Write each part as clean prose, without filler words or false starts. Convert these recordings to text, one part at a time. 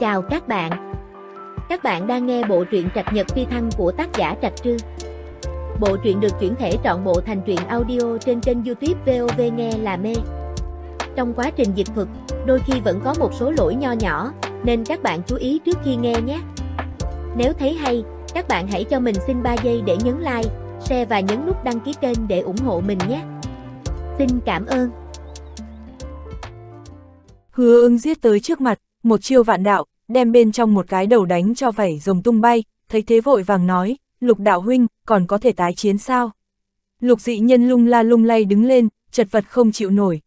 Chào các bạn. Các bạn đang nghe bộ truyện Trạch Nhật Phi Thăng của tác giả Trạch Trư. Bộ truyện được chuyển thể trọn bộ thành truyện audio trên kênh YouTube VOV Nghe Là Mê. Trong quá trình dịch thuật, đôi khi vẫn có một số lỗi nho nhỏ, nên các bạn chú ý trước khi nghe nhé. Nếu thấy hay, các bạn hãy cho mình xin 3 giây để nhấn like, share và nhấn nút đăng ký kênh để ủng hộ mình nhé. Xin cảm ơn. Hứa Ứng giết tới trước mặt, một chiêu vạn đạo, đem bên trong một cái đầu đánh cho vảy rồng tung bay, thấy thế vội vàng nói, Lục đạo huynh, còn có thể tái chiến sao? Lục dị nhân lung la lung lay đứng lên, chật vật không chịu nổi.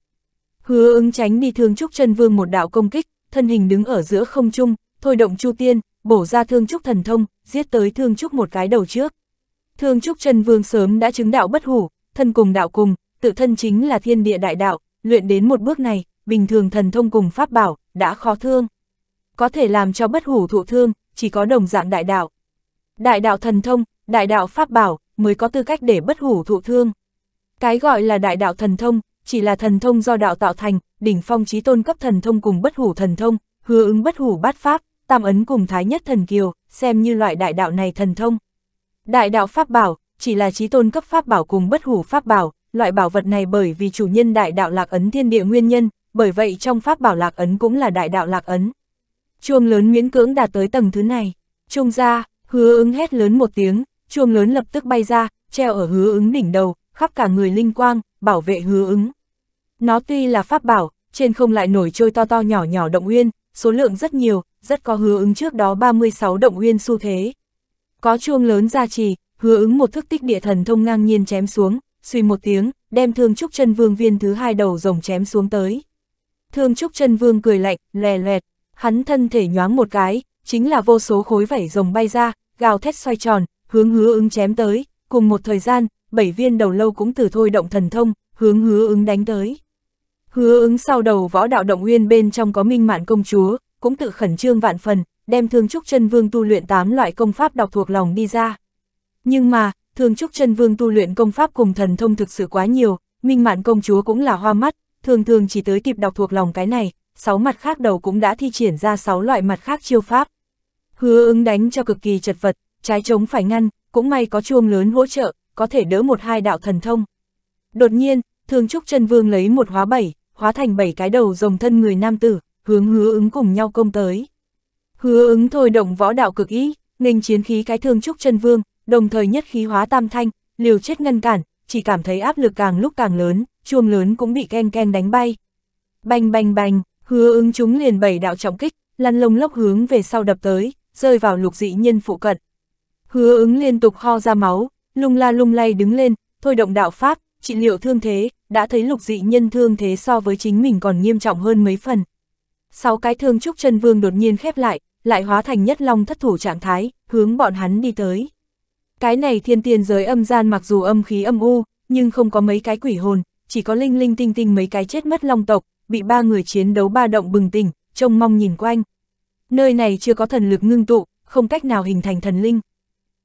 Hứa Ứng tránh đi Thương Trúc Chân Vương một đạo công kích, thân hình đứng ở giữa không trung, thôi động Chu Tiên, bổ ra Thương Trúc thần thông, giết tới Thương Trúc một cái đầu trước. Thương Trúc Chân Vương sớm đã chứng đạo bất hủ, thân cùng đạo cùng, tự thân chính là thiên địa đại đạo, luyện đến một bước này, bình thường thần thông cùng pháp bảo đã khó thương, có thể làm cho bất hủ thụ thương, chỉ có đồng dạng đại đạo thần thông, đại đạo pháp bảo mới có tư cách để bất hủ thụ thương. Cái gọi là đại đạo thần thông chỉ là thần thông do đạo tạo thành, đỉnh phong chí tôn cấp thần thông cùng bất hủ thần thông, Hứa Ứng bất hủ bát pháp, tam ấn cùng thái nhất thần kiều, xem như loại đại đạo này thần thông. Đại đạo pháp bảo chỉ là chí tôn cấp pháp bảo cùng bất hủ pháp bảo, loại bảo vật này bởi vì chủ nhân đại đạo lạc ấn thiên địa nguyên nhân, bởi vậy trong pháp bảo lạc ấn cũng là đại đạo lạc ấn. Chuông lớn miễn cưỡng đạt tới tầng thứ này. Trung ra, Hứa Ứng hét lớn một tiếng, chuông lớn lập tức bay ra, treo ở Hứa Ứng đỉnh đầu, khắp cả người linh quang, bảo vệ Hứa Ứng. Nó tuy là pháp bảo, trên không lại nổi trôi to to nhỏ nhỏ động uyên, số lượng rất nhiều, rất có Hứa Ứng trước đó 36 động uyên xu thế. Có chuông lớn gia trì, Hứa Ứng một thức tích địa thần thông ngang nhiên chém xuống, suy một tiếng, đem Thương Trúc Chân Vương viên thứ hai đầu rồng chém xuống tới. Thương Trúc Chân Vương cười lạnh, lè loẹt, hắn thân thể nhoáng một cái, chính là vô số khối vảy rồng bay ra, gào thét xoay tròn, hướng Hứa Ứng chém tới, cùng một thời gian, 7 viên đầu lâu cũng từ thôi động thần thông, hướng Hứa Ứng đánh tới. Hứa Ứng sau đầu võ đạo động nguyên bên trong có Minh Mạn công chúa, cũng tự khẩn trương vạn phần, đem Thương Trúc Chân Vương tu luyện 8 loại công pháp đọc thuộc lòng đi ra. Nhưng mà, Thương Trúc Chân Vương tu luyện công pháp cùng thần thông thực sự quá nhiều, Minh Mạn công chúa cũng là hoa mắt, thường thường chỉ tới kịp đọc thuộc lòng cái này, 6 mặt khác đầu cũng đã thi triển ra 6 loại mặt khác chiêu pháp. Hứa Ứng đánh cho cực kỳ chật vật, trái chống phải ngăn, cũng may có chuông lớn hỗ trợ, có thể đỡ một hai đạo thần thông. Đột nhiên, Thương Trúc Chân Vương lấy một hóa 7, hóa thành 7 cái đầu rồng thân người nam tử, hướng Hứa Ứng cùng nhau công tới. Hứa Ứng thôi động võ đạo cực ý, nghênh chiến khí cái Thương Trúc Chân Vương, đồng thời nhất khí hóa tam thanh, liều chết ngăn cản, chỉ cảm thấy áp lực càng lúc càng lớn. Chuông lớn cũng bị ken ken đánh bay. Bành bành bành, Hứa Ứng chúng liền 7 đạo trọng kích, lăn lông lốc hướng về sau đập tới, rơi vào Lục dị nhân phụ cận. Hứa Ứng liên tục ho ra máu, lung la lung lay đứng lên, thôi động đạo pháp, trị liệu thương thế, đã thấy Lục dị nhân thương thế so với chính mình còn nghiêm trọng hơn mấy phần. 6 cái Thương Trúc Chân Vương đột nhiên khép lại hóa thành nhất long thất thủ trạng thái, hướng bọn hắn đi tới. Cái này thiên tiên giới âm gian mặc dù âm khí âm u, nhưng không có mấy cái quỷ hồn, chỉ có linh linh tinh tinh mấy cái chết mất long tộc, bị 3 người chiến đấu ba động bừng tỉnh, trông mong nhìn quanh. Nơi này chưa có thần lực ngưng tụ, không cách nào hình thành thần linh.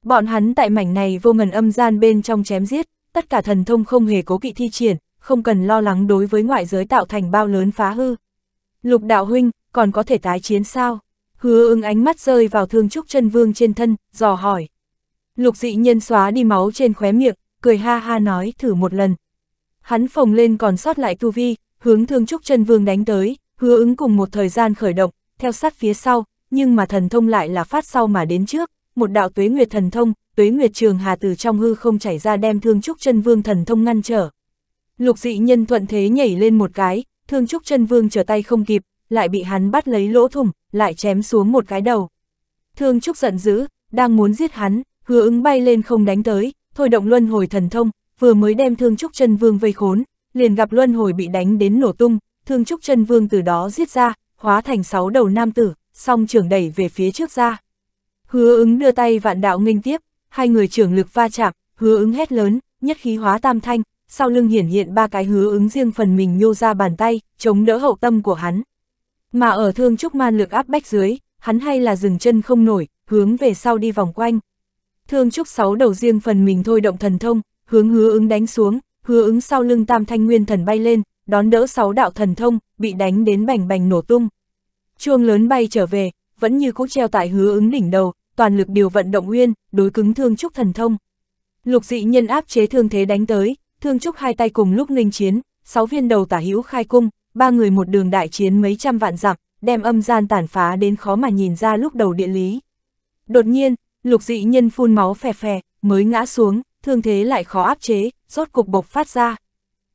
Bọn hắn tại mảnh này vô ngần âm gian bên trong chém giết, tất cả thần thông không hề cố kỵ thi triển, không cần lo lắng đối với ngoại giới tạo thành bao lớn phá hư. Lục đạo huynh, còn có thể tái chiến sao? Hứa Ứng ánh mắt rơi vào Thương Trúc Chân Vương trên thân, dò hỏi. Lục dị nhân xóa đi máu trên khóe miệng, cười ha ha nói, thử một lần. Hắn phồng lên còn sót lại tu vi, hướng Thương Trúc Chân Vương đánh tới. Hứa Ứng cùng một thời gian khởi động, theo sát phía sau, nhưng mà thần thông lại là phát sau mà đến trước, một đạo tuế nguyệt thần thông, tuế nguyệt trường hà từ trong hư không chảy ra, đem Thương Trúc Chân Vương thần thông ngăn trở. Lục dị nhân thuận thế nhảy lên một cái, Thương Trúc Chân Vương trở tay không kịp, lại bị hắn bắt lấy lỗ thủng, lại chém xuống một cái đầu. Thương Trúc giận dữ, đang muốn giết hắn, Hứa Ứng bay lên không đánh tới, thôi động luân hồi thần thông. Vừa mới đem Thương Trúc Chân Vương vây khốn, liền gặp luân hồi bị đánh đến nổ tung, Thương Trúc Chân Vương từ đó giết ra, hóa thành 6 đầu nam tử, song trưởng đẩy về phía trước ra. Hứa Ứng đưa tay vạn đạo nghênh tiếp, hai người trưởng lực va chạm, Hứa Ứng hét lớn, nhất khí hóa tam thanh, sau lưng hiển hiện 3 cái Hứa Ứng riêng phần mình nhô ra bàn tay, chống đỡ hậu tâm của hắn. Mà ở Thương Trúc man lực áp bách dưới, hắn hay là dừng chân không nổi, hướng về sau đi vòng quanh. Thương Trúc 6 đầu riêng phần mình thôi động thần thông, hướng Hứa Ứng đánh xuống. Hứa Ứng sau lưng tam thanh nguyên thần bay lên, đón đỡ 6 đạo thần thông, bị đánh đến bành bành nổ tung. Chuông lớn bay trở về, vẫn như cũ treo tại Hứa Ứng đỉnh đầu, toàn lực điều vận động nguyên, đối cứng Thương Trúc thần thông. Lục dị nhân áp chế thương thế đánh tới, Thương Trúc hai tay cùng lúc nghênh chiến, 6 viên đầu tả hữu khai cung, ba người một đường đại chiến mấy trăm vạn dặm, đem âm gian tàn phá đến khó mà nhìn ra lúc đầu địa lý. Đột nhiên, Lục dị nhân phun máu phè phè, mới ngã xuống, thương thế lại khó áp chế, rốt cục bộc phát ra.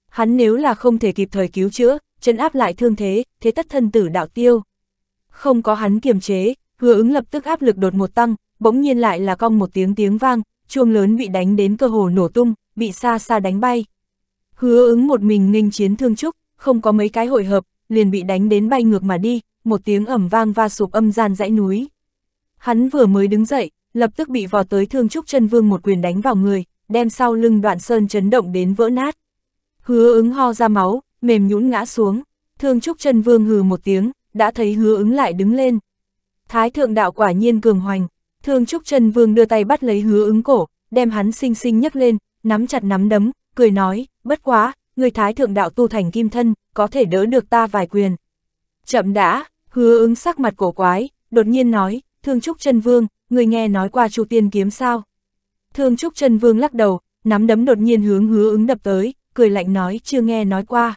Hắn nếu là không thể kịp thời cứu chữa, trấn áp lại thương thế, thế tất thân tử đạo tiêu. Không có hắn kiềm chế, Hứa Ứng lập tức áp lực đột một tăng, bỗng nhiên lại là cong một tiếng vang, chuông lớn bị đánh đến cơ hồ nổ tung, bị xa xa đánh bay. Hứa Ứng một mình nghênh chiến Thương Trúc, không có mấy cái hội hợp, liền bị đánh đến bay ngược mà đi, một tiếng ầm vang va sụp âm gian dãy núi. Hắn vừa mới đứng dậy, lập tức bị vò tới Thương Trúc Chân Vương một quyền đánh vào người, đem sau lưng đoạn sơn chấn động đến vỡ nát. Hứa Ứng ho ra máu, mềm nhũn ngã xuống. Thương Trúc Chân Vương hừ một tiếng, đã thấy Hứa Ứng lại đứng lên. Thái thượng đạo quả nhiên cường hoành. Thương Trúc Chân Vương đưa tay bắt lấy Hứa Ứng cổ, đem hắn xinh xinh nhấc lên, nắm chặt nắm đấm, cười nói, bất quá, người thái thượng đạo tu thành kim thân, có thể đỡ được ta vài quyền. Chậm đã, Hứa Ứng sắc mặt cổ quái, đột nhiên nói, Thương Trúc Chân Vương, người nghe nói qua Chu Tiên kiếm sao? Thương Trúc Chân Vương lắc đầu, nắm đấm đột nhiên hướng Hứa Ứng đập tới, cười lạnh nói, chưa nghe nói qua.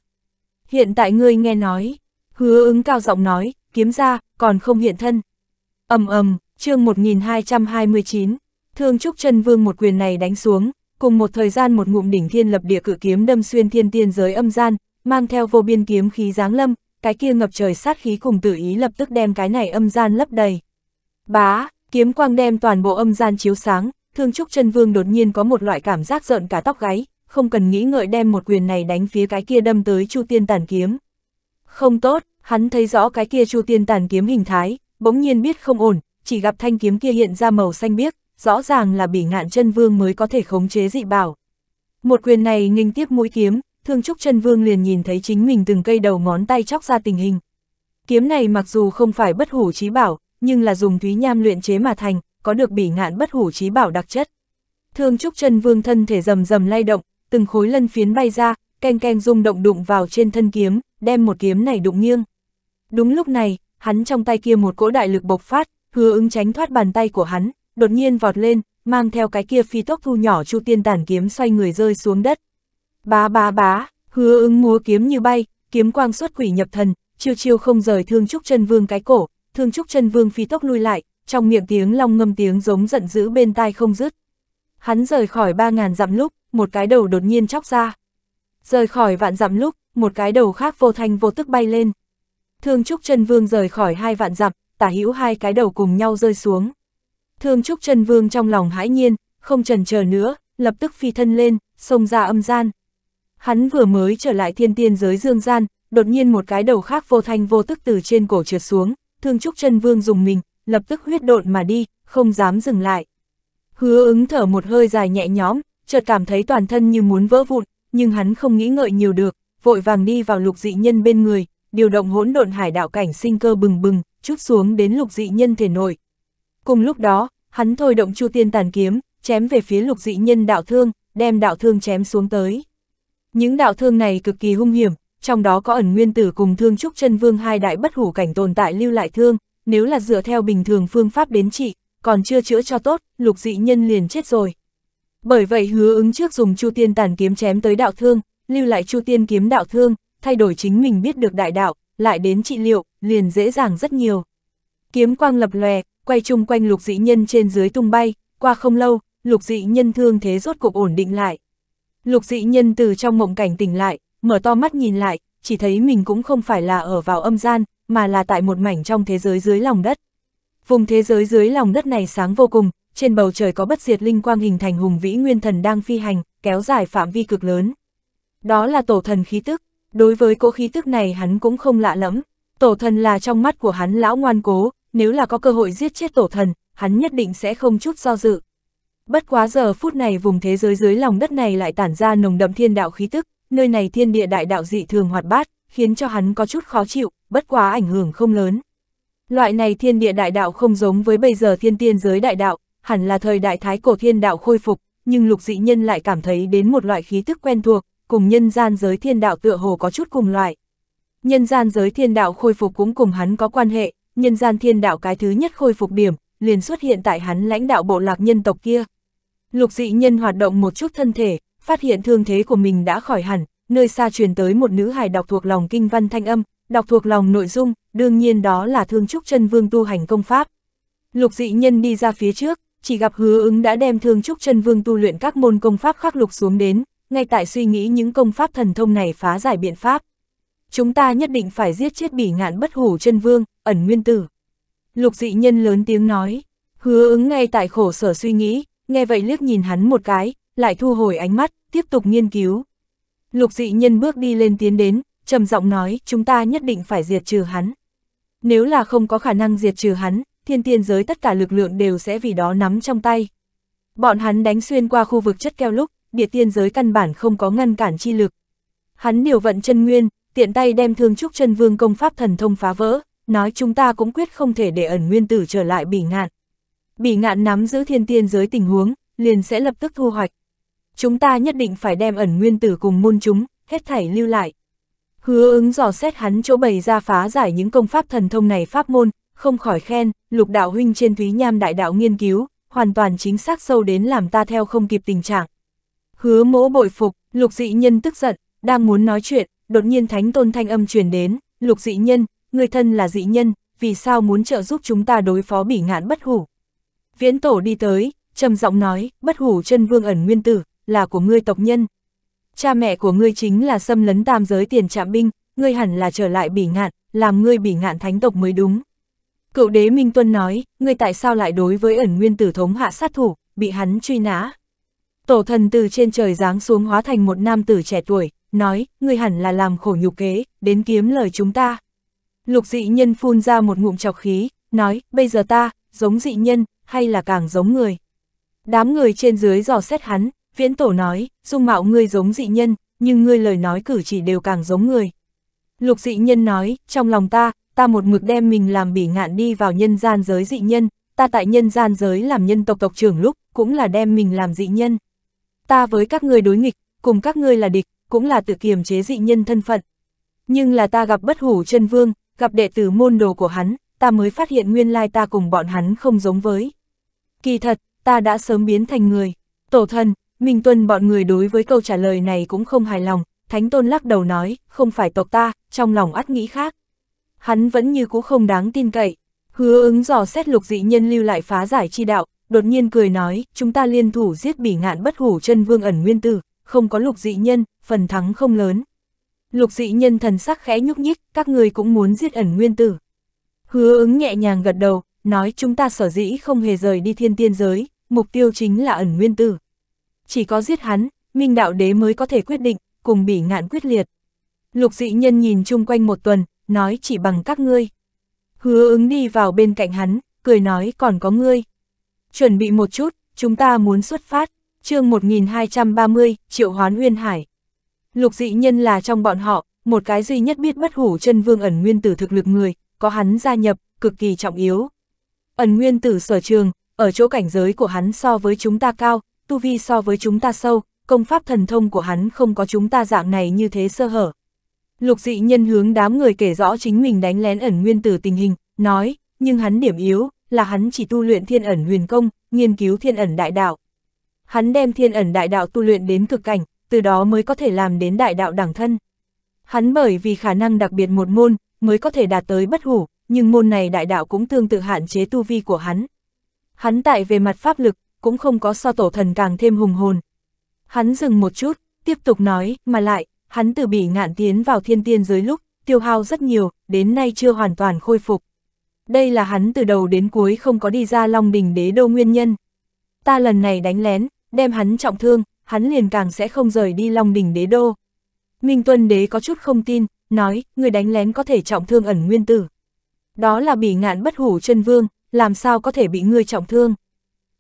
Hiện tại ngươi nghe nói. Hứa Ứng cao giọng nói, kiếm ra, còn không hiện thân. Ầm ầm, chương 1229, Thương Trúc Chân Vương một quyền này đánh xuống, cùng một thời gian một ngụm đỉnh thiên lập địa cự kiếm đâm xuyên thiên tiên giới âm gian, mang theo vô biên kiếm khí giáng lâm, cái kia ngập trời sát khí cùng tự ý lập tức đem cái này âm gian lấp đầy. Bá, kiếm quang đem toàn bộ âm gian chiếu sáng, Thương Trúc Chân Vương đột nhiên có một loại cảm giác rợn cả tóc gáy, không cần nghĩ ngợi đem một quyền này đánh phía cái kia đâm tới Chu Tiên Tàn Kiếm. Không tốt, hắn thấy rõ cái kia Chu Tiên Tàn Kiếm hình thái, bỗng nhiên biết không ổn, chỉ gặp thanh kiếm kia hiện ra màu xanh biếc, rõ ràng là Bỉ Ngạn Chân Vương mới có thể khống chế dị bảo. Một quyền này nghênh tiếp mũi kiếm, Thương Trúc Chân Vương liền nhìn thấy chính mình từng cây đầu ngón tay chóc ra tình hình. Kiếm này mặc dù không phải bất hủ chí bảo, nhưng là dùng Thúy Nham luyện chế mà thành, có được Bỉ Ngạn bất hủ chí bảo đặc chất. Thương Trúc Chân Vương thân thể rầm rầm lay động, từng khối lân phiến bay ra, keng keng rung động đụng vào trên thân kiếm, đem một kiếm này đụng nghiêng. Đúng lúc này, hắn trong tay kia một cỗ đại lực bộc phát, Hứa Ứng tránh thoát bàn tay của hắn, đột nhiên vọt lên, mang theo cái kia phi tốc thu nhỏ Chu Tiên Tàn Kiếm xoay người rơi xuống đất. Bá bá bá, Hứa Ứng múa kiếm như bay, kiếm quang xuất quỷ nhập thần, chiêu chiêu không rời Thương Trúc Chân Vương cái cổ. Thương Trúc Chân Vương phi tốc lui lại, trong miệng tiếng long ngâm tiếng giống giận dữ bên tai không dứt. Hắn rời khỏi 3000 dặm lúc, một cái đầu đột nhiên chóc ra. Rời khỏi vạn dặm lúc, một cái đầu khác vô thanh vô tức bay lên. Thương Trúc Chân Vương rời khỏi 2000 dặm, tả hữu hai cái đầu cùng nhau rơi xuống. Thương Trúc Chân Vương trong lòng hãi nhiên, không chần chờ nữa, lập tức phi thân lên, xông ra âm gian. Hắn vừa mới trở lại thiên tiên giới dương gian, đột nhiên một cái đầu khác vô thanh vô tức từ trên cổ trượt xuống, Thương Trúc Chân Vương dùng mình, lập tức huyết độn mà đi, không dám dừng lại. Hứa Ứng thở một hơi dài nhẹ nhõm, chợt cảm thấy toàn thân như muốn vỡ vụn, nhưng hắn không nghĩ ngợi nhiều được, vội vàng đi vào Lục Dị Nhân bên người, điều động hỗn độn hải đạo cảnh sinh cơ bừng bừng, chút xuống đến Lục Dị Nhân thể nội. Cùng lúc đó, hắn thôi động Chu Tiên Tàn Kiếm, chém về phía Lục Dị Nhân đạo thương, đem đạo thương chém xuống tới. Những đạo thương này cực kỳ hung hiểm, trong đó có Ẩn Nguyên Tử cùng Thương Trúc Chân Vương hai đại bất hủ cảnh tồn tại lưu lại thương, nếu là dựa theo bình thường phương pháp đến trị, còn chưa chữa cho tốt, Lục Dị Nhân liền chết rồi. Bởi vậy Hứa Ứng trước dùng Chu Tiên Tàn Kiếm chém tới đạo thương, lưu lại Chu Tiên kiếm đạo thương, thay đổi chính mình biết được đại đạo, lại đến trị liệu, liền dễ dàng rất nhiều. Kiếm quang lập lòe, quay chung quanh Lục Dị Nhân trên dưới tung bay, qua không lâu, Lục Dị Nhân thương thế rốt cục ổn định lại. Lục Dị Nhân từ trong mộng cảnh tỉnh lại, mở to mắt nhìn lại, chỉ thấy mình cũng không phải là ở vào âm gian, mà là tại một mảnh trong thế giới dưới lòng đất. Vùng thế giới dưới lòng đất này sáng vô cùng, trên bầu trời có bất diệt linh quang hình thành hùng vĩ nguyên thần đang phi hành, kéo dài phạm vi cực lớn. Đó là tổ thần khí tức, đối với cỗ khí tức này hắn cũng không lạ lẫm, tổ thần là trong mắt của hắn lão ngoan cố, nếu là có cơ hội giết chết tổ thần, hắn nhất định sẽ không chút do dự. Bất quá giờ phút này vùng thế giới dưới lòng đất này lại tản ra nồng đậm thiên đạo khí tức, nơi này thiên địa đại đạo dị thường hoạt bát, khiến cho hắn có chút khó chịu, bất quá ảnh hưởng không lớn. Loại này thiên địa đại đạo không giống với bây giờ thiên tiên giới đại đạo, hẳn là thời đại thái cổ thiên đạo khôi phục, nhưng Lục Dị Nhân lại cảm thấy đến một loại khí tức quen thuộc, cùng nhân gian giới thiên đạo tựa hồ có chút cùng loại. Nhân gian giới thiên đạo khôi phục cũng cùng hắn có quan hệ, nhân gian thiên đạo cái thứ nhất khôi phục điểm, liền xuất hiện tại hắn lãnh đạo bộ lạc nhân tộc kia. Lục dị nhân hoạt động một chút thân thể, phát hiện thương thế của mình đã khỏi hẳn, nơi xa truyền tới một nữ hài đọc thuộc lòng kinh văn thanh âm, đọc thuộc lòng nội dung, đương nhiên đó là Thương Trúc Chân Vương tu hành công pháp. Lục dị nhân đi ra phía trước, chỉ gặp Hứa Ứng đã đem Thương Trúc Chân Vương tu luyện các môn công pháp khắc lục xuống đến, ngay tại suy nghĩ những công pháp thần thông này phá giải biện pháp. Chúng ta nhất định phải giết chết Bỉ Ngạn Bất Hủ Chân Vương, Ẩn Nguyên Tử. Lục dị nhân lớn tiếng nói. Hứa Ứng ngay tại khổ sở suy nghĩ, nghe vậy liếc nhìn hắn một cái, lại thu hồi ánh mắt, tiếp tục nghiên cứu. Lục dị nhân bước đi lên tiến đến, trầm giọng nói, chúng ta nhất định phải diệt trừ hắn. Nếu là không có khả năng diệt trừ hắn, thiên tiên giới tất cả lực lượng đều sẽ vì đó nắm trong tay. Bọn hắn đánh xuyên qua khu vực chất keo lúc, địa tiên giới căn bản không có ngăn cản chi lực. Hắn điều vận chân nguyên, tiện tay đem Thương Trúc Chân Vương công pháp thần thông phá vỡ, nói chúng ta cũng quyết không thể để Ẩn Nguyên Tử trở lại Bỉ Ngạn. Bỉ Ngạn nắm giữ thiên tiên giới tình huống, liền sẽ lập tức thu hoạch. Chúng ta nhất định phải đem Ẩn Nguyên Tử cùng môn chúng, hết thảy lưu lại. Hứa Ứng dò xét hắn chỗ bày ra phá giải những công pháp thần thông này pháp môn, không khỏi khen, Lục đạo huynh trên Thúy Nham đại đạo nghiên cứu, hoàn toàn chính xác sâu đến làm ta theo không kịp tình trạng. Hứa mỗ bội phục. Lục dị nhân tức giận, đang muốn nói chuyện, đột nhiên Thánh Tôn thanh âm truyền đến, Lục dị nhân, người thân là dị nhân, vì sao muốn trợ giúp chúng ta đối phó Bỉ Ngạn Bất Hủ? Viễn Tổ đi tới, trầm giọng nói, Bất Hủ Chân Vương Ẩn Nguyên Tử, là của ngươi tộc nhân. Cha mẹ của ngươi chính là xâm lấn tam giới tiền trạm binh, ngươi hẳn là trở lại Bỉ Ngạn, làm ngươi Bỉ Ngạn thánh tộc mới đúng. Cựu đế Minh Tuân nói, ngươi tại sao lại đối với Ẩn Nguyên Tử thống hạ sát thủ, bị hắn truy nã? Tổ Thần từ trên trời giáng xuống hóa thành một nam tử trẻ tuổi, nói, ngươi hẳn là làm khổ nhục kế, đến kiếm lời chúng ta. Lục dị nhân phun ra một ngụm trọc khí, nói, bây giờ ta, giống dị nhân, hay là càng giống người? Đám người trên dưới dò xét hắn, Viễn Tổ nói, dung mạo ngươi giống dị nhân, nhưng ngươi lời nói cử chỉ đều càng giống người. Lục dị nhân nói, trong lòng ta, ta một mực đem mình làm Bỉ Ngạn đi vào nhân gian giới dị nhân, ta tại nhân gian giới làm nhân tộc tộc trưởng lúc, cũng là đem mình làm dị nhân. Ta với các ngươi đối nghịch, cùng các ngươi là địch, cũng là tự kiềm chế dị nhân thân phận. Nhưng là ta gặp Bất Hủ Chân Vương, gặp đệ tử môn đồ của hắn, ta mới phát hiện nguyên lai ta cùng bọn hắn không giống với. Kỳ thật, ta đã sớm biến thành người. Tổ Thần, Minh Tuân bọn người đối với câu trả lời này cũng không hài lòng, Thánh Tôn lắc đầu nói, không phải tộc ta, trong lòng ắt nghĩ khác. Hắn vẫn như cũ không đáng tin cậy. Hứa Ứng dò xét Lục dị nhân lưu lại phá giải chi đạo, đột nhiên cười nói, chúng ta liên thủ giết Bỉ Ngạn Bất Hủ Chân Vương Ẩn Nguyên Tử, không có Lục dị nhân, phần thắng không lớn. Lục dị nhân thần sắc khẽ nhúc nhích, các người cũng muốn giết Ẩn Nguyên Tử. Hứa Ứng nhẹ nhàng gật đầu, nói chúng ta sở dĩ không hề rời đi thiên tiên giới, mục tiêu chính là Ẩn Nguyên Tử. Chỉ có giết hắn, Minh Đạo Đế mới có thể quyết định, cùng Bỉ Ngạn quyết liệt. Lục dị nhân nhìn chung quanh một tuần, nói chỉ bằng các ngươi. Hứa Ứng đi vào bên cạnh hắn, cười nói còn có ngươi. Chuẩn bị một chút, chúng ta muốn xuất phát. Chương 1230, Triệu Hoán Uyên Hải. Lục dị nhân là trong bọn họ, một cái duy nhất biết Bất Hủ Chân Vương Ẩn Nguyên Tử thực lực người, có hắn gia nhập, cực kỳ trọng yếu. Ẩn Nguyên Tử sở trường, ở chỗ cảnh giới của hắn so với chúng ta cao, tu vi so với chúng ta sâu, công pháp thần thông của hắn không có chúng ta dạng này như thế sơ hở. Lục dị nhân hướng đám người kể rõ chính mình đánh lén Ẩn Nguyên Tử tình hình, nói, nhưng hắn điểm yếu, là hắn chỉ tu luyện Thiên Ẩn Huyền Công, nghiên cứu Thiên Ẩn Đại Đạo. Hắn đem Thiên Ẩn Đại Đạo tu luyện đến cực cảnh, từ đó mới có thể làm đến đại đạo đẳng thân. Hắn bởi vì khả năng đặc biệt một môn, mới có thể đạt tới bất hủ, nhưng môn này đại đạo cũng tương tự hạn chế tu vi của hắn. Hắn tại về mặt pháp lực, cũng không có so tổ thần càng thêm hùng hồn. Hắn dừng một chút, tiếp tục nói, mà lại, hắn từ Bỉ Ngạn tiến vào thiên tiên giới lúc, tiêu hao rất nhiều, đến nay chưa hoàn toàn khôi phục. Đây là hắn từ đầu đến cuối không có đi ra Long Đình Đế Đô nguyên nhân. Ta lần này đánh lén, đem hắn trọng thương, hắn liền càng sẽ không rời đi Long Đình Đế Đô. Minh Tuân Đế có chút không tin, nói, người đánh lén có thể trọng thương Ẩn Nguyên Tử. Đó là Bỉ Ngạn Bất Hủ Chân Vương, làm sao có thể bị ngươi trọng thương?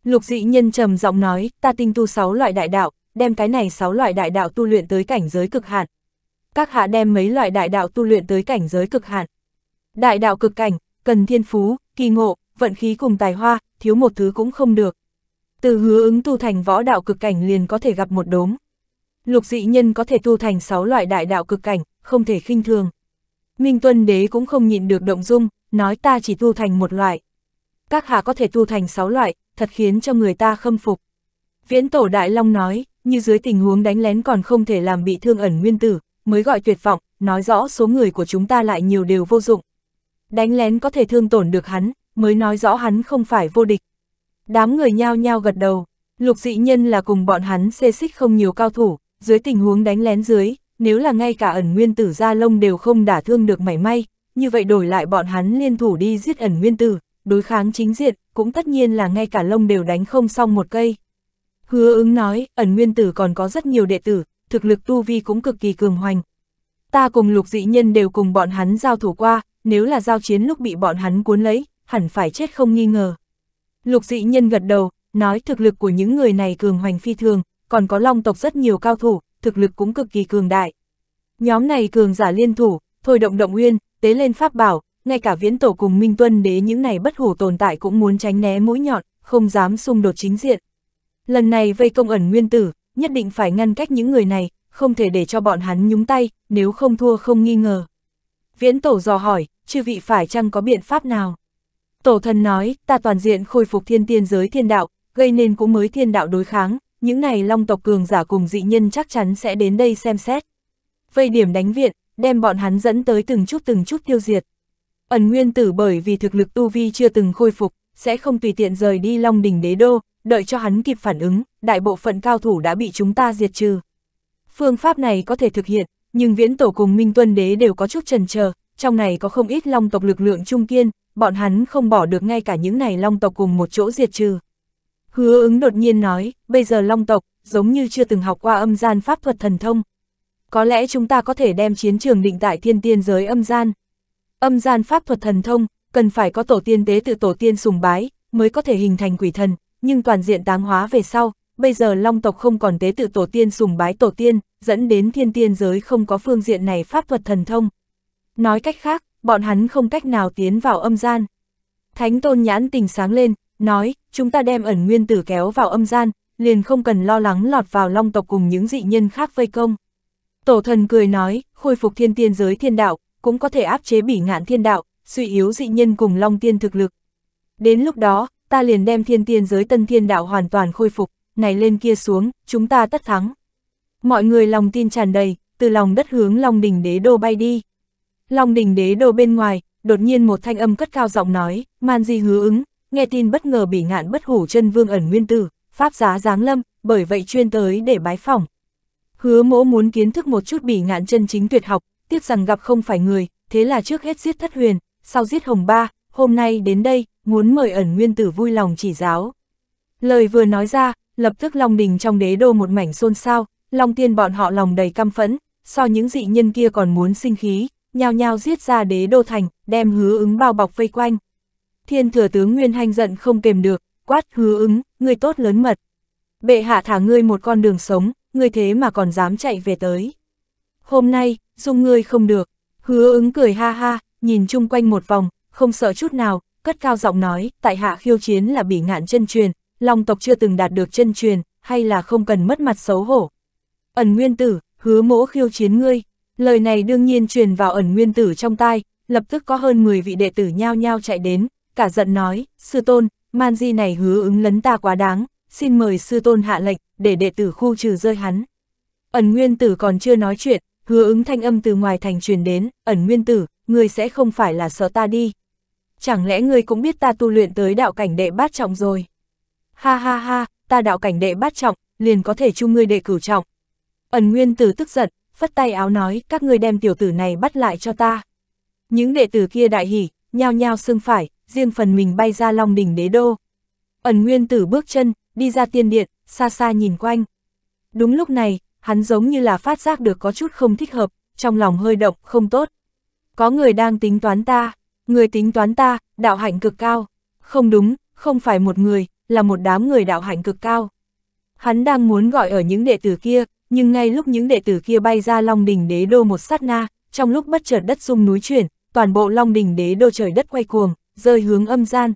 Lục dị nhân trầm giọng nói, ta tinh tu 6 loại đại đạo, đem cái này 6 loại đại đạo tu luyện tới cảnh giới cực hạn. Các hạ đem mấy loại đại đạo tu luyện tới cảnh giới cực hạn. Đại đạo cực cảnh, cần thiên phú, kỳ ngộ, vận khí cùng tài hoa, thiếu một thứ cũng không được. Từ Hứa Ứng tu thành võ đạo cực cảnh liền có thể gặp một đốm. Lục dị nhân có thể tu thành 6 loại đại đạo cực cảnh, không thể khinh thường. Minh Tuân Đế cũng không nhịn được động dung, nói ta chỉ tu thành một loại. Các hạ có thể tu thành 6 loại, thật khiến cho người ta khâm phục. Viễn Tổ Đại Long nói, như dưới tình huống đánh lén còn không thể làm bị thương Ẩn Nguyên Tử, mới gọi tuyệt vọng, nói rõ số người của chúng ta lại nhiều đều vô dụng. Đánh lén có thể thương tổn được hắn, mới nói rõ hắn không phải vô địch. Đám người nhao nhao gật đầu, Lục Dị Nhân là cùng bọn hắn xê xích không nhiều cao thủ, dưới tình huống đánh lén dưới, nếu là ngay cả Ẩn Nguyên Tử gia lông đều không đả thương được mảy may, như vậy đổi lại bọn hắn liên thủ đi giết Ẩn Nguyên Tử, đối kháng chính diện, cũng tất nhiên là ngay cả lông đều đánh không xong một cây. Hứa Ứng nói, Ẩn Nguyên Tử còn có rất nhiều đệ tử, thực lực tu vi cũng cực kỳ cường hoành. Ta cùng Lục Dị Nhân đều cùng bọn hắn giao thủ qua, nếu là giao chiến lúc bị bọn hắn cuốn lấy, hẳn phải chết không nghi ngờ. Lục Dị Nhân gật đầu, nói thực lực của những người này cường hoành phi thường, còn có Long tộc rất nhiều cao thủ, thực lực cũng cực kỳ cường đại. Nhóm này cường giả liên thủ, thôi động động uyên, tế lên pháp bảo, ngay cả Viễn Tổ cùng Minh Tuân Đế những này bất hủ tồn tại cũng muốn tránh né mũi nhọn, không dám xung đột chính diện. Lần này vây công Ẩn Nguyên Tử, nhất định phải ngăn cách những người này, không thể để cho bọn hắn nhúng tay, nếu không thua không nghi ngờ. Viễn Tổ dò hỏi, chư vị phải chăng có biện pháp nào? Tổ Thần nói, ta toàn diện khôi phục thiên tiên giới thiên đạo, gây nên cũng mới thiên đạo đối kháng, những này Long tộc cường giả cùng dị nhân chắc chắn sẽ đến đây xem xét. Vây điểm đánh viện, đem bọn hắn dẫn tới từng chút tiêu diệt. Ẩn Nguyên Tử bởi vì thực lực tu vi chưa từng khôi phục, sẽ không tùy tiện rời đi Long đỉnh đế đô, đợi cho hắn kịp phản ứng, đại bộ phận cao thủ đã bị chúng ta diệt trừ. Phương pháp này có thể thực hiện, nhưng Viễn Tổ cùng Minh Tuân Đế đều có chút chần chờ, trong này có không ít Long tộc lực lượng trung kiên, bọn hắn không bỏ được ngay cả những này Long tộc cùng một chỗ diệt trừ. Hứa Ứng đột nhiên nói, bây giờ Long tộc giống như chưa từng học qua âm gian pháp thuật thần thông. Có lẽ chúng ta có thể đem chiến trường định tại thiên tiên giới âm gian. Âm gian pháp thuật thần thông, cần phải có tổ tiên tế tự tổ tiên sùng bái, mới có thể hình thành quỷ thần, nhưng toàn diện táng hóa về sau, bây giờ Long tộc không còn tế tự tổ tiên sùng bái tổ tiên, dẫn đến thiên tiên giới không có phương diện này pháp thuật thần thông. Nói cách khác, bọn hắn không cách nào tiến vào âm gian. Thánh Tôn nhãn tình sáng lên, nói, chúng ta đem Ẩn Nguyên Tử kéo vào âm gian, liền không cần lo lắng lọt vào Long tộc cùng những dị nhân khác vây công. Tổ Thần cười nói, khôi phục thiên tiên giới thiên đạo, cũng có thể áp chế bỉ ngạn thiên đạo, suy yếu dị nhân cùng Long tiên thực lực. Đến lúc đó, ta liền đem thiên tiên giới tân thiên đạo hoàn toàn khôi phục, này lên kia xuống, chúng ta tất thắng. Mọi người lòng tin tràn đầy, từ lòng đất hướng Long đỉnh đế đô bay đi. Long đỉnh đế đô bên ngoài, đột nhiên một thanh âm cất cao giọng nói, man di Hứa Ứng, nghe tin bất ngờ bỉ ngạn bất hủ chân vương Ẩn Nguyên Tử, pháp giá giáng lâm, bởi vậy chuyên tới để bái phỏng. Hứa mỗ muốn kiến thức một chút bỉ ngạn chân chính tuyệt học, tiếc rằng gặp không phải người, thế là trước hết giết Thất Huyền, sau giết Hồng Ba, hôm nay đến đây, muốn mời Ẩn Nguyên Tử vui lòng chỉ giáo. Lời vừa nói ra, lập tức Long đình trong đế đô một mảnh xôn xao, Long tiên bọn họ lòng đầy căm phẫn, so những dị nhân kia còn muốn sinh khí, nhao nhao giết ra đế đô thành, đem Hứa Ứng bao bọc vây quanh. Thiên Thừa Tướng Nguyên Hành giận không kềm được, quát, Hứa Ứng, ngươi tốt lớn mật. Bệ hạ thả ngươi một con đường sống, ngươi thế mà còn dám chạy về tới. Hôm nay, dung ngươi không được. Hứa Ứng cười ha ha, nhìn chung quanh một vòng, không sợ chút nào, cất cao giọng nói, tại hạ khiêu chiến là bỉ ngạn chân truyền, Long tộc chưa từng đạt được chân truyền, hay là không cần mất mặt xấu hổ. Ẩn Nguyên Tử, Hứa mỗ khiêu chiến ngươi. Lời này đương nhiên truyền vào Ẩn Nguyên Tử trong tai, lập tức có hơn 10 vị đệ tử nhao nhao chạy đến, cả giận nói, sư tôn, man di này Hứa Ứng lấn ta quá đáng, xin mời sư tôn hạ lệnh, để đệ tử khu trừ rơi hắn. Ẩn Nguyên Tử còn chưa nói chuyện, Hứa Ứng thanh âm từ ngoài thành truyền đến, Ẩn Nguyên Tử, ngươi sẽ không phải là sợ ta đi. Chẳng lẽ ngươi cũng biết ta tu luyện tới đạo cảnh đệ bát trọng rồi? Ha ha ha, ta đạo cảnh đệ bát trọng, liền có thể chung ngươi đệ cửu trọng. Ẩn Nguyên Tử tức giận, phất tay áo nói, các ngươi đem tiểu tử này bắt lại cho ta. Những đệ tử kia đại hỉ, nhao nhao xương phải, riêng phần mình bay ra Long đỉnh đế đô. Ẩn Nguyên Tử bước chân, đi ra tiên điện, xa xa nhìn quanh. Đúng lúc này, hắn giống như là phát giác được có chút không thích hợp, trong lòng hơi động, không tốt. Có người đang tính toán ta, người tính toán ta, đạo hạnh cực cao. Không đúng, không phải một người, là một đám người đạo hạnh cực cao. Hắn đang muốn gọi ở những đệ tử kia, nhưng ngay lúc những đệ tử kia bay ra Long đỉnh đế đô một sát na, trong lúc bất chợt đất rung núi chuyển, toàn bộ Long đỉnh đế đô trời đất quay cuồng, rơi hướng âm gian.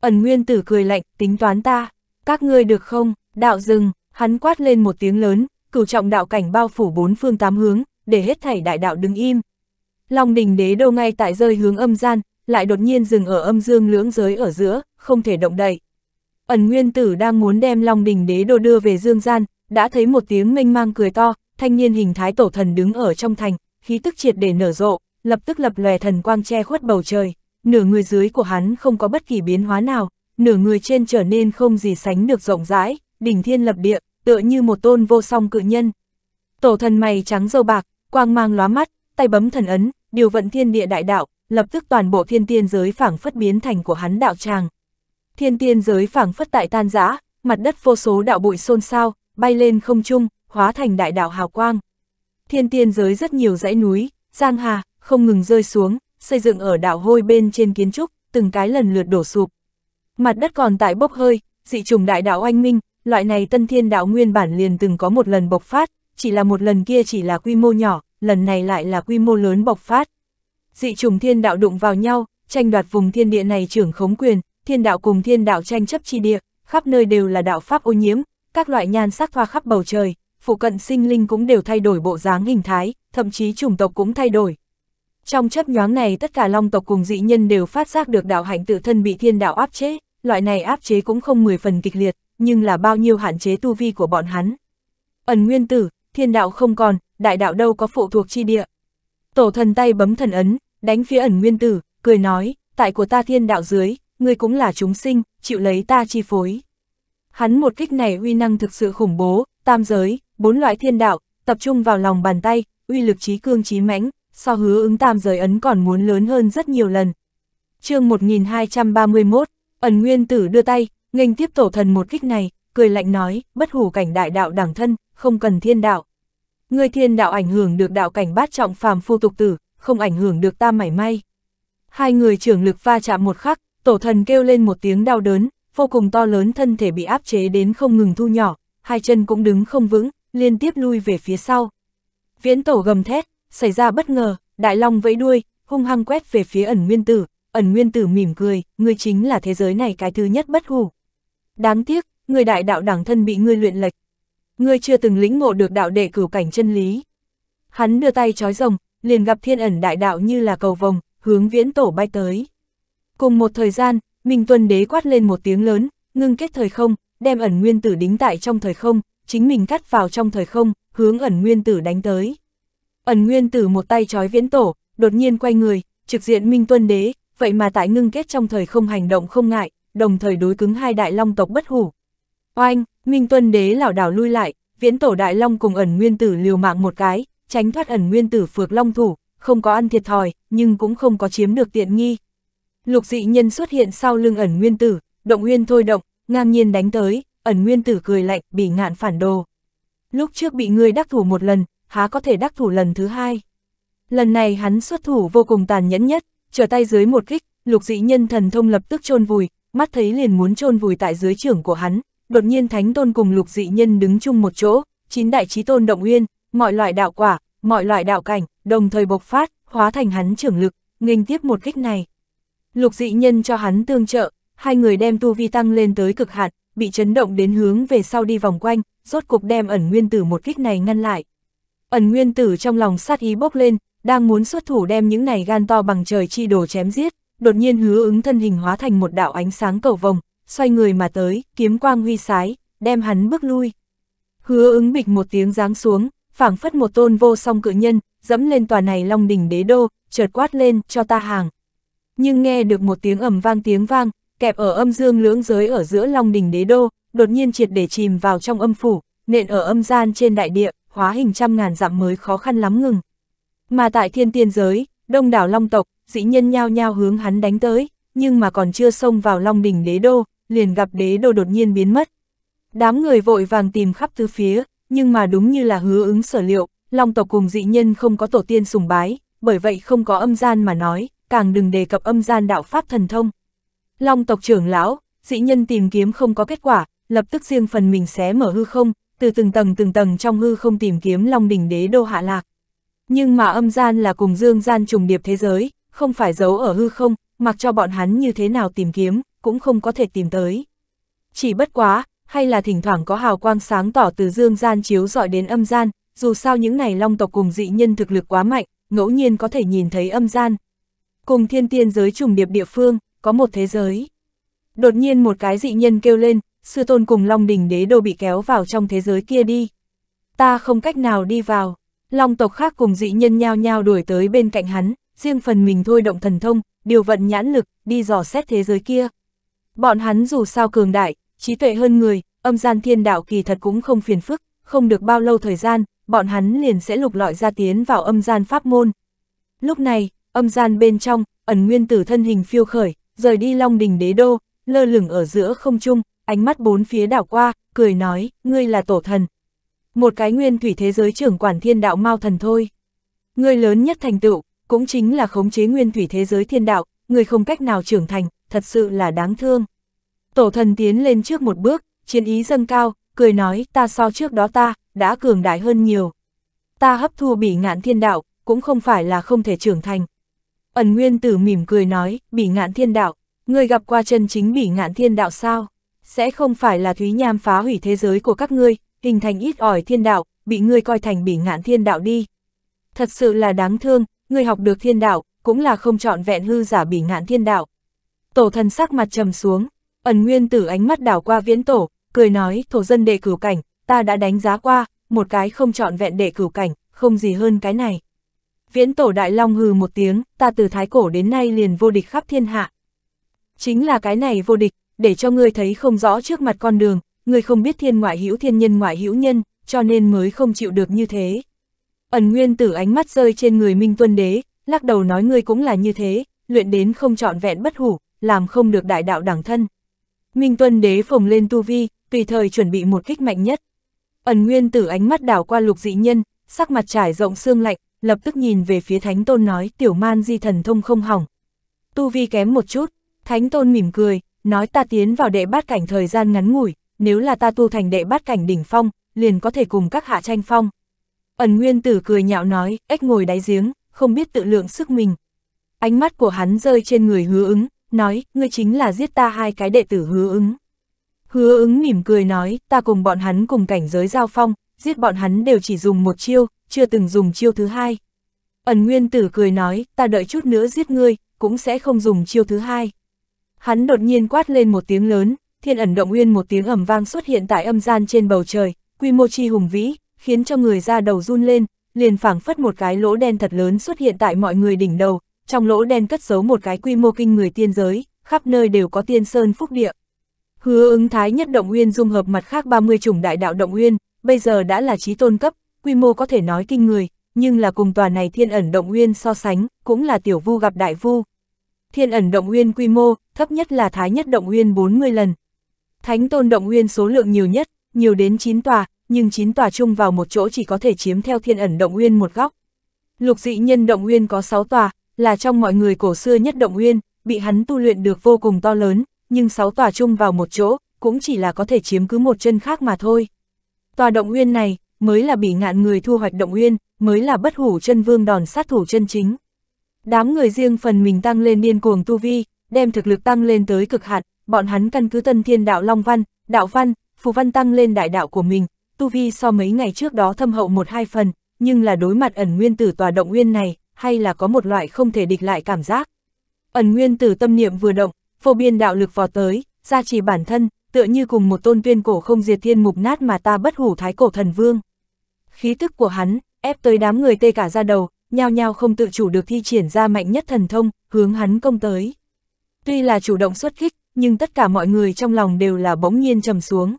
Ẩn Nguyên Tử cười lạnh, tính toán ta, các ngươi được không? Đạo dừng, hắn quát lên một tiếng lớn, cửu trọng đạo cảnh bao phủ bốn phương tám hướng, để hết thảy đại đạo đứng im. Long đỉnh đế đô ngay tại rơi hướng âm gian, lại đột nhiên dừng ở âm dương lưỡng giới ở giữa, không thể động đậy. Ẩn Nguyên Tử đang muốn đem Long Đình Đế Đồ đưa về dương gian, đã thấy một tiếng mênh mang cười to, thanh niên hình thái Tổ Thần đứng ở trong thành, khí tức triệt để nở rộ, lập tức lập lòe thần quang che khuất bầu trời, nửa người dưới của hắn không có bất kỳ biến hóa nào, nửa người trên trở nên không gì sánh được rộng rãi, đỉnh thiên lập địa, tựa như một tôn vô song cự nhân. Tổ Thần mày trắng râu bạc, quang mang lóa mắt, tay bấm thần ấn, điều vận thiên địa đại đạo, lập tức toàn bộ thiên tiên giới phảng phất biến thành của hắn đạo tràng. Thiên tiên giới phảng phất tại tan rã, mặt đất vô số đạo bụi xôn xao, bay lên không trung, hóa thành đại đạo hào quang. Thiên tiên giới rất nhiều dãy núi, giang hà, không ngừng rơi xuống, xây dựng ở đạo hôi bên trên kiến trúc, từng cái lần lượt đổ sụp. Mặt đất còn tại bốc hơi, dị trùng đại đạo oanh minh, loại này tân thiên đạo nguyên bản liền từng có một lần bộc phát, chỉ là một lần kia chỉ là quy mô nhỏ, lần này lại là quy mô lớn bộc phát. Dị trùng thiên đạo đụng vào nhau, tranh đoạt vùng thiên địa này trưởng khống quyền, thiên đạo cùng thiên đạo tranh chấp chi địa, khắp nơi đều là đạo pháp ô nhiễm, các loại nhan sắc thoa khắp bầu trời, phụ cận sinh linh cũng đều thay đổi bộ dáng hình thái, thậm chí chủng tộc cũng thay đổi. Trong chớp nhoáng này tất cả long tộc cùng dị nhân đều phát giác được đạo hạnh tự thân bị thiên đạo áp chế, loại này áp chế cũng không 10 phần kịch liệt, nhưng là bao nhiêu hạn chế tu vi của bọn hắn. Ẩn Nguyên Tử, thiên đạo không còn, đại đạo đâu có phụ thuộc chi địa. Tổ Thần tay bấm thần ấn, đánh phía Ẩn Nguyên Tử, cười nói, tại của ta thiên đạo dưới, ngươi cũng là chúng sinh, chịu lấy ta chi phối. Hắn một kích này uy năng thực sự khủng bố, tam giới, 4 loại thiên đạo, tập trung vào lòng bàn tay, uy lực trí cương trí mãnh, so Hứa Ứng tam giới ấn còn muốn lớn hơn rất nhiều lần. Chương 1231, Ẩn Nguyên Tử đưa tay, nghênh tiếp Tổ Thần một kích này, cười lạnh nói, bất hủ cảnh đại đạo đẳng thân, không cần thiên đạo. Ngươi thiên đạo ảnh hưởng được đạo cảnh bát trọng phàm phu tục tử, không ảnh hưởng được ta mảy may. Hai người trưởng lực va chạm một khắc, Tổ Thần kêu lên một tiếng đau đớn, vô cùng to lớn thân thể bị áp chế đến không ngừng thu nhỏ, hai chân cũng đứng không vững, liên tiếp lui về phía sau. Viễn Tổ gầm thét, xảy ra bất ngờ, đại long vẫy đuôi, hung hăng quét về phía Ẩn Nguyên Tử. Ẩn Nguyên Tử mỉm cười, ngươi chính là thế giới này cái thứ nhất bất hủ. Đáng tiếc, ngươi đại đạo đẳng thân bị ngươi luyện lệch. Ngươi chưa từng lĩnh ngộ được đạo đệ cửu cảnh chân lý. Hắn đưa tay chói rồng, liền gặp thiên ẩn đại đạo như là cầu vồng, hướng Viễn Tổ bay tới. Cùng một thời gian, Minh Tuân Đế quát lên một tiếng lớn, ngưng kết thời không, đem Ẩn Nguyên Tử đính tại trong thời không, chính mình cắt vào trong thời không, hướng Ẩn Nguyên Tử đánh tới. Ẩn Nguyên Tử một tay chói Viễn Tổ, đột nhiên quay người, trực diện Minh Tuân Đế, vậy mà tại ngưng kết trong thời không hành động không ngại, đồng thời đối cứng hai đại long tộc bất hủ. Oanh, Minh Tuân Đế lảo đảo lui lại, Viễn Tổ đại long cùng Ẩn Nguyên Tử liều mạng một cái, tránh thoát Ẩn Nguyên Tử phược long thủ, không có ăn thiệt thòi, nhưng cũng không có chiếm được tiện nghi. Lục dị nhân xuất hiện sau lưng Ẩn Nguyên Tử, động nguyên thôi động, ngang nhiên đánh tới. Ẩn Nguyên Tử cười lạnh, bị ngạn phản đồ. Lúc trước bị ngươi đắc thủ một lần, há có thể đắc thủ lần thứ hai. Lần này hắn xuất thủ vô cùng tàn nhẫn nhất, trở tay dưới một kích, lục dị nhân thần thông lập tức chôn vùi, mắt thấy liền muốn chôn vùi tại dưới trưởng của hắn. Đột nhiên Thánh Tôn cùng lục dị nhân đứng chung một chỗ, 9 đại chí tôn động nguyên, mọi loại đạo quả, mọi loại đạo cảnh, đồng thời bộc phát, hóa thành hắn trưởng lực, nghênh tiếp một kích này. Lục dị nhân cho hắn tương trợ, hai người đem tu vi tăng lên tới cực hạn, bị chấn động đến hướng về sau đi vòng quanh, rốt cục đem Ẩn Nguyên Tử một kích này ngăn lại. Ẩn Nguyên Tử trong lòng sát ý bốc lên, đang muốn xuất thủ đem những này gan to bằng trời chi đồ chém giết, đột nhiên Hứa Ứng thân hình hóa thành một đạo ánh sáng cầu vồng, xoay người mà tới, kiếm quang huy sái, đem hắn bước lui. Hứa Ứng bịch một tiếng giáng xuống, phảng phất một tôn vô song cự nhân, dẫm lên tòa này Long Đình Đế Đô, chợt quát lên, cho ta hàng. Nhưng nghe được một tiếng ầm vang tiếng vang, kẹp ở âm dương lưỡng giới ở giữa Long Đình Đế Đô, đột nhiên triệt để chìm vào trong âm phủ, nện ở âm gian trên đại địa, hóa hình trăm ngàn dặm mới khó khăn lắm ngừng. Mà tại thiên tiên giới, đông đảo long tộc, dĩ nhân nhao nhao hướng hắn đánh tới, nhưng mà còn chưa xông vào Long Đình Đế Đô, liền gặp đế đô đột nhiên biến mất. Đám người vội vàng tìm khắp tứ phía, nhưng mà đúng như là Hứa Ứng sở liệu, long tộc cùng dị nhân không có tổ tiên sùng bái, bởi vậy không có âm gian mà nói, càng đừng đề cập âm gian đạo pháp thần thông. Long tộc trưởng lão, dị nhân tìm kiếm không có kết quả, lập tức riêng phần mình xé mở hư không, từ từng tầng trong hư không tìm kiếm Long Đình Đế Đô hạ lạc. Nhưng mà âm gian là cùng dương gian trùng điệp thế giới, không phải giấu ở hư không, mặc cho bọn hắn như thế nào tìm kiếm, cũng không có thể tìm tới. Chỉ bất quá, hay là thỉnh thoảng có hào quang sáng tỏ từ dương gian chiếu rọi đến âm gian, dù sao những này long tộc cùng dị nhân thực lực quá mạnh, ngẫu nhiên có thể nhìn thấy âm gian. Cùng thiên tiên giới trùng điệp địa phương, có một thế giới. Đột nhiên một cái dị nhân kêu lên, sư tôn cùng Long Đình Đế Đô bị kéo vào trong thế giới kia đi. Ta không cách nào đi vào. Long tộc khác cùng dị nhân nhao nhao đuổi tới bên cạnh hắn, riêng phần mình thôi động thần thông, điều vận nhãn lực, đi dò xét thế giới kia. Bọn hắn dù sao cường đại, trí tuệ hơn người, âm gian thiên đạo kỳ thật cũng không phiền phức, không được bao lâu thời gian, bọn hắn liền sẽ lục lọi ra tiến vào âm gian pháp môn. Lúc này, âm gian bên trong, Ẩn Nguyên Tử thân hình phiêu khởi, rời đi Long Đình Đế Đô, lơ lửng ở giữa không trung, ánh mắt bốn phía đảo qua, cười nói, ngươi là tổ thần. Một cái nguyên thủy thế giới trưởng quản thiên đạo mao thần thôi. Ngươi lớn nhất thành tựu, cũng chính là khống chế nguyên thủy thế giới thiên đạo, ngươi không cách nào trưởng thành, thật sự là đáng thương. Tổ thần tiến lên trước một bước, chiến ý dâng cao, cười nói, ta so trước đó ta, đã cường đại hơn nhiều. Ta hấp thu bỉ ngạn thiên đạo, cũng không phải là không thể trưởng thành. Ẩn Nguyên Tử mỉm cười nói, bỉ ngạn thiên đạo, ngươi gặp qua chân chính bỉ ngạn thiên đạo sao? Sẽ không phải là Thúy Nham phá hủy thế giới của các ngươi, hình thành ít ỏi thiên đạo, bị ngươi coi thành bỉ ngạn thiên đạo đi. Thật sự là đáng thương, ngươi học được thiên đạo, cũng là không trọn vẹn hư giả bỉ ngạn thiên đạo. Tổ thần sắc mặt trầm xuống, Ẩn Nguyên Tử ánh mắt đảo qua Viễn Tổ, cười nói, thổ dân đệ cửu cảnh, ta đã đánh giá qua, một cái không trọn vẹn đệ cửu cảnh, không gì hơn cái này. Viễn Tổ đại long hừ một tiếng, ta từ thái cổ đến nay liền vô địch khắp thiên hạ. Chính là cái này vô địch, để cho ngươi thấy không rõ trước mặt con đường, ngươi không biết thiên ngoại hữu thiên nhân ngoại hữu nhân, cho nên mới không chịu được như thế. Ẩn Nguyên Tử ánh mắt rơi trên người Minh Tuân Đế, lắc đầu nói ngươi cũng là như thế, luyện đến không trọn vẹn bất hủ, làm không được đại đạo đẳng thân. Minh Tuân Đế phồng lên tu vi, tùy thời chuẩn bị một kích mạnh nhất. Ẩn Nguyên Tử ánh mắt đảo qua Lục Dị Nhân, sắc mặt trải rộng xương lạnh, lập tức nhìn về phía Thánh Tôn nói tiểu man di thần thông không hỏng. Tu vi kém một chút, Thánh Tôn mỉm cười, nói ta tiến vào đệ bát cảnh thời gian ngắn ngủi, nếu là ta tu thành đệ bát cảnh đỉnh phong, liền có thể cùng các hạ tranh phong. Ẩn Nguyên Tử cười nhạo nói, ếch ngồi đáy giếng, không biết tự lượng sức mình. Ánh mắt của hắn rơi trên người Hứa Ứng, nói, ngươi chính là giết ta hai cái đệ tử Hứa Ứng. Hứa Ứng mỉm cười nói, ta cùng bọn hắn cùng cảnh giới giao phong, giết bọn hắn đều chỉ dùng một chiêu, chưa từng dùng chiêu thứ hai. Ẩn Nguyên Tử cười nói, ta đợi chút nữa giết ngươi, cũng sẽ không dùng chiêu thứ hai. Hắn đột nhiên quát lên một tiếng lớn, thiên ẩn động uyên một tiếng ầm vang xuất hiện tại âm gian trên bầu trời, quy mô chi hùng vĩ, khiến cho người da đầu run lên, liền phảng phất một cái lỗ đen thật lớn xuất hiện tại mọi người đỉnh đầu, trong lỗ đen cất giấu một cái quy mô kinh người tiên giới, khắp nơi đều có tiên sơn phúc địa. Hứa Ứng thái nhất động uyên dung hợp mặt khác 30 chủng đại đạo động uyên, bây giờ đã là chí tôn cấp, quy mô có thể nói kinh người, nhưng là cùng tòa này thiên ẩn động uyên so sánh, cũng là tiểu vu gặp đại vu. Thiên ẩn động uyên quy mô, thấp nhất là thái nhất động uyên 40 lần. Thánh Tôn động uyên số lượng nhiều nhất, nhiều đến 9 tòa, nhưng 9 tòa chung vào một chỗ chỉ có thể chiếm theo thiên ẩn động uyên một góc. Lục Dị Nhân động uyên có 6 tòa, là trong mọi người cổ xưa nhất động uyên, bị hắn tu luyện được vô cùng to lớn, nhưng 6 tòa chung vào một chỗ, cũng chỉ là có thể chiếm cứ một chân khác mà thôi. Tòa động uyên này, mới là bỉ ngạn người thu hoạch động uyên, mới là bất hủ chân vương đòn sát thủ chân chính. Đám người riêng phần mình tăng lên điên cuồng tu vi, đem thực lực tăng lên tới cực hạn, bọn hắn căn cứ tân thiên đạo long văn, đạo văn, phù văn tăng lên đại đạo của mình, tu vi so mấy ngày trước đó thâm hậu 1-2 phần, nhưng là đối mặt Ẩn Nguyên Tử tòa động uyên này, hay là có một loại không thể địch lại cảm giác. Ẩn Nguyên Tử tâm niệm vừa động, vô biên đạo lực vò tới, gia trì bản thân, tựa như cùng một tôn tuyên cổ không diệt thiên mục nát mà ta bất hủ thái cổ thần vương. Khí tức của hắn, ép tới đám người tê cả da đầu, nhao nhao không tự chủ được thi triển ra mạnh nhất thần thông, hướng hắn công tới. Tuy là chủ động xuất kích, nhưng tất cả mọi người trong lòng đều là bỗng nhiên trầm xuống.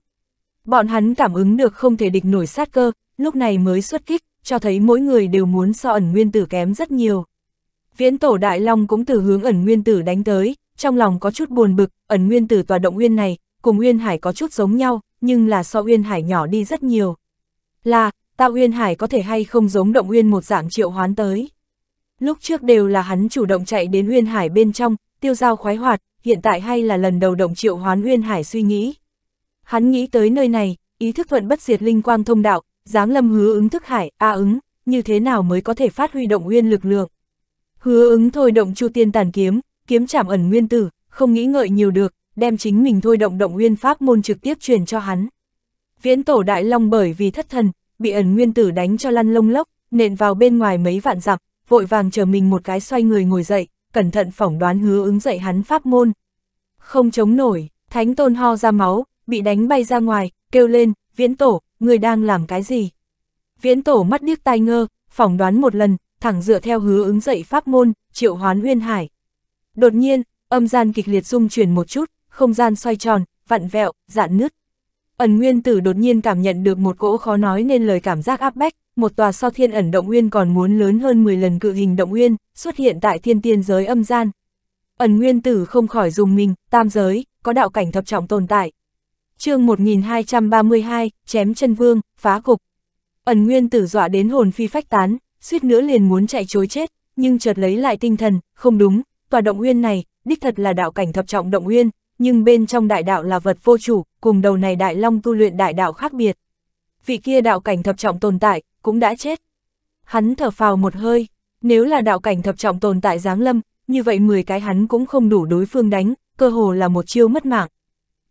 Bọn hắn cảm ứng được không thể địch nổi sát cơ, lúc này mới xuất kích, cho thấy mỗi người đều muốn so Ẩn Nguyên Tử kém rất nhiều. Viễn Tổ đại long cũng từ hướng Ẩn Nguyên Tử đánh tới, trong lòng có chút buồn bực, Ẩn Nguyên Tử tòa động uyên này, cùng uyên hải có chút giống nhau, nhưng là so uyên hải nhỏ đi rất nhiều. Là, ta uyên hải có thể hay không giống động uyên một dạng triệu hoán tới. Lúc trước đều là hắn chủ động chạy đến uyên hải bên trong, tiêu dao khoái hoạt, hiện tại hay là lần đầu động triệu hoán uyên hải suy nghĩ. Hắn nghĩ tới nơi này, ý thức thuận bất diệt linh quang thông đạo, giáng lâm Hứa Ứng thức hải, Ứng, như thế nào mới có thể phát huy động uyên lực lượng. Hứa Ứng thôi động Chu Tiên Tàn Kiếm, kiếm chạm Ẩn Nguyên Tử, không nghĩ ngợi nhiều được, đem chính mình thôi động động uyên pháp môn trực tiếp truyền cho hắn. Viễn Tổ đại long bởi vì thất thần, bị Ẩn Nguyên Tử đánh cho lăn lông lốc, nện vào bên ngoài mấy vạn dặm, vội vàng chờ mình một cái xoay người ngồi dậy, cẩn thận phỏng đoán Hứa Ứng dạy hắn pháp môn. Không chống nổi, Thánh Tôn ho ra máu, bị đánh bay ra ngoài, kêu lên, Viễn Tổ, người đang làm cái gì? Viễn Tổ mắt điếc tai ngơ, phỏng đoán một lần, thẳng dựa theo Hứa Ứng dạy pháp môn, triệu hoán Uyên Hải. Đột nhiên, âm gian kịch liệt rung chuyển một chút, không gian xoay tròn, vặn vẹo, dạn nứt. Ẩn Nguyên Tử đột nhiên cảm nhận được một cỗ khó nói nên lời cảm giác áp bách, một tòa so thiên ẩn động nguyên còn muốn lớn hơn 10 lần cự hình động nguyên, xuất hiện tại thiên tiên giới âm gian. Ẩn Nguyên Tử không khỏi dùng mình, tam giới, có đạo cảnh thập trọng tồn tại. Chương 1232, chém chân vương, phá cục. Ẩn Nguyên Tử dọa đến hồn phi phách tán, suýt nữa liền muốn chạy trối chết, nhưng chợt lấy lại tinh thần, không đúng, tòa động nguyên này, đích thật là đạo cảnh thập trọng động nguyên, nhưng bên trong đại đạo là vật vô chủ, cùng đầu này đại long tu luyện đại đạo khác biệt. Vị kia đạo cảnh thập trọng tồn tại, cũng đã chết. Hắn thở phào một hơi, nếu là đạo cảnh thập trọng tồn tại giáng lâm, như vậy 10 cái hắn cũng không đủ đối phương đánh, cơ hồ là một chiêu mất mạng.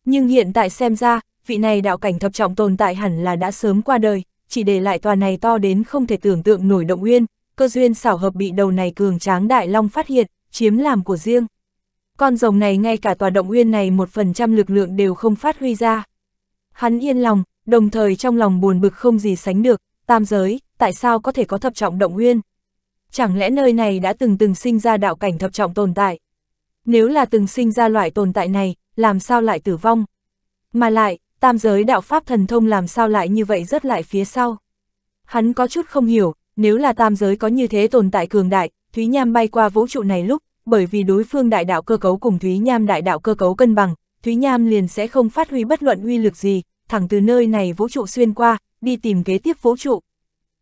Nhưng hiện tại xem ra, vị này đạo cảnh thập trọng tồn tại hẳn là đã sớm qua đời, chỉ để lại tòa này to đến không thể tưởng tượng nổi động nguyên, cơ duyên xảo hợp bị đầu này cường tráng đại long phát hiện, chiếm làm của riêng. Con rồng này ngay cả tòa động nguyên này 1% lực lượng đều không phát huy ra. Hắn yên lòng, đồng thời trong lòng buồn bực không gì sánh được, tam giới, tại sao có thể có thập trọng động nguyên? Chẳng lẽ nơi này đã từng sinh ra đạo cảnh thập trọng tồn tại? Nếu là từng sinh ra loại tồn tại này, làm sao lại tử vong? Mà lại, tam giới đạo pháp thần thông làm sao lại như vậy rớt lại phía sau? Hắn có chút không hiểu, nếu là tam giới có như thế tồn tại cường đại, Thúy Nham bay qua vũ trụ này lúc, bởi vì đối phương đại đạo cơ cấu cùng Thúy Nham đại đạo cơ cấu cân bằng, Thúy Nham liền sẽ không phát huy bất luận uy lực gì, thẳng từ nơi này vũ trụ xuyên qua, đi tìm kế tiếp vũ trụ.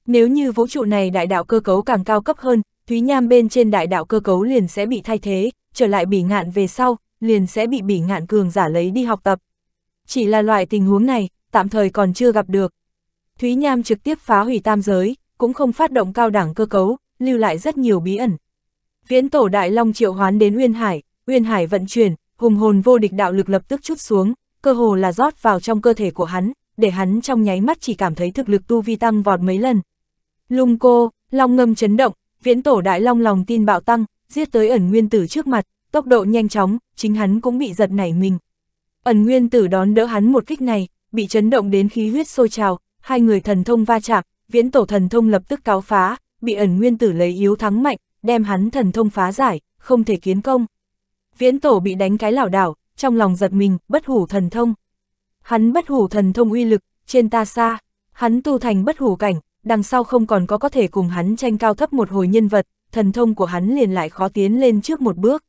Nếu như vũ trụ này đại đạo cơ cấu càng cao cấp hơn, Thúy Nham bên trên đại đạo cơ cấu liền sẽ bị thay thế, trở lại Bỉ Ngạn về sau, liền sẽ bị Bỉ Ngạn cường giả lấy đi học tập. Chỉ là loại tình huống này, tạm thời còn chưa gặp được. Thúy Nham trực tiếp phá hủy tam giới, cũng không phát động cao đẳng cơ cấu, lưu lại rất nhiều bí ẩn. Viễn Tổ đại long triệu hoán đến Uyên Hải vận chuyển, hùng hồn vô địch đạo lực lập tức chút xuống, cơ hồ là rót vào trong cơ thể của hắn, để hắn trong nháy mắt chỉ cảm thấy thực lực tu vi tăng vọt mấy lần. Lung cô, long ngâm chấn động, Viễn Tổ đại long lòng tin bạo tăng, giết tới Ẩn Nguyên Tử trước mặt, tốc độ nhanh chóng, chính hắn cũng bị giật nảy mình. Ẩn Nguyên Tử đón đỡ hắn một kích này, bị chấn động đến khí huyết sôi trào, hai người thần thông va chạm, Viễn Tổ thần thông lập tức cáo phá, bị Ẩn Nguyên Tử lấy yếu thắng mạnh, đem hắn thần thông phá giải, không thể kiến công. Viễn Tổ bị đánh cái lảo đảo, trong lòng giật mình, bất hủ thần thông. Hắn bất hủ thần thông uy lực, trên ta xa, hắn tu thành bất hủ cảnh, đằng sau không còn có thể cùng hắn tranh cao thấp một hồi nhân vật, thần thông của hắn liền lại khó tiến lên trước một bước.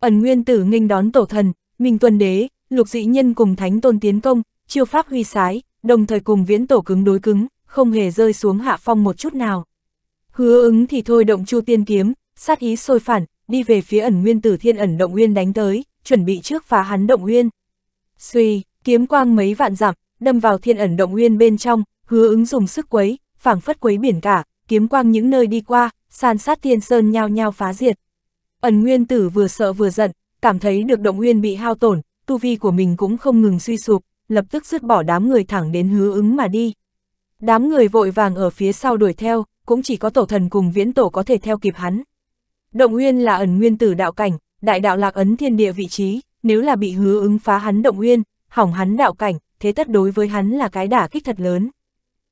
Ẩn Nguyên Tử nghênh đón Tổ Thần, Minh Tuân Đế, Lục Dị Nhân cùng Thánh Tôn tiến công, chiêu pháp huy sái, đồng thời cùng Viễn Tổ cứng đối cứng, không hề rơi xuống hạ phong một chút nào. Hứa Ứng thì thôi động Chu Tiên Kiếm, sát ý sôi phản, đi về phía Ẩn Nguyên Tử thiên ẩn động nguyên đánh tới, chuẩn bị trước phá hắn động nguyên. Xuy, kiếm quang mấy vạn dặm, đâm vào thiên ẩn động nguyên bên trong, Hứa Ứng dùng sức quấy, phảng phất quấy biển cả, kiếm quang những nơi đi qua, san sát thiên sơn nhao nhao phá diệt. Ẩn Nguyên Tử vừa sợ vừa giận, cảm thấy được động nguyên bị hao tổn, tu vi của mình cũng không ngừng suy sụp, lập tức dứt bỏ đám người thẳng đến Hứa Ứng mà đi. Đám người vội vàng ở phía sau đuổi theo, cũng chỉ có Tổ Thần cùng Viễn Tổ có thể theo kịp hắn. Động nguyên là Ẩn Nguyên Tử đạo cảnh, đại đạo lạc ấn thiên địa vị trí, nếu là bị Hứa Ứng phá hắn động nguyên, hỏng hắn đạo cảnh, thế tất đối với hắn là cái đả kích thật lớn.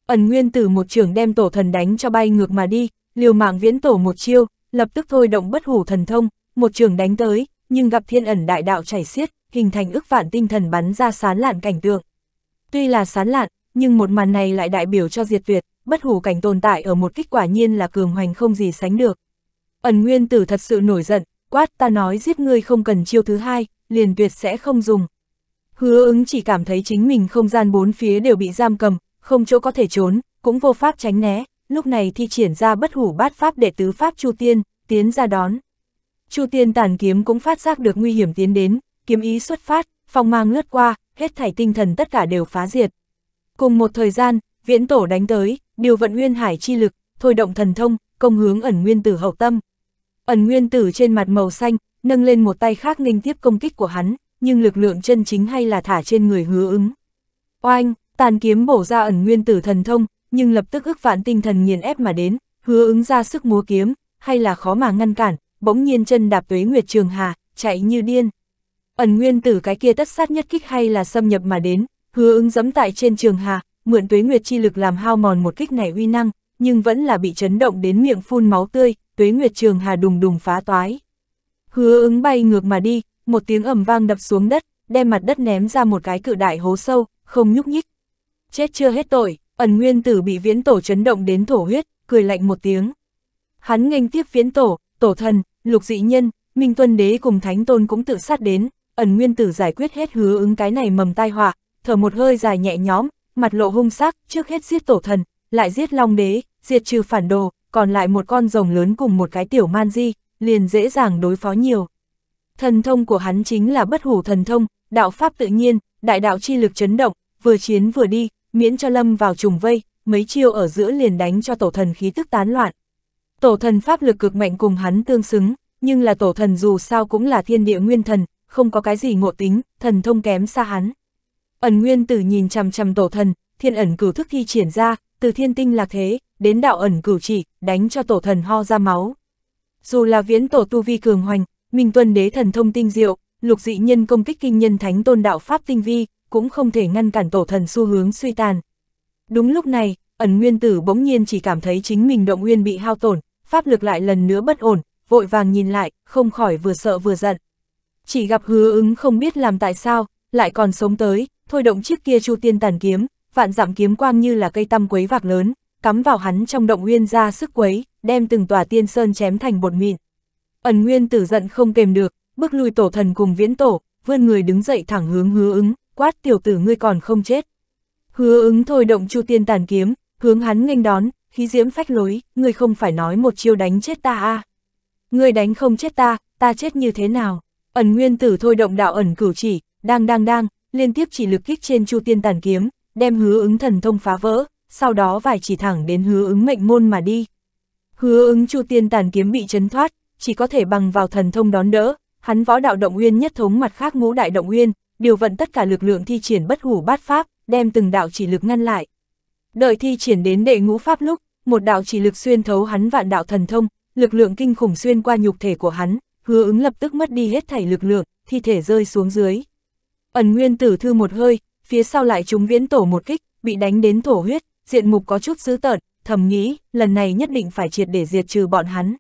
Ẩn Nguyên Tử một trường đem Tổ Thần đánh cho bay ngược mà đi, liều mạng Viễn Tổ một chiêu, lập tức thôi động bất hủ thần thông, một trường đánh tới, nhưng gặp thiên ẩn đại đạo chảy xiết, hình thành ức vạn tinh thần bắn ra sán lạn cảnh tượng. Tuy là sán lạn, nhưng một màn này lại đại biểu cho diệt tuyệt, bất hủ cảnh tồn tại ở một kích quả nhiên là cường hoành không gì sánh được. Ẩn Nguyên Tử thật sự nổi giận, quát, ta nói giết ngươi không cần chiêu thứ hai, liền tuyệt sẽ không dùng. Hứa Ứng chỉ cảm thấy chính mình không gian bốn phía đều bị giam cầm, không chỗ có thể trốn, cũng vô pháp tránh né, lúc này thi triển ra bất hủ bát pháp đệ tứ pháp Chu Tiên, tiến ra đón. Chu Tiên Tàn Kiếm cũng phát giác được nguy hiểm tiến đến, kiếm ý xuất phát, phong mang lướt qua, hết thảy tinh thần tất cả đều phá diệt. Cùng một thời gian, Viễn Tổ đánh tới, điều vận Uyên Hải chi lực, thôi động thần thông, công hướng Ẩn Nguyên Tử hậu tâm. Ẩn Nguyên Tử trên mặt màu xanh, nâng lên một tay khác nghênh tiếp công kích của hắn, nhưng lực lượng chân chính hay là thả trên người Hứa Ứng. Oanh, tàn kiếm bổ ra Ẩn Nguyên Tử thần thông, nhưng lập tức ức vạn tinh thần nghiền ép mà đến, Hứa Ứng ra sức múa kiếm, hay là khó mà ngăn cản, bỗng nhiên chân đạp tuế nguyệt trường hà, chạy như điên. Ẩn Nguyên Tử cái kia tất sát nhất kích hay là xâm nhập mà đến, Hứa Ứng giẫm tại trên trường hà, mượn tuế nguyệt chi lực làm hao mòn một kích này uy năng, nhưng vẫn là bị chấn động đến miệng phun máu tươi, tuế nguyệt trường hà đùng đùng phá toái. Hứa Ứng bay ngược mà đi, một tiếng ầm vang đập xuống đất, đem mặt đất ném ra một cái cự đại hố sâu, không nhúc nhích. Chết chưa hết tội, Ẩn Nguyên Tử bị Viễn Tổ chấn động đến thổ huyết, cười lạnh một tiếng. Hắn nghênh tiếp Viễn Tổ, Tổ Thần, Lục Dị Nhân, Minh Tuân Đế cùng Thánh Tôn cũng tự sát đến, Ẩn Nguyên Tử giải quyết hết Hứa Ứng cái này mầm tai họa, thở một hơi dài nhẹ nhõm, mặt lộ hung sắc, trước hết giết Tổ Thần, lại giết Long Đế, diệt trừ phản đồ, còn lại một con rồng lớn cùng một cái tiểu man di, liền dễ dàng đối phó nhiều. Thần thông của hắn chính là bất hủ thần thông, đạo pháp tự nhiên, đại đạo chi lực chấn động, vừa chiến vừa đi, miễn cho lâm vào trùng vây, mấy chiêu ở giữa liền đánh cho Tổ Thần khí tức tán loạn. Tổ Thần pháp lực cực mạnh cùng hắn tương xứng, nhưng là Tổ Thần dù sao cũng là thiên địa nguyên thần, không có cái gì ngộ tính, thần thông kém xa hắn. Ẩn Nguyên Tử nhìn chằm chằm Tổ Thần, thiên ẩn cửu thức thi triển ra, từ thiên tinh lạc thế, đến đạo ẩn cửu chỉ, đánh cho Tổ Thần ho ra máu. Dù là Viễn Tổ tu vi cường hoành, Minh Tuân Đế thần thông tinh diệu, Lục Dị Nhân công kích kinh nhân, Thánh Tôn đạo pháp tinh vi, cũng không thể ngăn cản Tổ Thần xu hướng suy tàn. Đúng lúc này, Ẩn Nguyên Tử bỗng nhiên chỉ cảm thấy chính mình động nguyên bị hao tổn, pháp lực lại lần nữa bất ổn, vội vàng nhìn lại, không khỏi vừa sợ vừa giận. Chỉ gặp Hứa Ứng không biết làm tại sao, lại còn sống tới, thôi động chiếc kia Chu Tiên Tàn Kiếm, vạn dặm kiếm quang như là cây tăm quấy vạc lớn, cắm vào hắn trong động nguyên ra sức quấy, đem từng tòa tiên sơn chém thành bột mịn. Ẩn Nguyên Tử giận không kềm được, bước lui Tổ Thần cùng Viễn Tổ, vươn người đứng dậy thẳng hướng Hứa Ứng, quát: "Tiểu tử ngươi còn không chết!" Hứa Ứng thôi động Chu Tiên Tàn Kiếm, hướng hắn nghênh đón, khí diễm phách lối: "Ngươi không phải nói một chiêu đánh chết ta à? Ngươi đánh không chết ta, ta chết như thế nào?" Ẩn Nguyên Tử thôi động đạo ẩn cửu chỉ, đang liên tiếp chỉ lực kích trên Chu Tiên Tàn Kiếm, đem Hứa Ứng thần thông phá vỡ, sau đó vài chỉ thẳng đến Hứa Ứng mệnh môn mà đi. Hứa Ứng Chu Tiên Tàn Kiếm bị chấn thoát, chỉ có thể bằng vào thần thông đón đỡ, hắn võ đạo động nguyên nhất thống mặt khác ngũ đại động nguyên, điều vận tất cả lực lượng thi triển bất hủ bát pháp, đem từng đạo chỉ lực ngăn lại. Đợi thi triển đến đệ ngũ pháp lúc, một đạo chỉ lực xuyên thấu hắn vạn đạo thần thông, lực lượng kinh khủng xuyên qua nhục thể của hắn, Hứa Ứng lập tức mất đi hết thảy lực lượng, thi thể rơi xuống dưới. Ẩn Nguyên Tử thư một hơi, phía sau lại trúng Viễn Tổ một kích, bị đánh đến thổ huyết, diện mục có chút dữ tợn, thầm nghĩ, lần này nhất định phải triệt để diệt trừ bọn hắn.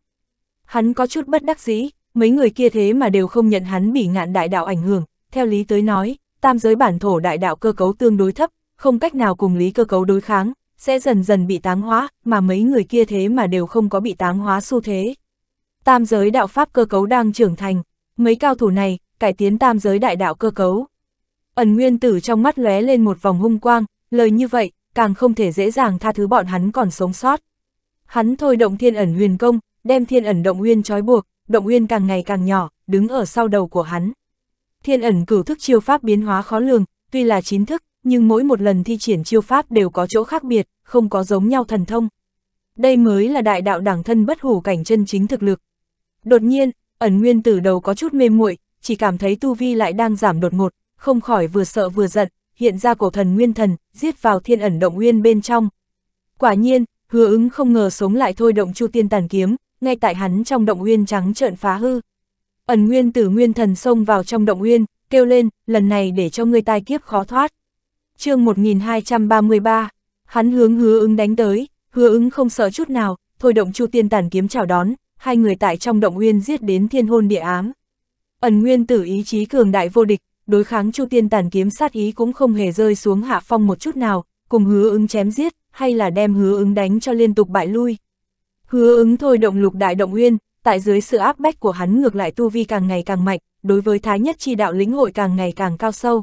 Hắn có chút bất đắc dĩ, mấy người kia thế mà đều không nhận hắn bỉ ngạn đại đạo ảnh hưởng, theo lý tới nói, tam giới bản thổ đại đạo cơ cấu tương đối thấp, không cách nào cùng lý cơ cấu đối kháng, sẽ dần dần bị táng hóa, mà mấy người kia thế mà đều không có bị táng hóa xu thế. Tam giới đạo pháp cơ cấu đang trưởng thành, mấy cao thủ này, cải tiến tam giới đại đạo cơ cấu. Ẩn Nguyên Tử trong mắt lóe lên một vòng hung quang, lời như vậy, càng không thể dễ dàng tha thứ bọn hắn còn sống sót. Hắn thôi động thiên ẩn huyền công, đem thiên ẩn động nguyên trói buộc, động nguyên càng ngày càng nhỏ, đứng ở sau đầu của hắn. Thiên ẩn cửu thức chiêu pháp biến hóa khó lường, tuy là 9 thức, nhưng mỗi một lần thi triển chiêu pháp đều có chỗ khác biệt, không có giống nhau thần thông. Đây mới là đại đạo đẳng thân bất hủ cảnh chân chính thực lực. Đột nhiên, Ẩn Nguyên Tử đầu có chút mê muội, chỉ cảm thấy tu vi lại đang giảm đột ngột, không khỏi vừa sợ vừa giận, hiện ra cổ thần nguyên thần, giết vào thiên ẩn động nguyên bên trong. Quả nhiên, Hứa Ứng không ngờ sống lại thôi động Chu Tiên Tàn Kiếm, ngay tại hắn trong động nguyên trắng trợn phá hư. Ẩn Nguyên Tử nguyên thần xông vào trong động nguyên, kêu lên: "Lần này để cho ngươi tai kiếp khó thoát." Chương 1233, hắn hướng Hứa Ứng đánh tới, Hứa Ứng không sợ chút nào, thôi động Chu Tiên Tàn Kiếm chào đón, hai người tại trong động nguyên giết đến thiên hôn địa ám. Ẩn Nguyên Tử ý chí cường đại vô địch, đối kháng Chu Tiên Tàn Kiếm sát ý cũng không hề rơi xuống hạ phong một chút nào, cùng Hứa Ứng chém giết, hay là đem Hứa Ứng đánh cho liên tục bại lui. Hứa Ứng thôi động lục đại động nguyên, tại dưới sự áp bách của hắn ngược lại tu vi càng ngày càng mạnh, đối với thái nhất chi đạo lĩnh hội càng ngày càng cao sâu.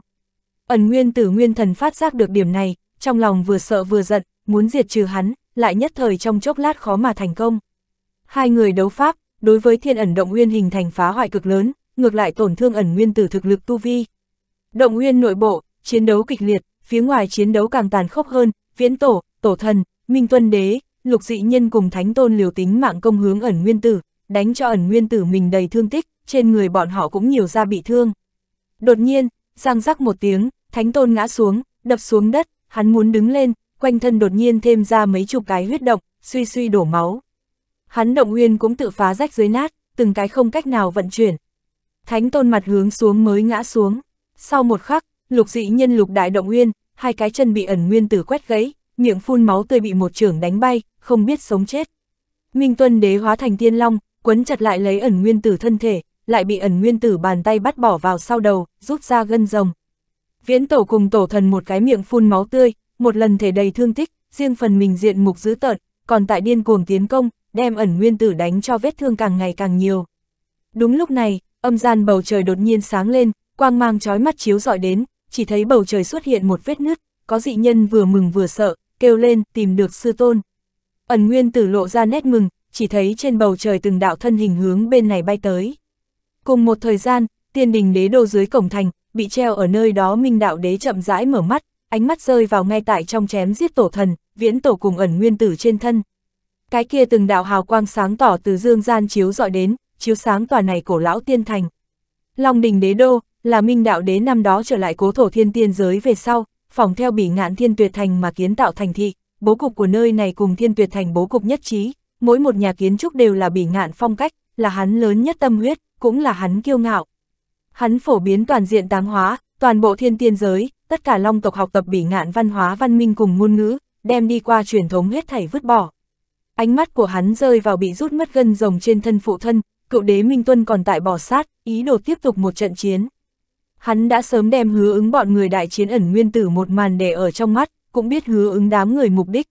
Ẩn Nguyên Tử nguyên thần phát giác được điểm này, trong lòng vừa sợ vừa giận, muốn diệt trừ hắn, lại nhất thời trong chốc lát khó mà thành công. Hai người đấu pháp, đối với thiên ẩn động nguyên hình thành phá hoại cực lớn, ngược lại tổn thương Ẩn Nguyên Tử thực lực tu vi. Động nguyên nội bộ, chiến đấu kịch liệt, phía ngoài chiến đấu càng tàn khốc hơn, Viễn Tổ, Tổ Thần, Minh Tuân Đế, Lục Dị Nhân cùng Thánh Tôn liều tính mạng công hướng Ẩn Nguyên Tử, đánh cho Ẩn Nguyên Tử mình đầy thương tích, trên người bọn họ cũng nhiều ra bị thương. Đột nhiên, răng rắc một tiếng, Thánh Tôn ngã xuống, đập xuống đất, hắn muốn đứng lên, quanh thân đột nhiên thêm ra mấy chục cái huyết động, suy đổ máu. Hắn động nguyên cũng tự phá rách dưới nát, từng cái không cách nào vận chuyển. Thánh tôn mặt hướng xuống mới ngã xuống. Sau một khắc, lục dị nhân lục đại động nguyên, hai cái chân bị ẩn nguyên tử quét gãy, miệng phun máu tươi bị một chưởng đánh bay, không biết sống chết. Minh Tuân Đế hóa thành tiên long, quấn chặt lại lấy ẩn nguyên tử thân thể, lại bị ẩn nguyên tử bàn tay bắt bỏ vào sau đầu, rút ra gân rồng. Viễn tổ cùng tổ thần một cái miệng phun máu tươi, một lần thể đầy thương tích, riêng phần mình diện mục dữ tợn, còn tại điên cuồng tiến công, đem ẩn nguyên tử đánh cho vết thương càng ngày càng nhiều. Đúng lúc này, âm gian bầu trời đột nhiên sáng lên, quang mang chói mắt chiếu rọi đến, chỉ thấy bầu trời xuất hiện một vết nứt, có dị nhân vừa mừng vừa sợ, kêu lên tìm được sư tôn. Ẩn nguyên tử lộ ra nét mừng, chỉ thấy trên bầu trời từng đạo thân hình hướng bên này bay tới. Cùng một thời gian, Tiên Đình Đế Đô dưới cổng thành, bị treo ở nơi đó Minh Đạo Đế chậm rãi mở mắt, ánh mắt rơi vào ngay tại trong chém giết tổ thần, viễn tổ cùng ẩn nguyên tử trên thân. Cái kia từng đạo hào quang sáng tỏ từ dương gian chiếu rọi đến, chiếu sáng tòa này cổ lão tiên thành. Long Đình Đế Đô là Minh Đạo Đế năm đó trở lại cố thổ thiên tiên giới về sau, phỏng theo Bỉ Ngạn Thiên Tuyệt Thành mà kiến tạo thành thị, bố cục của nơi này cùng Thiên Tuyệt Thành bố cục nhất trí, mỗi một nhà kiến trúc đều là Bỉ Ngạn phong cách, là hắn lớn nhất tâm huyết, cũng là hắn kiêu ngạo. Hắn phổ biến toàn diện táng hóa, toàn bộ thiên tiên giới, tất cả long tộc học tập Bỉ Ngạn văn hóa văn minh cùng ngôn ngữ, đem đi qua truyền thống hết thảy vứt bỏ. Ánh mắt của hắn rơi vào bị rút mất gân rồng trên thân phụ thân, cựu đế Minh Tuân còn tại bỏ sát, ý đồ tiếp tục một trận chiến. Hắn đã sớm đem Hứa Ứng bọn người đại chiến ẩn nguyên tử một màn để ở trong mắt, cũng biết Hứa Ứng đám người mục đích.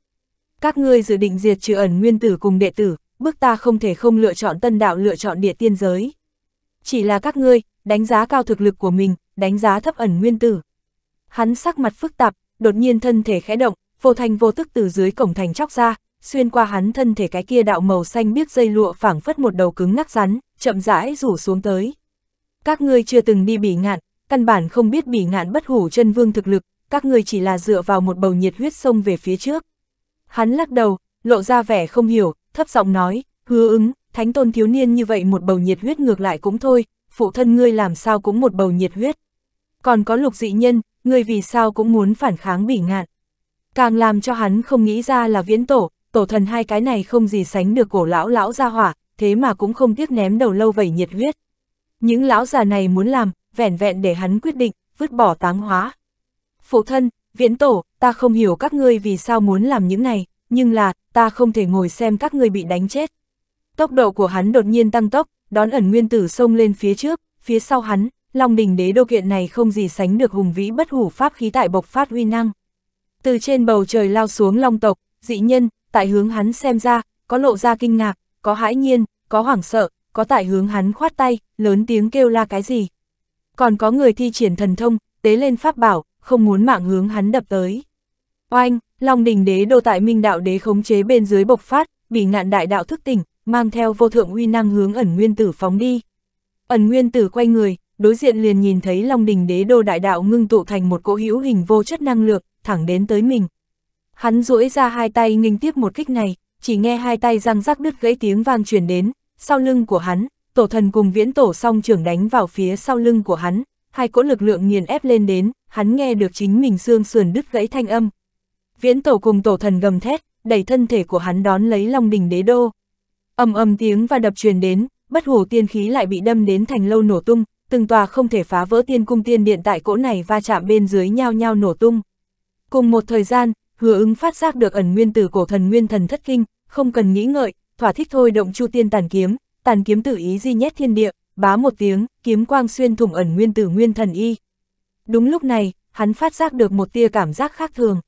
Các ngươi dự định diệt trừ ẩn nguyên tử cùng đệ tử, bước ta không thể không lựa chọn tân đạo, lựa chọn địa tiên giới. Chỉ là các ngươi, đánh giá cao thực lực của mình, đánh giá thấp ẩn nguyên tử. Hắn sắc mặt phức tạp, đột nhiên thân thể khẽ động, vô thanh vô tức từ dưới cổng thành chóc ra, xuyên qua hắn thân thể cái kia đạo màu xanh biếc dây lụa phảng phất một đầu cứng nắc rắn, chậm rãi rủ xuống tới. Các ngươi chưa từng đi Bỉ Ngạn, căn bản không biết Bỉ Ngạn bất hủ chân vương thực lực, các ngươi chỉ là dựa vào một bầu nhiệt huyết xông về phía trước. Hắn lắc đầu, lộ ra vẻ không hiểu, thấp giọng nói, Hứa Ứng, thánh tôn thiếu niên như vậy một bầu nhiệt huyết ngược lại cũng thôi, phụ thân ngươi làm sao cũng một bầu nhiệt huyết. Còn có lục dị nhân, ngươi vì sao cũng muốn phản kháng Bỉ Ngạn. Càng làm cho hắn không nghĩ ra là viễn tổ, tổ thần hai cái này không gì sánh được cổ lão ra hỏa, thế mà cũng không tiếc ném đầu lâu vẩy nhiệt huyết. Những lão già này muốn làm, vẻn vẹn để hắn quyết định, vứt bỏ táng hóa. Phụ thân, viễn tổ, ta không hiểu các ngươi vì sao muốn làm những này, nhưng là, ta không thể ngồi xem các ngươi bị đánh chết. Tốc độ của hắn đột nhiên tăng tốc, đón ẩn nguyên tử xông lên phía trước, phía sau hắn, Long Đình Đế Đô kiện này không gì sánh được hùng vĩ bất hủ pháp khí tại bộc phát uy năng. Từ trên bầu trời lao xuống long tộc, dị nhân, tại hướng hắn xem ra, có lộ ra kinh ngạc, có hãi nhiên, có hoảng sợ, có tại hướng hắn khoát tay, lớn tiếng kêu la cái gì. Còn có người thi triển thần thông, tế lên pháp bảo, không muốn mạng hướng hắn đập tới. Oanh, Long Đình Đế Đô tại Minh Đạo Đế khống chế bên dưới bộc phát, Bỉ Ngạn đại đạo thức tỉnh, mang theo vô thượng uy năng hướng ẩn nguyên tử phóng đi. Ẩn nguyên tử quay người, đối diện liền nhìn thấy Long Đình Đế Đô đại đạo ngưng tụ thành một cỗ hữu hình vô chất năng lượng, thẳng đến tới mình. Hắn duỗi ra hai tay nghênh tiếp một kích này, chỉ nghe hai tay răng rắc đứt gãy tiếng vang truyền đến, sau lưng của hắn, tổ thần cùng viễn tổ song trưởng đánh vào phía sau lưng của hắn, hai cỗ lực lượng nghiền ép lên đến, hắn nghe được chính mình xương sườn đứt gãy thanh âm. Viễn tổ cùng tổ thần gầm thét, đẩy thân thể của hắn đón lấy Long Đình Đế Đô. Ầm ầm tiếng và đập truyền đến, bất hủ tiên khí lại bị đâm đến thành lâu nổ tung, từng tòa không thể phá vỡ tiên cung tiên điện tại cỗ này va chạm bên dưới nhao nhao nổ tung. Cùng một thời gian, Hứa Ứng phát giác được ẩn nguyên tử cổ thần nguyên thần thất kinh, không cần nghĩ ngợi, thỏa thích thôi động Chu Tiên tàn kiếm tự ý di nhét thiên địa, bá một tiếng, kiếm quang xuyên thủng ẩn nguyên tử nguyên thần y. Đúng lúc này, hắn phát giác được một tia cảm giác khác thường.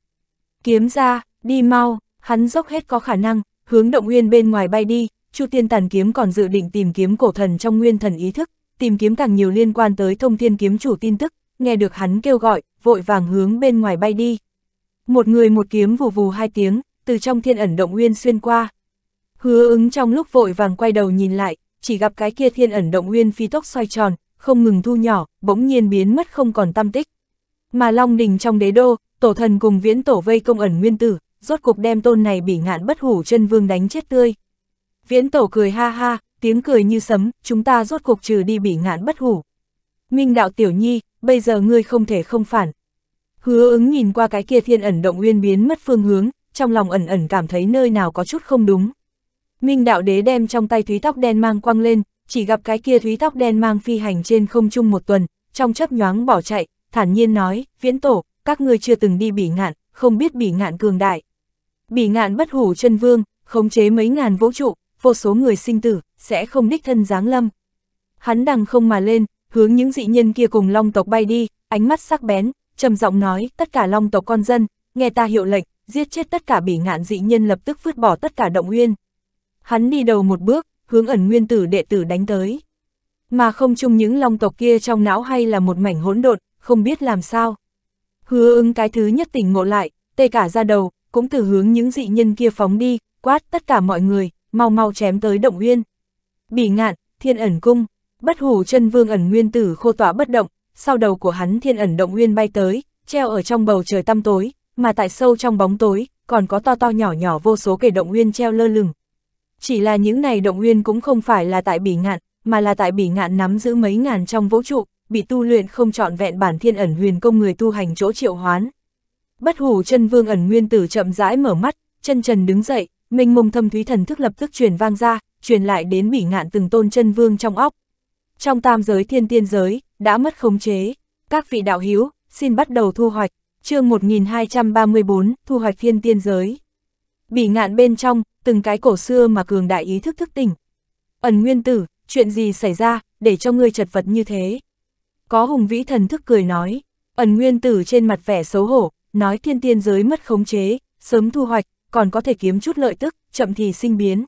Kiếm ra, đi mau, hắn dốc hết có khả năng, hướng động nguyên bên ngoài bay đi, Chu Tiên tàn kiếm còn dự định tìm kiếm cổ thần trong nguyên thần ý thức, tìm kiếm càng nhiều liên quan tới thông thiên kiếm chủ tin tức, nghe được hắn kêu gọi, vội vàng hướng bên ngoài bay đi. Một người một kiếm vù vù hai tiếng, từ trong thiên ẩn động nguyên xuyên qua. Hứa Ứng trong lúc vội vàng quay đầu nhìn lại, chỉ gặp cái kia thiên ẩn động nguyên phi tốc xoay tròn, không ngừng thu nhỏ, bỗng nhiên biến mất không còn tăm tích. Mà Long Đình trong đế đô, tổ thần cùng viễn tổ vây công ẩn nguyên tử, rốt cục đem tôn này Bỉ Ngạn bất hủ chân vương đánh chết tươi. Viễn tổ cười ha ha, tiếng cười như sấm, chúng ta rốt cục trừ đi Bỉ Ngạn bất hủ. Minh đạo tiểu nhi, bây giờ ngươi không thể không phản. Hứa Ứng nhìn qua cái kia thiên ẩn động nguyên biến mất phương hướng, trong lòng ẩn ẩn cảm thấy nơi nào có chút không đúng. Minh đạo đế đem trong tay thúy tóc đen mang quăng lên, chỉ gặp cái kia thúy tóc đen mang phi hành trên không trung một tuần, trong chớp nhoáng bỏ chạy, thản nhiên nói, Viễn Tổ, các ngươi chưa từng đi Bỉ Ngạn, không biết Bỉ Ngạn cường đại. Bỉ Ngạn bất hủ chân vương, khống chế mấy ngàn vũ trụ, vô số người sinh tử, sẽ không đích thân giáng lâm. Hắn đằng không mà lên, hướng những dị nhân kia cùng long tộc bay đi, ánh mắt sắc bén, trầm giọng nói, tất cả long tộc con dân, nghe ta hiệu lệnh, giết chết tất cả Bỉ Ngạn dị nhân, lập tức vứt bỏ tất cả động uyên. Hắn đi đầu một bước, hướng Ẩn Nguyên Tử đệ tử đánh tới. Mà không chung những long tộc kia trong não hay là một mảnh hỗn độn, không biết làm sao. Hứa Ứng cái thứ nhất tỉnh ngộ lại, tê cả ra đầu, cũng từ hướng những dị nhân kia phóng đi, quát tất cả mọi người, mau mau chém tới động uyên. Bỉ Ngạn, Thiên Ẩn Cung, bất hủ chân vương Ẩn Nguyên Tử khô tỏa bất động, sau đầu của hắn Thiên Ẩn động uyên bay tới, treo ở trong bầu trời tăm tối, mà tại sâu trong bóng tối, còn có to to nhỏ nhỏ vô số kẻ động uyên treo lơ lửng. Chỉ là những này động uyên cũng không phải là tại Bỉ Ngạn, mà là tại Bỉ Ngạn nắm giữ mấy ngàn trong vũ trụ, bị tu luyện không trọn vẹn bản Thiên Ẩn Huyền Công người tu hành chỗ triệu hoán. Bất hủ chân vương Ẩn Nguyên Tử chậm rãi mở mắt, chân trần đứng dậy, mênh mông thâm thúy thần thức lập tức truyền vang ra, truyền lại đến Bỉ Ngạn từng tôn chân vương trong óc. Trong tam giới thiên tiên giới, đã mất khống chế, các vị đạo hữu, xin bắt đầu thu hoạch, chương 1234, thu hoạch thiên tiên giới. Bỉ Ngạn bên trong, từng cái cổ xưa mà cường đại ý thức thức tỉnh. Ẩn Nguyên Tử, chuyện gì xảy ra, để cho ngươi chật vật như thế? Có hùng vĩ thần thức cười nói. Ẩn Nguyên Tử trên mặt vẻ xấu hổ, nói thiên tiên giới mất khống chế, sớm thu hoạch, còn có thể kiếm chút lợi tức, chậm thì sinh biến.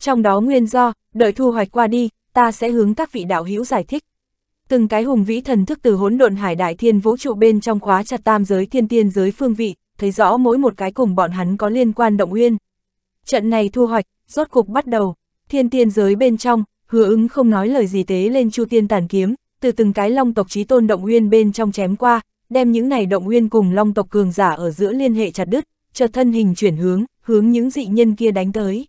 Trong đó nguyên do, đợi thu hoạch qua đi, ta sẽ hướng các vị đạo hữu giải thích. Từng cái hùng vĩ thần thức từ hỗn độn hải đại thiên vũ trụ bên trong khóa chặt tam giới thiên tiên giới phương vị, thấy rõ mỗi một cái cùng bọn hắn có liên quan động nguyên. Trận này thu hoạch, rốt cục bắt đầu. Thiên tiên giới bên trong, Hứa Ứng không nói lời gì tế lên Chu Tiên Tàn Kiếm, từ từng cái long tộc chí tôn động nguyên bên trong chém qua, đem những này động nguyên cùng long tộc cường giả ở giữa liên hệ chặt đứt, chợt thân hình chuyển hướng, hướng những dị nhân kia đánh tới.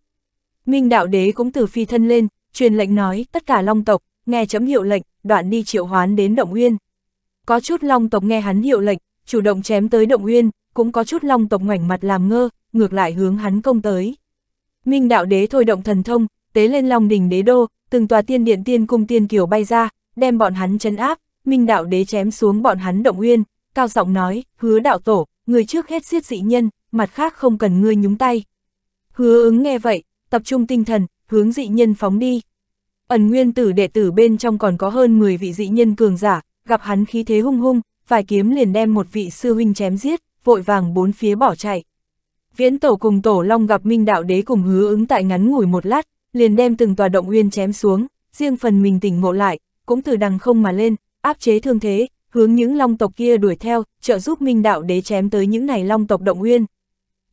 Minh Đạo Đế cũng từ phi thân lên, truyền lệnh nói, tất cả long tộc, nghe chấm hiệu lệnh, đoạn đi triệu hoán đến động nguyên. Có chút long tộc nghe hắn hiệu lệnh, chủ động chém tới động nguyên, cũng có chút long tộc ngoảnh mặt làm ngơ, ngược lại hướng hắn công tới. Minh Đạo Đế thôi động thần thông, tế lên Long Đình Đế Đô, từng tòa tiên điện tiên cung tiên kiều bay ra, đem bọn hắn trấn áp. Minh Đạo Đế chém xuống bọn hắn động nguyên, cao giọng nói, Hứa đạo tổ, người trước hết giết dị nhân, mặt khác không cần ngươi nhúng tay. Hứa Ứng nghe vậy, tập trung tinh thần, hướng dị nhân phóng đi. Ẩn Nguyên Tử đệ tử bên trong còn có hơn 10 vị dị nhân cường giả, gặp hắn khí thế hung hung, vài kiếm liền đem một vị sư huynh chém giết, vội vàng bốn phía bỏ chạy. Viễn Tổ cùng Tổ Long gặp Minh Đạo Đế cùng Hứa Ứng tại ngắn ngủi một lát, liền đem từng tòa động nguyên chém xuống, riêng phần mình tỉnh ngộ lại, cũng từ đằng không mà lên, áp chế thương thế, hướng những long tộc kia đuổi theo, trợ giúp Minh Đạo Đế chém tới những này long tộc động nguyên.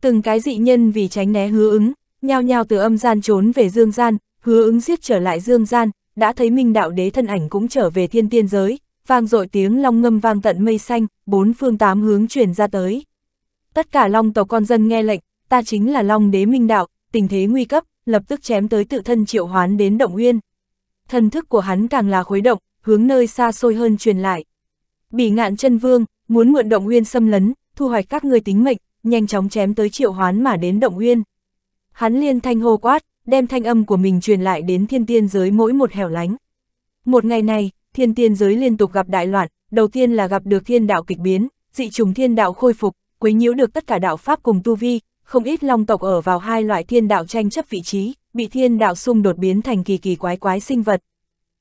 Từng cái dị nhân vì tránh né Hứa Ứng, nhao nhao từ âm gian trốn về dương gian, Hứa Ứng giết trở lại dương gian, đã thấy Minh Đạo Đế thân ảnh cũng trở về thiên tiên giới, vang dội tiếng long ngâm vang tận mây xanh, bốn phương tám hướng truyền ra tới. Tất cả long tộc con dân nghe lệnh, ta chính là Long Đế Minh Đạo, tình thế nguy cấp, lập tức chém tới tự thân triệu hoán đến động nguyên. Thần thức của hắn càng là khuấy động, hướng nơi xa xôi hơn truyền lại. Bỉ Ngạn chân vương, muốn mượn động nguyên xâm lấn, thu hoạch các ngươi tính mệnh, nhanh chóng chém tới triệu hoán mà đến động nguyên. Hắn liên thanh hô quát, đem thanh âm của mình truyền lại đến thiên tiên giới mỗi một hẻo lánh. Một ngày này, thiên tiên giới liên tục gặp đại loạn, đầu tiên là gặp được thiên đạo kịch biến, dị trùng thiên đạo khôi phục, quấy nhiễu được tất cả đạo pháp cùng tu vi, không ít long tộc ở vào hai loại thiên đạo tranh chấp vị trí, bị thiên đạo xung đột biến thành kỳ kỳ quái quái sinh vật.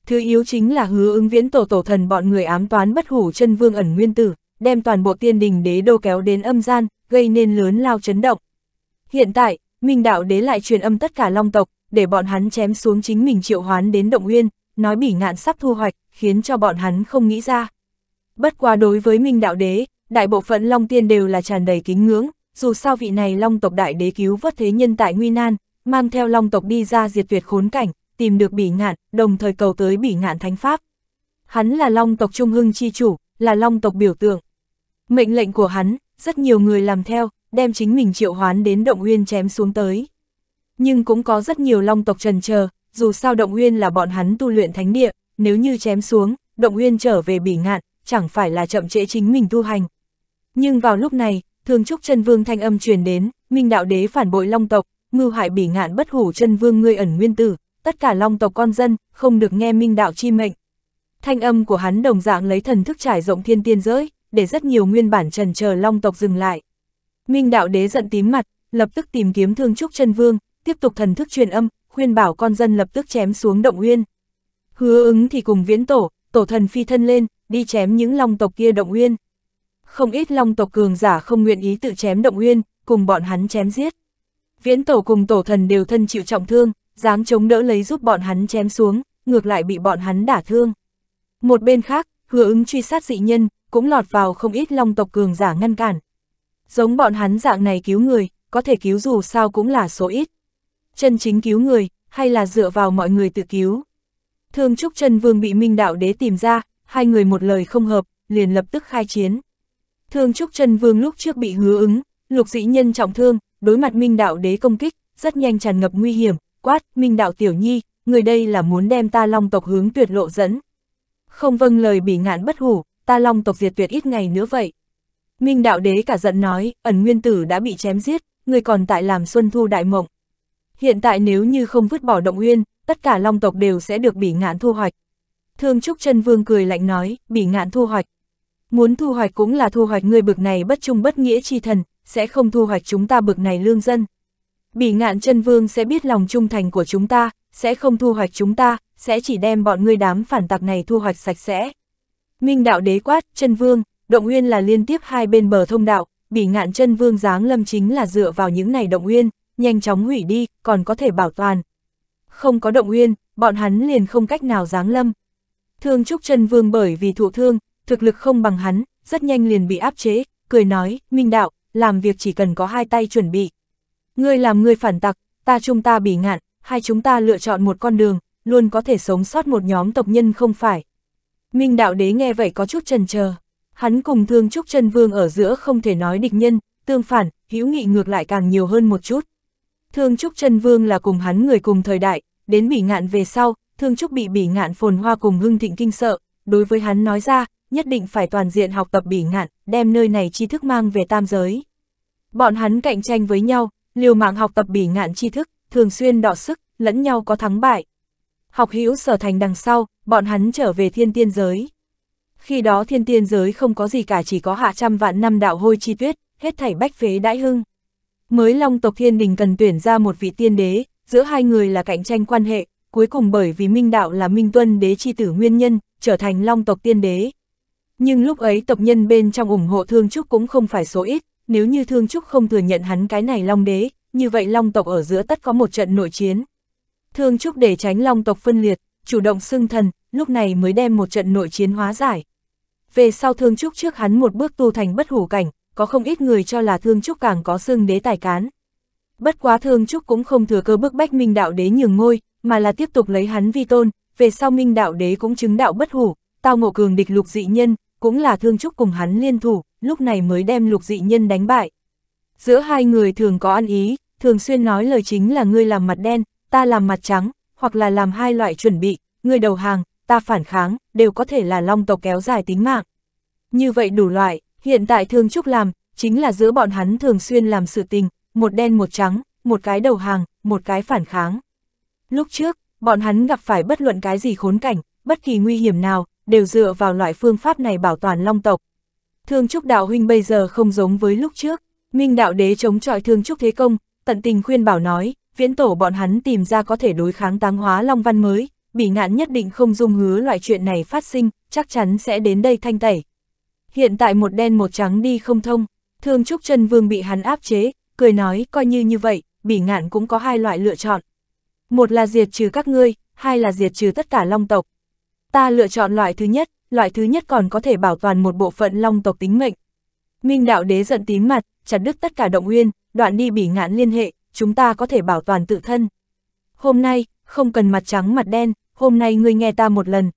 Thứ yếu chính là Hứa Ứng Viễn Tổ Tổ Thần bọn người ám toán bất hủ chân vương Ẩn Nguyên Tử, đem toàn bộ tiên đình đế đô kéo đến âm gian, gây nên lớn lao chấn động. Hiện tại, Minh Đạo Đế lại truyền âm tất cả long tộc, để bọn hắn chém xuống chính mình triệu hoán đến động nguyên, nói Bỉ Ngạn sắp thu hoạch, khiến cho bọn hắn không nghĩ ra. Bất quá đối với Minh Đạo Đế, đại bộ phận long tiên đều là tràn đầy kính ngưỡng, dù sao vị này long tộc đại đế cứu vớt thế nhân tại nguy nan, mang theo long tộc đi ra diệt tuyệt khốn cảnh, tìm được Bỉ Ngạn, đồng thời cầu tới Bỉ Ngạn thánh pháp. Hắn là long tộc trung hưng chi chủ, là long tộc biểu tượng. Mệnh lệnh của hắn, rất nhiều người làm theo, đem chính mình triệu hoán đến động nguyên chém xuống tới. Nhưng cũng có rất nhiều long tộc trần chờ, dù sao động nguyên là bọn hắn tu luyện thánh địa, nếu như chém xuống, động nguyên trở về Bỉ Ngạn, chẳng phải là chậm trễ chính mình tu hành. Nhưng vào lúc này, Thương Trúc Chân Vương thanh âm truyền đến, Minh Đạo Đế phản bội long tộc, mưu hại Bỉ Ngạn bất hủ chân vương ngươi Ẩn Nguyên Tử, tất cả Long tộc con dân, không được nghe Minh Đạo chi mệnh. Thanh âm của hắn đồng dạng lấy thần thức trải rộng thiên tiên giới, để rất nhiều nguyên bản trần chờ Long tộc dừng lại. Minh Đạo Đế giận tím mặt, lập tức tìm kiếm Thương Trúc Chân Vương, tiếp tục thần thức truyền âm, khuyên bảo con dân lập tức chém xuống động uyên. Hứa Ứng thì cùng Viễn Tổ, Tổ Thần phi thân lên, đi chém những Long tộc kia động uyên. Không ít Long tộc cường giả không nguyện ý tự chém động uyên, cùng bọn hắn chém giết. Viễn Tổ cùng Tổ Thần đều thân chịu trọng thương, dáng chống đỡ lấy giúp bọn hắn chém xuống, ngược lại bị bọn hắn đả thương. Một bên khác, Hứa Ứng truy sát dị nhân, cũng lọt vào không ít Long tộc cường giả ngăn cản. Giống bọn hắn dạng này cứu người, có thể cứu dù sao cũng là số ít. Chân chính cứu người, hay là dựa vào mọi người tự cứu. Thương Trúc Chân Vương bị Minh Đạo Đế tìm ra, hai người một lời không hợp, liền lập tức khai chiến. Thương Trúc Chân Vương lúc trước bị Hứa Ứng, Lục Dị Nhân trọng thương, đối mặt Minh Đạo Đế công kích, rất nhanh tràn ngập nguy hiểm, quát: Minh Đạo tiểu nhi, người đây là muốn đem ta Long tộc hướng tuyệt lộ dẫn. Không vâng lời bỉ ngạn bất hủ, ta Long tộc diệt tuyệt ít ngày nữa vậy. Minh Đạo Đế cả giận nói: Ẩn Nguyên Tử đã bị chém giết, người còn tại làm xuân thu đại mộng. Hiện tại nếu như không vứt bỏ động uyên, tất cả Long tộc đều sẽ được bỉ ngạn thu hoạch. Thương Trúc Chân Vương cười lạnh nói: Bỉ ngạn thu hoạch. Muốn thu hoạch cũng là thu hoạch người bực này bất trung bất nghĩa chi thần, sẽ không thu hoạch chúng ta bực này lương dân. Bỉ ngạn Chân Vương sẽ biết lòng trung thành của chúng ta, sẽ không thu hoạch chúng ta, sẽ chỉ đem bọn ngươi đám phản tặc này thu hoạch sạch sẽ. Minh Đạo Đế quát: Chân Vương, động uyên là liên tiếp hai bên bờ thông đạo, bỉ ngạn Chân Vương giáng lâm chính là dựa vào những này động uyên, nhanh chóng hủy đi, còn có thể bảo toàn. Không có động uyên, bọn hắn liền không cách nào giáng lâm. Thương Trúc Chân Vương bởi vì thụ thương, thực lực không bằng hắn, rất nhanh liền bị áp chế, cười nói: Minh Đạo, làm việc chỉ cần có hai tay chuẩn bị. Ngươi làm người phản tặc, ta chúng ta bỉ ngạn, hai chúng ta lựa chọn một con đường, luôn có thể sống sót một nhóm tộc nhân không phải. Minh Đạo Đế nghe vậy có chút chần chờ. Hắn cùng Thương Trúc Chân Vương ở giữa không thể nói địch nhân, tương phản, hữu nghị ngược lại càng nhiều hơn một chút. Thương Trúc Chân Vương là cùng hắn người cùng thời đại, đến bỉ ngạn về sau, Thương Trúc bị bỉ ngạn phồn hoa cùng hưng thịnh kinh sợ, đối với hắn nói ra, nhất định phải toàn diện học tập bỉ ngạn, đem nơi này tri thức mang về tam giới. Bọn hắn cạnh tranh với nhau, liều mạng học tập bỉ ngạn tri thức, thường xuyên đọ sức, lẫn nhau có thắng bại. Học hữu sở thành đằng sau, bọn hắn trở về thiên tiên giới. Khi đó thiên tiên giới không có gì cả, chỉ có hạ trăm vạn năm đạo hôi chi tuyết, hết thảy bách phế đãi hưng. Mới Long tộc thiên đình cần tuyển ra một vị tiên đế, giữa hai người là cạnh tranh quan hệ, cuối cùng bởi vì Minh Đạo là Minh Tuân Đế chi tử nguyên nhân, trở thành Long tộc tiên đế. Nhưng lúc ấy tộc nhân bên trong ủng hộ Thương Trúc cũng không phải số ít, nếu như Thương Trúc không thừa nhận hắn cái này Long đế, như vậy Long tộc ở giữa tất có một trận nội chiến. Thương Trúc để tránh Long tộc phân liệt, chủ động xưng thần, lúc này mới đem một trận nội chiến hóa giải. Về sau Thương Trúc trước hắn một bước tu thành bất hủ cảnh, có không ít người cho là Thương Trúc càng có xưng đế tài cán. Bất quá Thương Trúc cũng không thừa cơ bức bách Minh Đạo Đế nhường ngôi, mà là tiếp tục lấy hắn vi tôn, về sau Minh Đạo Đế cũng chứng đạo bất hủ, tao ngộ cường địch Lục Dị Nhân, cũng là Thương Trúc cùng hắn liên thủ, lúc này mới đem Lục Dị Nhân đánh bại. Giữa hai người thường có ăn ý, thường xuyên nói lời chính là ngươi làm mặt đen, ta làm mặt trắng, hoặc là làm hai loại chuẩn bị, ngươi đầu hàng, ta phản kháng, đều có thể là Long tộc kéo dài tính mạng. Như vậy đủ loại, hiện tại Thương Trúc làm, chính là giữa bọn hắn thường xuyên làm sự tình, một đen một trắng, một cái đầu hàng, một cái phản kháng. Lúc trước, bọn hắn gặp phải bất luận cái gì khốn cảnh, bất kỳ nguy hiểm nào, đều dựa vào loại phương pháp này bảo toàn Long tộc. Thương Trúc đạo huynh bây giờ không giống với lúc trước, Minh Đạo Đế chống chọi Thương Trúc thế công, tận tình khuyên bảo nói, Viễn Tổ bọn hắn tìm ra có thể đối kháng táng hóa Long văn mới, bỉ ngạn nhất định không dung hứa loại chuyện này phát sinh, chắc chắn sẽ đến đây thanh tẩy. Hiện tại một đen một trắng đi không thông, Thương Trúc Chân Vương bị hắn áp chế, cười nói coi như vậy, bỉ ngạn cũng có hai loại lựa chọn. Một là diệt trừ các ngươi, hai là diệt trừ tất cả Long tộc. Ta lựa chọn loại thứ nhất còn có thể bảo toàn một bộ phận Long tộc tính mệnh. Minh Đạo Đế giận tím mặt, chặt đứt tất cả động uyên, đoạn đi bỉ ngạn liên hệ, chúng ta có thể bảo toàn tự thân. Hôm nay, không cần mặt trắng mặt đen, hôm nay ngươi nghe ta một lần.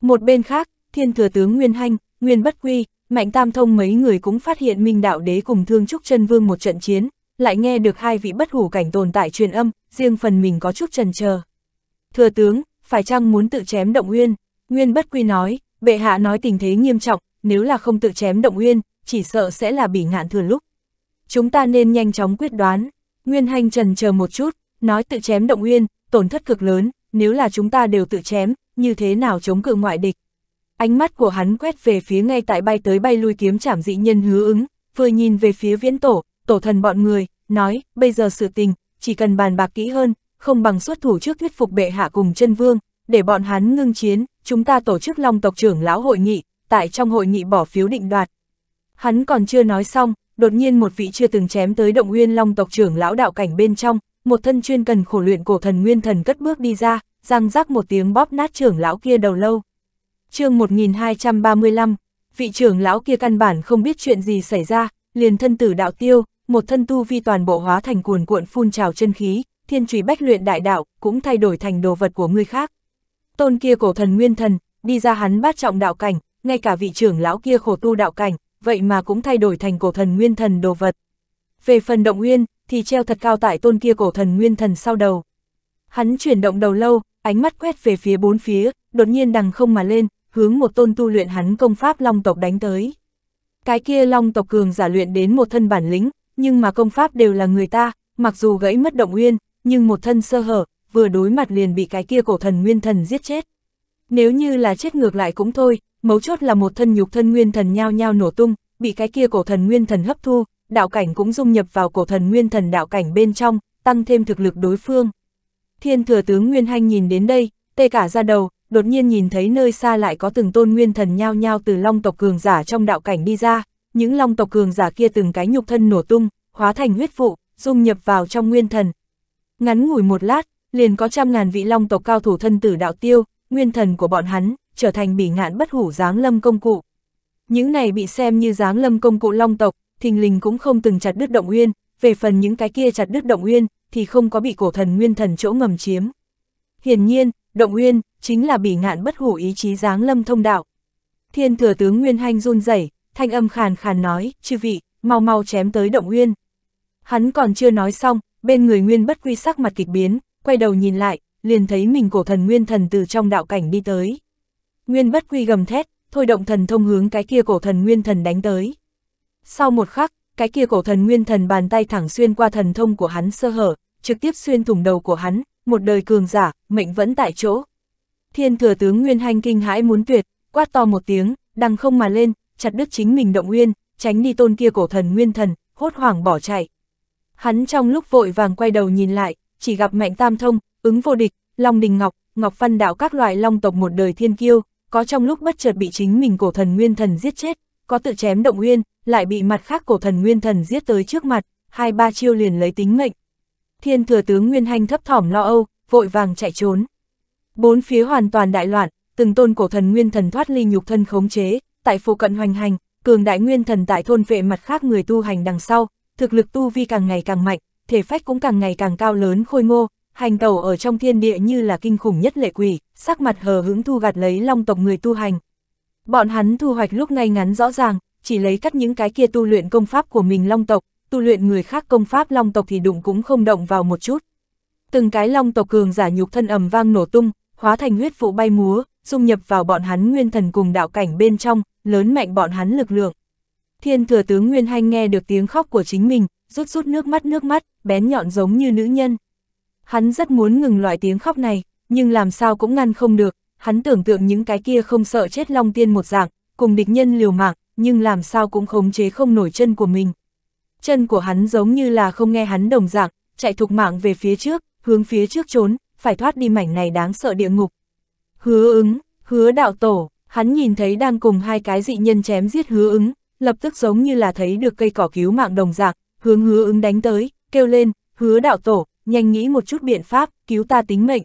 Một bên khác, Thiên Thừa Tướng Nguyên Hành, Nguyên Bất Quy, Mạnh Tam Thông mấy người cũng phát hiện Minh Đạo Đế cùng Thương Trúc Chân Vương một trận chiến, lại nghe được hai vị bất hủ cảnh tồn tại truyền âm, riêng phần mình có chút chần chờ. Thừa tướng, phải chăng muốn tự chém động uyên? Nguyên Bất Quy nói, bệ hạ nói tình thế nghiêm trọng, nếu là không tự chém động uyên, chỉ sợ sẽ là bỉ ngạn thừa lúc. Chúng ta nên nhanh chóng quyết đoán. Nguyên Hành trần chờ một chút, nói tự chém động uyên, tổn thất cực lớn, nếu là chúng ta đều tự chém, như thế nào chống cự ngoại địch? Ánh mắt của hắn quét về phía ngay tại bay tới bay lui kiếm trảm dị nhân Hứa Ứng, vừa nhìn về phía Viễn Tổ, Tổ Thần bọn người, nói, bây giờ sự tình, chỉ cần bàn bạc kỹ hơn, không bằng xuất thủ trước thuyết phục bệ hạ cùng chân vương, để bọn hắn ngưng chiến, chúng ta tổ chức Long tộc trưởng lão hội nghị, tại trong hội nghị bỏ phiếu định đoạt. Hắn còn chưa nói xong, đột nhiên một vị chưa từng chém tới động nguyên Long tộc trưởng lão đạo cảnh bên trong, một thân chuyên cần khổ luyện cổ thần nguyên thần cất bước đi ra, răng rắc một tiếng bóp nát trưởng lão kia đầu lâu. Chương 1235, vị trưởng lão kia căn bản không biết chuyện gì xảy ra, liền thân tử đạo tiêu, một thân tu vi toàn bộ hóa thành cuồn cuộn phun trào chân khí, thiên trùy bách luyện đại đạo, cũng thay đổi thành đồ vật của người khác. Tôn kia cổ thần nguyên thần, đi ra hắn bát trọng đạo cảnh, ngay cả vị trưởng lão kia khổ tu đạo cảnh, vậy mà cũng thay đổi thành cổ thần nguyên thần đồ vật. Về phần động nguyên, thì treo thật cao tại tôn kia cổ thần nguyên thần sau đầu. Hắn chuyển động đầu lâu, ánh mắt quét về phía bốn phía, đột nhiên đằng không mà lên, hướng một tôn tu luyện hắn công pháp Long tộc đánh tới. Cái kia Long tộc cường giả luyện đến một thân bản lĩnh, nhưng mà công pháp đều là người ta, mặc dù gãy mất động nguyên, nhưng một thân sơ hở, vừa đối mặt liền bị cái kia cổ thần nguyên thần giết chết. Nếu như là chết ngược lại cũng thôi, mấu chốt là một thân nhục thân nguyên thần nhao nhao nổ tung, bị cái kia cổ thần nguyên thần hấp thu, đạo cảnh cũng dung nhập vào cổ thần nguyên thần đạo cảnh bên trong, tăng thêm thực lực đối phương. Thiên Thừa Tướng Nguyên Hành nhìn đến đây, tê cả da đầu, đột nhiên nhìn thấy nơi xa lại có từng tôn nguyên thần nhao nhao từ Long tộc cường giả trong đạo cảnh đi ra, những Long tộc cường giả kia từng cái nhục thân nổ tung, hóa thành huyết vụ, dung nhập vào trong nguyên thần. Ngắn ngủi một lát, liền có trăm ngàn vị Long tộc cao thủ thân tử đạo tiêu, nguyên thần của bọn hắn trở thành bỉ ngạn bất hủ giáng lâm công cụ. Những này bị xem như giáng lâm công cụ Long tộc, thình lình cũng không từng chặt đứt động nguyên, về phần những cái kia chặt đứt động nguyên thì không có bị cổ thần nguyên thần chỗ ngầm chiếm. Hiển nhiên, động nguyên chính là bỉ ngạn bất hủ ý chí giáng lâm thông đạo. Thiên Thừa Tướng Nguyên Hành run rẩy, thanh âm khàn khàn nói, "Chư vị, mau mau chém tới động nguyên." Hắn còn chưa nói xong, bên người Nguyên Bất Quy sắc mặt kịch biến, quay đầu nhìn lại, liền thấy mình cổ thần nguyên thần từ trong đạo cảnh đi tới. Nguyên Bất Quy gầm thét, thôi động thần thông hướng cái kia cổ thần nguyên thần đánh tới. Sau một khắc, cái kia cổ thần nguyên thần bàn tay thẳng xuyên qua thần thông của hắn sơ hở, trực tiếp xuyên thủng đầu của hắn, một đời cường giả, mệnh vẫn tại chỗ. Thiên Thừa Tướng Nguyên Hành kinh hãi muốn tuyệt, quát to một tiếng, đằng không mà lên, chặt đứt chính mình động nguyên, tránh đi tôn kia cổ thần nguyên thần, hốt hoảng bỏ chạy. Hắn trong lúc vội vàng quay đầu nhìn lại, chỉ gặp Mạnh Tam Thông, Ứng Vô Địch, Long Đình Ngọc, Ngọc Văn Đạo các loại Long tộc một đời thiên kiêu, có trong lúc bất chợt bị chính mình cổ thần nguyên thần giết chết, có tự chém động nguyên, lại bị mặt khác cổ thần nguyên thần giết tới trước mặt, hai ba chiêu liền lấy tính mệnh. Thiên Thừa Tướng Nguyên Hành thấp thỏm lo âu, vội vàng chạy trốn. Bốn phía hoàn toàn đại loạn, từng tôn cổ thần nguyên thần thoát ly nhục thân khống chế, tại phụ cận hoành hành, cường đại nguyên thần tại thôn vệ mặt khác người tu hành đằng sau, thực lực tu vi càng ngày càng mạnh, thể phách cũng càng ngày càng cao lớn khôi ngô, hành tẩu ở trong thiên địa như là kinh khủng nhất lệ quỷ, sắc mặt hờ hững thu gặt lấy Long tộc người tu hành. Bọn hắn thu hoạch lúc ngay ngắn rõ ràng, chỉ lấy cắt những cái kia tu luyện công pháp của mình Long tộc, tu luyện người khác công pháp Long tộc thì đụng cũng không động vào một chút. Từng cái Long tộc cường giả nhục thân ầm vang nổ tung, hóa thành huyết vụ bay múa, dung nhập vào bọn hắn nguyên thần cùng đạo cảnh bên trong, lớn mạnh bọn hắn lực lượng. Thiên Thừa Tướng Nguyên Hành nghe được tiếng khóc của chính mình, rút nước mắt, bén nhọn giống như nữ nhân. Hắn rất muốn ngừng loại tiếng khóc này, nhưng làm sao cũng ngăn không được, hắn tưởng tượng những cái kia không sợ chết Long tiên một dạng, cùng địch nhân liều mạng, nhưng làm sao cũng khống chế không nổi chân của mình. Chân của hắn giống như là không nghe hắn đồng dạng, chạy thục mạng về phía trước, hướng phía trước trốn, phải thoát đi mảnh này đáng sợ địa ngục. Hứa Ứng, Hứa đạo tổ, hắn nhìn thấy đang cùng hai cái dị nhân chém giết Hứa Ứng, lập tức giống như là thấy được cây cỏ cứu mạng đồng dạng, hướng Hứa Ứng đánh tới, kêu lên, Hứa đạo tổ, nhanh nghĩ một chút biện pháp, cứu ta tính mệnh.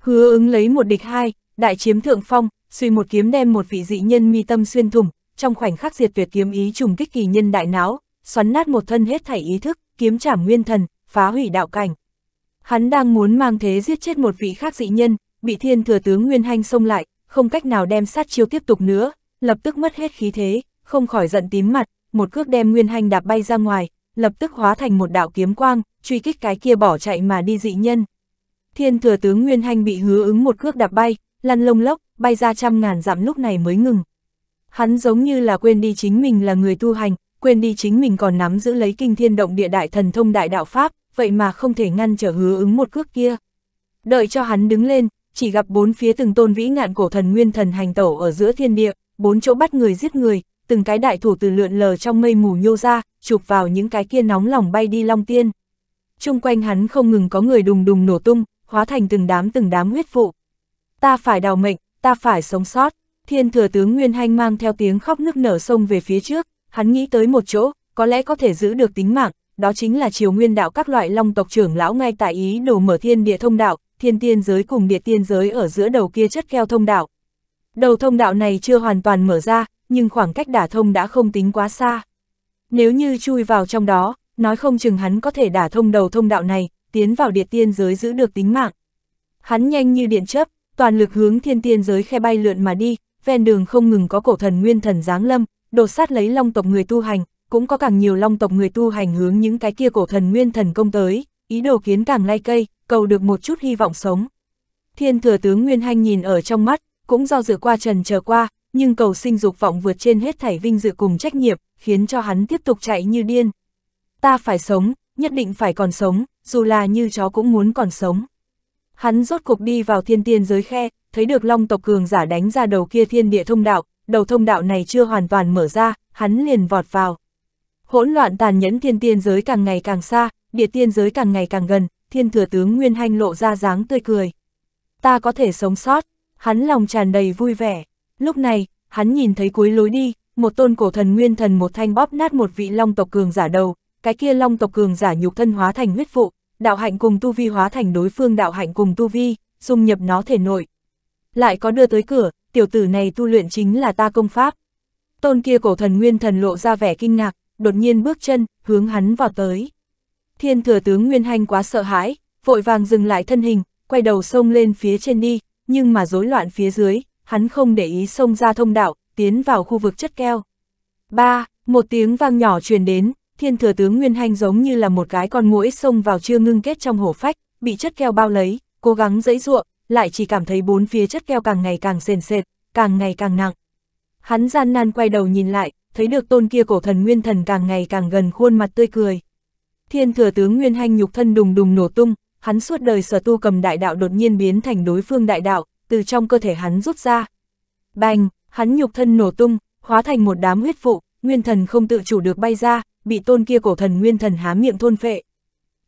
Hứa Ứng lấy một địch hai, đại chiếm thượng phong, suy một kiếm đem một vị dị nhân mi tâm xuyên thủng, trong khoảnh khắc diệt tuyệt kiếm ý trùng kích kỳ nhân đại não, xoắn nát một thân hết thảy ý thức, kiếm trảm nguyên thần, phá hủy đạo cảnh. Hắn đang muốn mang thế giết chết một vị khác dị nhân, bị Thiên Thừa Tướng Nguyên Hành xông lại, không cách nào đem sát chiêu tiếp tục nữa, lập tức mất hết khí thế, không khỏi giận tím mặt, một cước đem Nguyên Hành đạp bay ra ngoài, lập tức hóa thành một đạo kiếm quang, truy kích cái kia bỏ chạy mà đi dị nhân. Thiên Thừa Tướng Nguyên Hành bị Hứa Ứng một cước đạp bay, lăn lông lốc, bay ra trăm ngàn dặm lúc này mới ngừng. Hắn giống như là quên đi chính mình là người tu hành, quên đi chính mình còn nắm giữ lấy kinh thiên động địa đại thần thông đại đạo pháp, vậy mà không thể ngăn trở Hứa Ứng một cước kia. Đợi cho hắn đứng lên, chỉ gặp bốn phía từng tôn vĩ ngạn cổ thần nguyên thần hành tẩu ở giữa thiên địa, bốn chỗ bắt người giết người, từng cái đại thủ từ lượn lờ trong mây mù nhô ra, chụp vào những cái kia nóng lòng bay đi long tiên. Chung quanh hắn không ngừng có người đùng đùng nổ tung, hóa thành từng đám huyết vụ. Ta phải đào mệnh, ta phải sống sót. Thiên Thừa Tướng Nguyên Hành mang theo tiếng khóc nức nở xông về phía trước, hắn nghĩ tới một chỗ, có lẽ có thể giữ được tính mạng, đó chính là Triều Nguyên Đạo các loại long tộc trưởng lão ngay tại ý đồ mở thiên địa thông đạo, thiên tiên giới cùng địa tiên giới ở giữa đầu kia chất keo thông đạo. Đầu thông đạo này chưa hoàn toàn mở ra, nhưng khoảng cách đả thông đã không tính quá xa. Nếu như chui vào trong đó, nói không chừng hắn có thể đả thông đầu thông đạo này, tiến vào địa tiên giới giữ được tính mạng. Hắn nhanh như điện chớp, toàn lực hướng thiên tiên giới khe bay lượn mà đi, ven đường không ngừng có cổ thần nguyên thần giáng lâm, đột sát lấy long tộc người tu hành, cũng có càng nhiều long tộc người tu hành hướng những cái kia cổ thần nguyên thần công tới, ý đồ kiến càng lai cây, cầu được một chút hy vọng sống. Thiên Thừa Tướng Nguyên Hành nhìn ở trong mắt, cũng do dự qua trần chờ qua, nhưng cầu sinh dục vọng vượt trên hết thảy vinh dự cùng trách nhiệm, khiến cho hắn tiếp tục chạy như điên. Ta phải sống, nhất định phải còn sống, dù là như chó cũng muốn còn sống. Hắn rốt cuộc đi vào thiên tiên giới khe, thấy được long tộc cường giả đánh ra đầu kia thiên địa thông đạo, đầu thông đạo này chưa hoàn toàn mở ra, hắn liền vọt vào. Hỗn loạn tàn nhẫn thiên tiên giới càng ngày càng xa, địa tiên giới càng ngày càng gần, Thiên Thừa Tướng Nguyên Hành lộ ra dáng tươi cười. Ta có thể sống sót, hắn lòng tràn đầy vui vẻ. Lúc này, hắn nhìn thấy cuối lối đi, một tôn cổ thần nguyên thần một thanh bóp nát một vị long tộc cường giả đầu, cái kia long tộc cường giả nhục thân hóa thành huyết vụ, đạo hạnh cùng tu vi hóa thành đối phương đạo hạnh cùng tu vi, dung nhập nó thể nội. Lại có đưa tới cửa, tiểu tử này tu luyện chính là ta công pháp. Tôn kia cổ thần nguyên thần lộ ra vẻ kinh ngạc, đột nhiên bước chân, hướng hắn vào tới. Thiên Thừa Tướng Nguyên Hành quá sợ hãi, vội vàng dừng lại thân hình, quay đầu xông lên phía trên đi, nhưng mà rối loạn phía dưới, hắn không để ý xông ra thông đạo, tiến vào khu vực chất keo. Ba, một tiếng vang nhỏ truyền đến, Thiên Thừa Tướng Nguyên Hành giống như là một cái con muỗi xông vào chưa ngưng kết trong hổ phách, bị chất keo bao lấy, cố gắng giãy giụa, lại chỉ cảm thấy bốn phía chất keo càng ngày càng sền sệt, càng ngày càng nặng. Hắn gian nan quay đầu nhìn lại, thấy được tôn kia cổ thần nguyên thần càng ngày càng gần khuôn mặt tươi cười. Thiên Thừa Tướng Nguyên Hành nhục thân đùng đùng nổ tung, hắn suốt đời sở tu cầm đại đạo đột nhiên biến thành đối phương đại đạo, từ trong cơ thể hắn rút ra. Bành, hắn nhục thân nổ tung, hóa thành một đám huyết vụ, nguyên thần không tự chủ được bay ra, bị tôn kia cổ thần nguyên thần há miệng thôn phệ.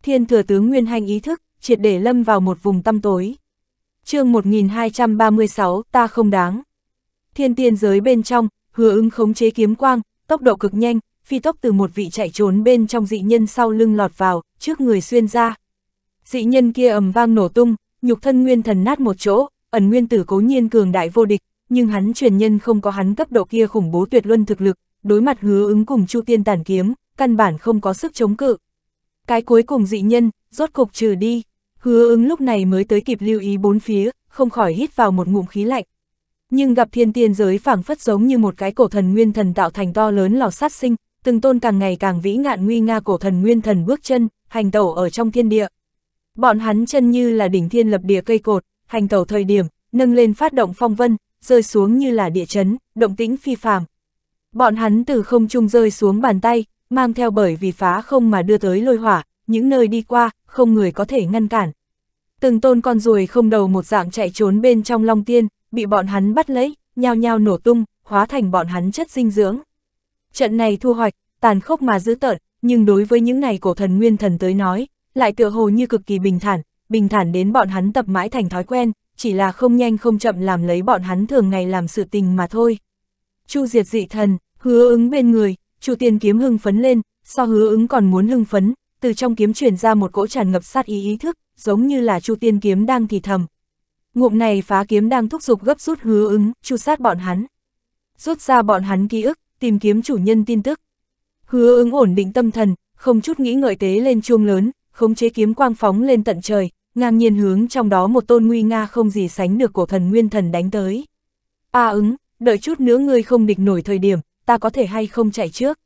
Thiên Thừa Tướng Nguyên Hành ý thức, triệt để lâm vào một vùng tăm tối. Chương 1236, ta không đáng. Thiên tiên giới bên trong, Hứa Ứng khống chế kiếm quang, tốc độ cực nhanh, phi tốc từ một vị chạy trốn bên trong dị nhân sau lưng lọt vào, trước người xuyên ra. Dị nhân kia ầm vang nổ tung, nhục thân nguyên thần nát một chỗ, Ẩn Nguyên Tử cố nhiên cường đại vô địch, nhưng hắn truyền nhân không có hắn cấp độ kia khủng bố tuyệt luân thực lực, đối mặt Hứa Ứng cùng Chu Tiên Tàn Kiếm, căn bản không có sức chống cự. Cái cuối cùng dị nhân, rốt cục trừ đi, Hứa Ứng lúc này mới tới kịp lưu ý bốn phía, không khỏi hít vào một ngụm khí lạnh. Nhưng gặp thiên tiên giới phảng phất giống như một cái cổ thần nguyên thần tạo thành to lớn lò sát sinh, từng tôn càng ngày càng vĩ ngạn nguy nga cổ thần nguyên thần bước chân, hành tẩu ở trong thiên địa. Bọn hắn chân như là đỉnh thiên lập địa cây cột, hành tẩu thời điểm, nâng lên phát động phong vân, rơi xuống như là địa chấn, động tĩnh phi phàm. Bọn hắn từ không trung rơi xuống bàn tay, mang theo bởi vì phá không mà đưa tới lôi hỏa, những nơi đi qua, không người có thể ngăn cản. Từng tôn con ruồi không đầu một dạng chạy trốn bên trong long tiên, bị bọn hắn bắt lấy, nhao nhao nổ tung, hóa thành bọn hắn chất dinh dưỡng. Trận này thu hoạch, tàn khốc mà dữ tợn, nhưng đối với những này cổ thần nguyên thần tới nói, lại tựa hồ như cực kỳ bình thản đến bọn hắn tập mãi thành thói quen, chỉ là không nhanh không chậm làm lấy bọn hắn thường ngày làm sự tình mà thôi. Chu diệt dị thần, Hứa Ứng bên người, Chu Tiên kiếm hưng phấn lên, so Hứa Ứng còn muốn hưng phấn, từ trong kiếm chuyển ra một cỗ tràn ngập sát ý ý thức, giống như là Chu Tiên kiếm đang thì thầm. Ngụm này phá kiếm đang thúc giục gấp rút Hứa Ứng, chu sát bọn hắn. Rút ra bọn hắn ký ức, tìm kiếm chủ nhân tin tức. Hứa Ứng ổn định tâm thần, không chút nghĩ ngợi tế lên chuông lớn, khống chế kiếm quang phóng lên tận trời, ngang nhiên hướng trong đó một tôn nguy nga không gì sánh được cổ thần nguyên thần đánh tới. A Ứng, đợi chút nữa ngươi không địch nổi thời điểm, ta có thể hay không chạy trước.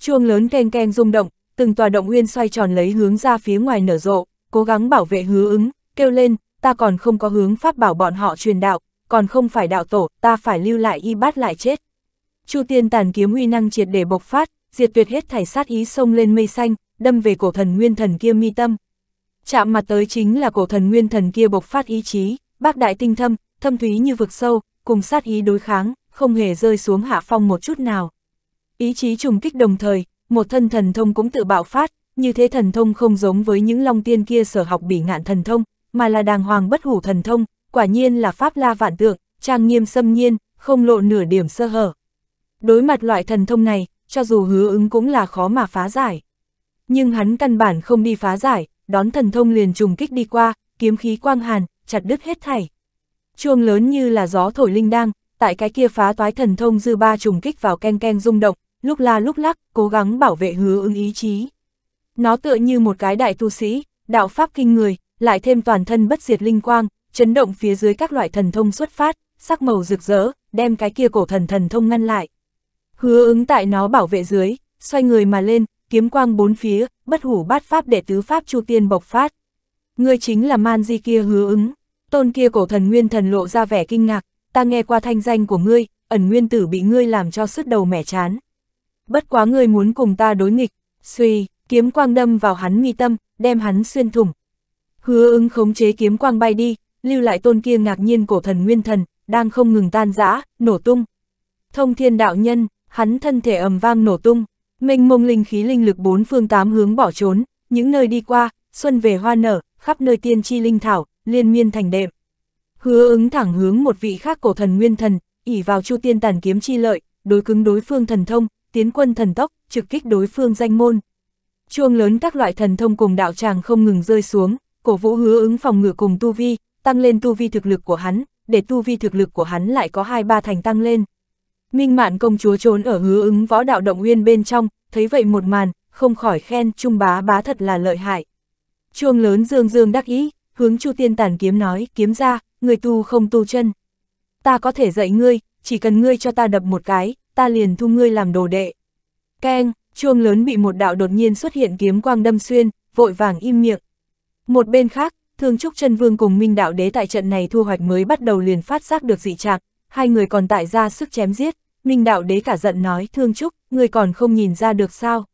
Chuông lớn keng keng rung động, từng tòa động nguyên xoay tròn lấy hướng ra phía ngoài nở rộ, cố gắng bảo vệ Hứa Ứng, kêu lên, ta còn không có hướng pháp bảo bọn họ truyền đạo, còn không phải đạo tổ, ta phải lưu lại y bát lại chết. Chu Tiên Tàn Kiếm uy năng triệt để bộc phát, diệt tuyệt hết thảy sát ý xông lên mây xanh, đâm về cổ thần nguyên thần kia mi tâm. chạm mặt tới chính là cổ thần nguyên thần kia bộc phát ý chí, bác đại tinh thâm, thâm thúy như vực sâu, cùng sát ý đối kháng, không hề rơi xuống hạ phong một chút nào. Ý chí trùng kích đồng thời, một thân thần thông cũng tự bạo phát, như thế thần thông không giống với những long tiên kia sở học bỉ ngạn thần thông, mà là đàng hoàng bất hủ thần thông, quả nhiên là pháp la vạn tượng, trang nghiêm xâm nhiên, không lộ nửa điểm sơ hở. Đối mặt loại thần thông này, cho dù Hứa Ứng cũng là khó mà phá giải. Nhưng hắn căn bản không đi phá giải, đón thần thông liền trùng kích đi qua, kiếm khí quang hàn, chặt đứt hết thảy. Chuông lớn như là gió thổi linh đang, tại cái kia phá toái thần thông dư ba trùng kích vào keng keng rung động, lúc la lúc lắc, cố gắng bảo vệ Hứa Ứng ý chí. Nó tựa như một cái đại tu sĩ, đạo pháp kinh người, lại thêm toàn thân bất diệt linh quang, chấn động phía dưới các loại thần thông xuất phát, sắc màu rực rỡ, đem cái kia cổ thần thần thông ngăn lại. Hứa Ứng tại nó bảo vệ dưới, xoay người mà lên, kiếm quang bốn phía, bất hủ bát pháp đệ tứ pháp Chu Tiên bộc phát. Ngươi chính là man di kia Hứa Ứng. Tôn kia cổ thần nguyên thần lộ ra vẻ kinh ngạc, ta nghe qua thanh danh của ngươi, Ẩn Nguyên Tử bị ngươi làm cho sứt đầu mẻ chán. Bất quá ngươi muốn cùng ta đối nghịch, suy, kiếm quang đâm vào hắn mi tâm, đem hắn xuyên thủng. Hứa Ứng khống chế kiếm quang bay đi, lưu lại tôn kia ngạc nhiên cổ thần nguyên thần, đang không ngừng tan rã, nổ tung. Thông Thiên đạo nhân, hắn thân thể ầm vang nổ tung, mênh mông linh khí linh lực bốn phương tám hướng bỏ trốn, những nơi đi qua, xuân về hoa nở, khắp nơi tiên chi linh thảo, liên miên thành đệm. Hứa Ứng thẳng hướng một vị khác cổ thần nguyên thần, ỷ vào Chu Tiên Tàn Kiếm chi lợi, đối cứng đối phương thần thông, tiến quân thần tốc, trực kích đối phương danh môn. Chuông lớn các loại thần thông cùng đạo tràng không ngừng rơi xuống, cổ vũ Hứa Ứng phòng ngự cùng tu vi, tăng lên tu vi thực lực của hắn, để tu vi thực lực của hắn lại có 2-3 thành tăng lên. Minh Mạn công chúa trốn ở Hứa Ứng võ đạo động nguyên bên trong, thấy vậy một màn, không khỏi khen Trung bá bá thật là lợi hại. Chuông lớn dương dương đắc ý, hướng Chu Tiên Tàn Kiếm nói, kiếm ra, người tu không tu chân. Ta có thể dạy ngươi, chỉ cần ngươi cho ta đập một cái, ta liền thu ngươi làm đồ đệ. Keng, chuông lớn bị một đạo đột nhiên xuất hiện kiếm quang đâm xuyên, vội vàng im miệng. Một bên khác, Thương Trúc Chân Vương cùng Minh Đạo Đế tại trận này thu hoạch mới bắt đầu liền phát giác được dị trạng, hai người còn tại ra sức chém giết. Minh Đạo Đế cả giận nói, Thương Trúc, ngươi còn không nhìn ra được sao?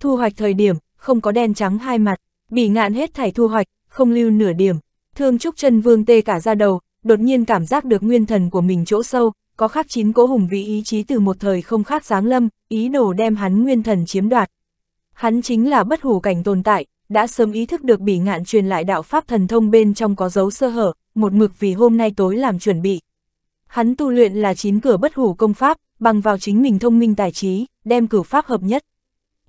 Thu hoạch thời điểm, không có đen trắng hai mặt, bỉ ngạn hết thảy thu hoạch, không lưu nửa điểm. Thương Trúc Chân Vương tê cả da đầu, đột nhiên cảm giác được nguyên thần của mình chỗ sâu, có khắc 9 cỗ hùng vĩ ý chí từ một thời không khác giáng lâm, ý đồ đem hắn nguyên thần chiếm đoạt. Hắn chính là bất hủ cảnh tồn tại, đã sớm ý thức được bỉ ngạn truyền lại đạo pháp thần thông bên trong có dấu sơ hở, một mực vì hôm nay tối làm chuẩn bị. Hắn tu luyện là 9 cửa bất hủ công pháp, bằng vào chính mình thông minh tài trí, đem cửu pháp hợp nhất.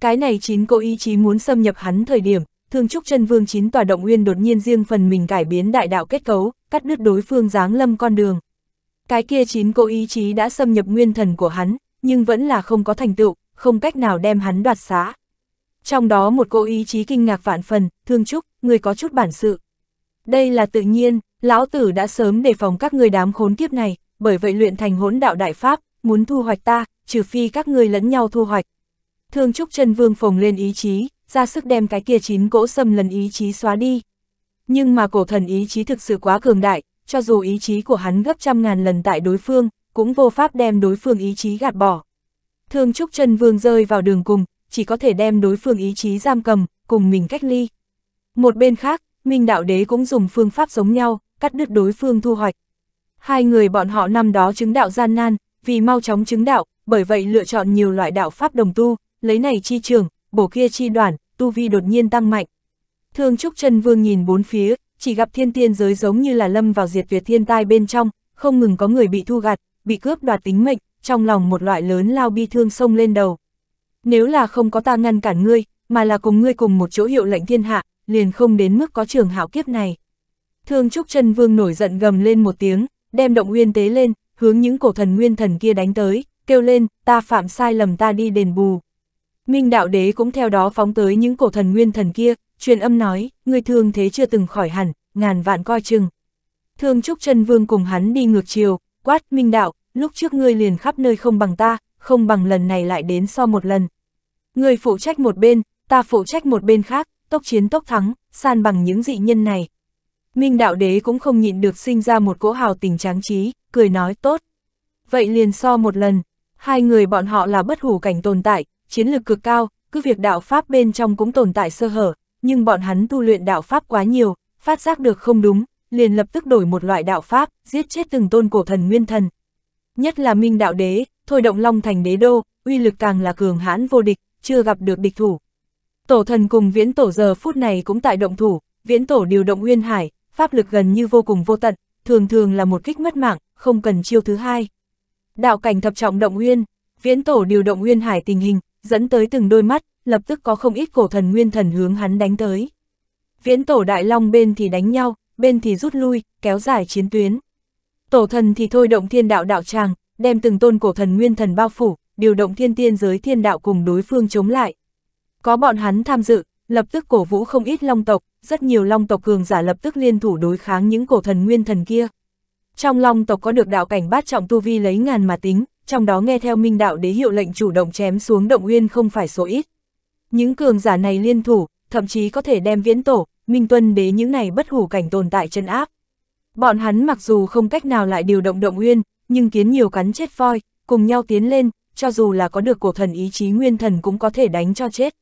Cái này 9 cỗ ý chí muốn xâm nhập hắn thời điểm, Thương Trúc Chân Vương 9 tòa động nguyên đột nhiên riêng phần mình cải biến đại đạo kết cấu, cắt đứt đối phương giáng lâm con đường. Cái kia 9 cỗ ý chí đã xâm nhập nguyên thần của hắn, nhưng vẫn là không có thành tựu, không cách nào đem hắn đoạt xá. Trong đó một cỗ ý chí kinh ngạc vạn phần, Thương Trúc, người có chút bản sự. Đây là tự nhiên, lão tử đã sớm đề phòng các người đám khốn kiếp này, bởi vậy luyện thành hỗn đạo đại pháp, muốn thu hoạch ta, trừ phi các người lẫn nhau thu hoạch. Thương Trúc Chân Vương phồng lên ý chí, ra sức đem cái kia 9 cỗ xâm lần ý chí xóa đi. Nhưng mà cổ thần ý chí thực sự quá cường đại, cho dù ý chí của hắn gấp trăm ngàn lần tại đối phương, cũng vô pháp đem đối phương ý chí gạt bỏ. Thương Trúc Chân Vương rơi vào đường cùng, chỉ có thể đem đối phương ý chí giam cầm, cùng mình cách ly. Một bên khác, Minh Đạo Đế cũng dùng phương pháp giống nhau, cắt đứt đối phương thu hoạch. Hai người bọn họ năm đó chứng đạo gian nan, vì mau chóng chứng đạo, bởi vậy lựa chọn nhiều loại đạo pháp đồng tu, lấy này chi trường, bổ kia chi đoàn, tu vi đột nhiên tăng mạnh. Thương Trúc Chân Vương nhìn bốn phía, chỉ gặp thiên tiên giới giống như là lâm vào diệt tuyệt thiên tai bên trong, không ngừng có người bị thu gặt, bị cướp đoạt tính mệnh, trong lòng một loại lớn lao bi thương xông lên đầu. Nếu là không có ta ngăn cản ngươi, mà là cùng ngươi cùng một chỗ hiệu lệnh thiên hạ, liền không đến mức có trường hạo kiếp này. Thương Trúc Chân Vương nổi giận gầm lên một tiếng, đem động nguyên tế lên, hướng những cổ thần nguyên thần kia đánh tới, kêu lên, ta phạm sai lầm ta đi đền bù. Minh Đạo Đế cũng theo đó phóng tới những cổ thần nguyên thần kia, truyền âm nói, ngươi thương thế chưa từng khỏi hẳn, ngàn vạn coi chừng. Thương Trúc Chân Vương cùng hắn đi ngược chiều, quát, Minh Đạo, lúc trước ngươi liền khắp nơi không bằng ta, không bằng lần này lại đến so một lần. Ngươi phụ trách một bên, ta phụ trách một bên khác, tốc chiến tốc thắng, san bằng những dị nhân này. Minh Đạo Đế cũng không nhịn được sinh ra một cỗ hào tình tráng trí, cười nói, tốt. Vậy liền so một lần, hai người bọn họ là bất hủ cảnh tồn tại, chiến lực cực cao, cứ việc đạo pháp bên trong cũng tồn tại sơ hở, nhưng bọn hắn tu luyện đạo pháp quá nhiều, phát giác được không đúng, liền lập tức đổi một loại đạo pháp, giết chết từng tôn cổ thần nguyên thần. Nhất là Minh Đạo Đế, thôi động Long Thành Đế Đô, uy lực càng là cường hãn vô địch, chưa gặp được địch thủ. Tổ thần cùng Viễn Tổ giờ phút này cũng tại động thủ, Viễn Tổ điều động Nguyên Hải, pháp lực gần như vô cùng vô tận, thường thường là một kích mất mạng, không cần chiêu thứ hai. Đạo cảnh thập trọng động nguyên, Viễn Tổ điều động Nguyên Hải tình hình, dẫn tới từng đôi mắt, lập tức có không ít cổ thần nguyên thần hướng hắn đánh tới. Viễn Tổ Đại Long bên thì đánh nhau, bên thì rút lui, kéo dài chiến tuyến. Tổ thần thì thôi động Thiên Đạo đạo tràng, đem từng tôn cổ thần nguyên thần bao phủ, điều động thiên tiên giới thiên đạo cùng đối phương chống lại. Có bọn hắn tham dự, lập tức cổ vũ không ít long tộc, rất nhiều long tộc cường giả lập tức liên thủ đối kháng những cổ thần nguyên thần kia. Trong long tộc có được đạo cảnh bát trọng tu vi lấy ngàn mà tính, trong đó nghe theo Minh Đạo Đế hiệu lệnh chủ động chém xuống động nguyên không phải số ít. Những cường giả này liên thủ, thậm chí có thể đem Viễn Tổ, Minh Tuân Đế những này bất hủ cảnh tồn tại trấn áp. Bọn hắn mặc dù không cách nào lại điều động động nguyên, nhưng kiến nhiều cắn chết voi, cùng nhau tiến lên, cho dù là có được cổ thần ý chí nguyên thần cũng có thể đánh cho chết.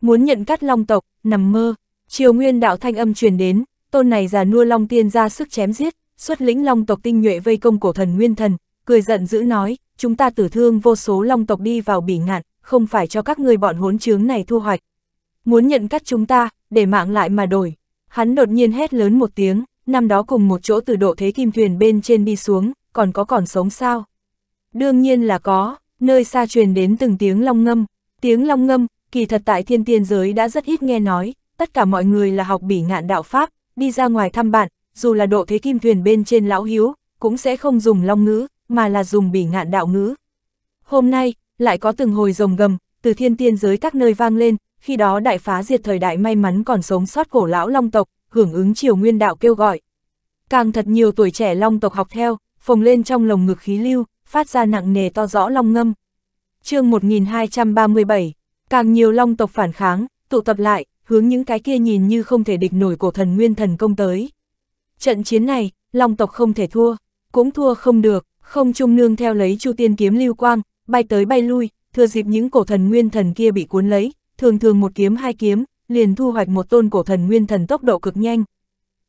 Muốn nhận cắt long tộc, nằm mơ. Triều Nguyên đạo thanh âm truyền đến, tôn này già nua long tiên ra sức chém giết, xuất lĩnh long tộc tinh nhuệ vây công cổ thần nguyên thần, cười giận dữ nói, chúng ta tử thương vô số long tộc đi vào bỉ ngạn, không phải cho các ngươi bọn hỗn trướng này thu hoạch. Muốn nhận cắt chúng ta, để mạng lại mà đổi. Hắn đột nhiên hét lớn một tiếng, năm đó cùng một chỗ từ độ thế kim thuyền bên trên đi xuống, còn sống sao? Đương nhiên là có, nơi xa truyền đến từng tiếng long ngâm, kỳ thật tại thiên tiên giới đã rất ít nghe nói, tất cả mọi người là học bỉ ngạn đạo pháp, đi ra ngoài thăm bạn, dù là độ thế kim thuyền bên trên lão hiếu, cũng sẽ không dùng long ngữ, mà là dùng bỉ ngạn đạo ngữ. Hôm nay, lại có từng hồi rồng gầm, từ thiên tiên giới các nơi vang lên, khi đó đại phá diệt thời đại may mắn còn sống sót cổ lão long tộc, hưởng ứng Triều Nguyên đạo kêu gọi. Càng thật nhiều tuổi trẻ long tộc học theo, phồng lên trong lồng ngực khí lưu, phát ra nặng nề to rõ long ngâm. Chương 1237, càng nhiều long tộc phản kháng, tụ tập lại, hướng những cái kia nhìn như không thể địch nổi cổ thần nguyên thần công tới. Trận chiến này, long tộc không thể thua, cũng thua không được, không trung nương theo lấy Chu Tiên kiếm lưu quang, bay tới bay lui, thừa dịp những cổ thần nguyên thần kia bị cuốn lấy, thường thường một kiếm hai kiếm, liền thu hoạch một tôn cổ thần nguyên thần tốc độ cực nhanh.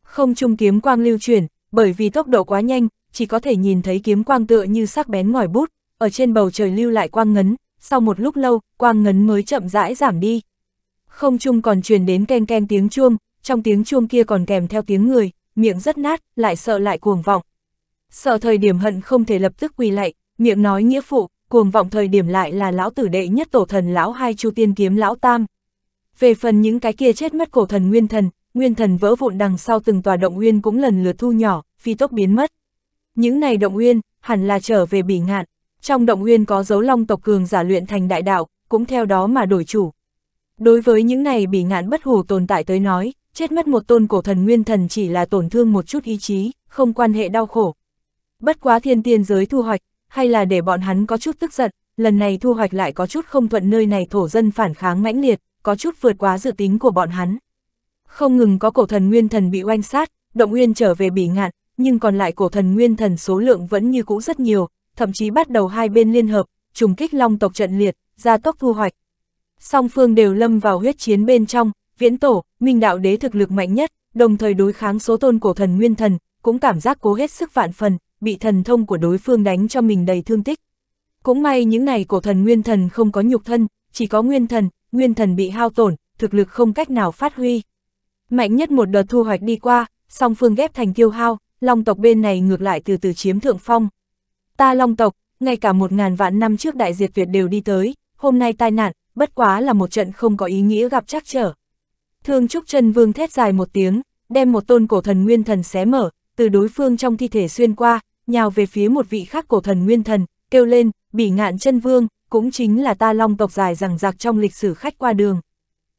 Không trung kiếm quang lưu chuyển, bởi vì tốc độ quá nhanh, chỉ có thể nhìn thấy kiếm quang tựa như sắc bén ngòi bút, ở trên bầu trời lưu lại quang ngấn, sau một lúc lâu, quang ngấn mới chậm rãi giảm đi. Không trung còn truyền đến ken ken tiếng chuông, trong tiếng chuông kia còn kèm theo tiếng người, miệng rất nát, lại sợ lại cuồng vọng. Sợ thời điểm hận không thể lập tức quỳ lạy, miệng nói nghĩa phụ, cuồng vọng thời điểm lại là lão tử đệ nhất tổ thần lão hai Chu Tiên kiếm lão tam. Về phần những cái kia chết mất cổ thần nguyên thần vỡ vụn đằng sau từng tòa động nguyên cũng lần lượt thu nhỏ, phi tốc biến mất. Những này động nguyên, hẳn là trở về bỉ ngạn, trong động nguyên có dấu long tộc cường giả luyện thành đại đạo, cũng theo đó mà đổi chủ. Đối với những này bỉ ngạn bất hủ tồn tại tới nói, chết mất một tôn cổ thần nguyên thần chỉ là tổn thương một chút ý chí, không quan hệ đau khổ. Bất quá thiên tiên giới thu hoạch, hay là để bọn hắn có chút tức giận, lần này thu hoạch lại có chút không thuận nơi này thổ dân phản kháng mãnh liệt, có chút vượt quá dự tính của bọn hắn. Không ngừng có cổ thần nguyên thần bị oanh sát, động nguyên trở về bỉ ngạn, nhưng còn lại cổ thần nguyên thần số lượng vẫn như cũ rất nhiều, thậm chí bắt đầu hai bên liên hợp, trùng kích long tộc trận liệt, gia tốc thu hoạch. Song phương đều lâm vào huyết chiến bên trong, Viễn Tổ, Minh Đạo Đế thực lực mạnh nhất, đồng thời đối kháng số tôn cổ thần nguyên thần, cũng cảm giác cố hết sức vạn phần, bị thần thông của đối phương đánh cho mình đầy thương tích. Cũng may những này cổ thần nguyên thần không có nhục thân, chỉ có nguyên thần bị hao tổn, thực lực không cách nào phát huy. Mạnh nhất một đợt thu hoạch đi qua, song phương ghép thành tiêu hao, long tộc bên này ngược lại từ từ chiếm thượng phong. Ta long tộc, ngay cả 1000 vạn năm trước đại diệt tuyệt đều đi tới, hôm nay tai nạn, bất quá là một trận không có ý nghĩa gặp trắc trở. Thương Trúc Chân Vương thét dài một tiếng, đem một tôn cổ thần nguyên thần xé mở, từ đối phương trong thi thể xuyên qua, nhào về phía một vị khác cổ thần nguyên thần, kêu lên, bỉ ngạn chân vương, cũng chính là ta long tộc dài rằng rạc trong lịch sử khách qua đường.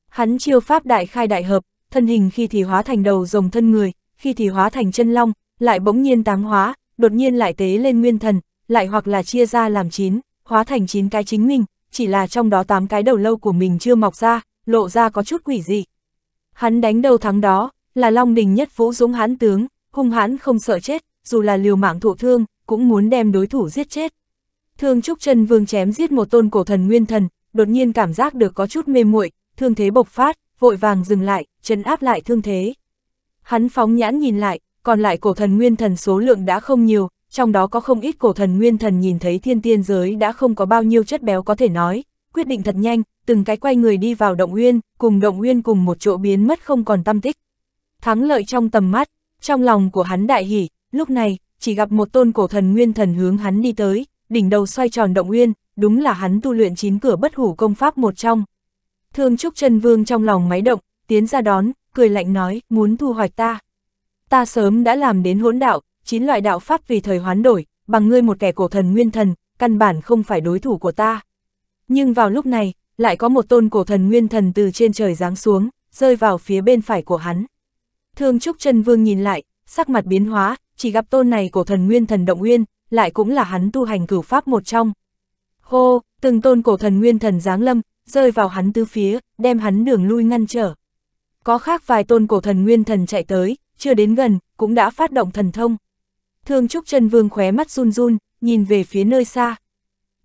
Hắn chiêu pháp đại khai đại hợp, thân hình khi thì hóa thành đầu rồng thân người, khi thì hóa thành chân long, lại bỗng nhiên táng hóa, đột nhiên lại tế lên nguyên thần, lại hoặc là chia ra làm 9, hóa thành 9 cái chính mình, chỉ là trong đó 8 cái đầu lâu của mình chưa mọc ra, lộ ra có chút quỷ dị. Hắn đánh đầu thắng đó, là Long Đình nhất vũ dũng hãn tướng, hung hãn không sợ chết, dù là liều mạng thụ thương, cũng muốn đem đối thủ giết chết. Thương Trúc Chân Vương chém giết một tôn cổ thần nguyên thần, đột nhiên cảm giác được có chút mê muội, thương thế bộc phát, vội vàng dừng lại, trấn áp lại thương thế. Hắn phóng nhãn nhìn lại, còn lại cổ thần nguyên thần số lượng đã không nhiều, trong đó có không ít cổ thần nguyên thần nhìn thấy thiên tiên giới đã không có bao nhiêu chất béo có thể nói, quyết định thật nhanh, từng cái quay người đi vào động nguyên cùng một chỗ biến mất không còn tăm tích. Thắng lợi trong tầm mắt, trong lòng của hắn đại hỉ, lúc này, chỉ gặp một tôn cổ thần nguyên thần hướng hắn đi tới, đỉnh đầu xoay tròn động nguyên, đúng là hắn tu luyện chín cửa bất hủ công pháp một trong. Thương Trúc Chân Vương trong lòng máy động, tiến ra đón, cười lạnh nói, muốn thu hoạch ta. Ta sớm đã làm đến hỗn đạo, 9 loại đạo pháp vì thời hoán đổi, bằng ngươi một kẻ cổ thần nguyên thần, căn bản không phải đối thủ của ta. Nhưng vào lúc này, lại có một tôn cổ thần nguyên thần từ trên trời giáng xuống, rơi vào phía bên phải của hắn. Thương Trúc Chân Vương nhìn lại, sắc mặt biến hóa, chỉ gặp tôn này cổ thần nguyên thần động nguyên, lại cũng là hắn tu hành cửu pháp một trong. Hô, từng tôn cổ thần nguyên thần giáng lâm, rơi vào hắn tứ phía, đem hắn đường lui ngăn trở. Có khác vài tôn cổ thần nguyên thần chạy tới, chưa đến gần, cũng đã phát động thần thông. Thương Trúc Chân Vương khóe mắt run run, nhìn về phía nơi xa.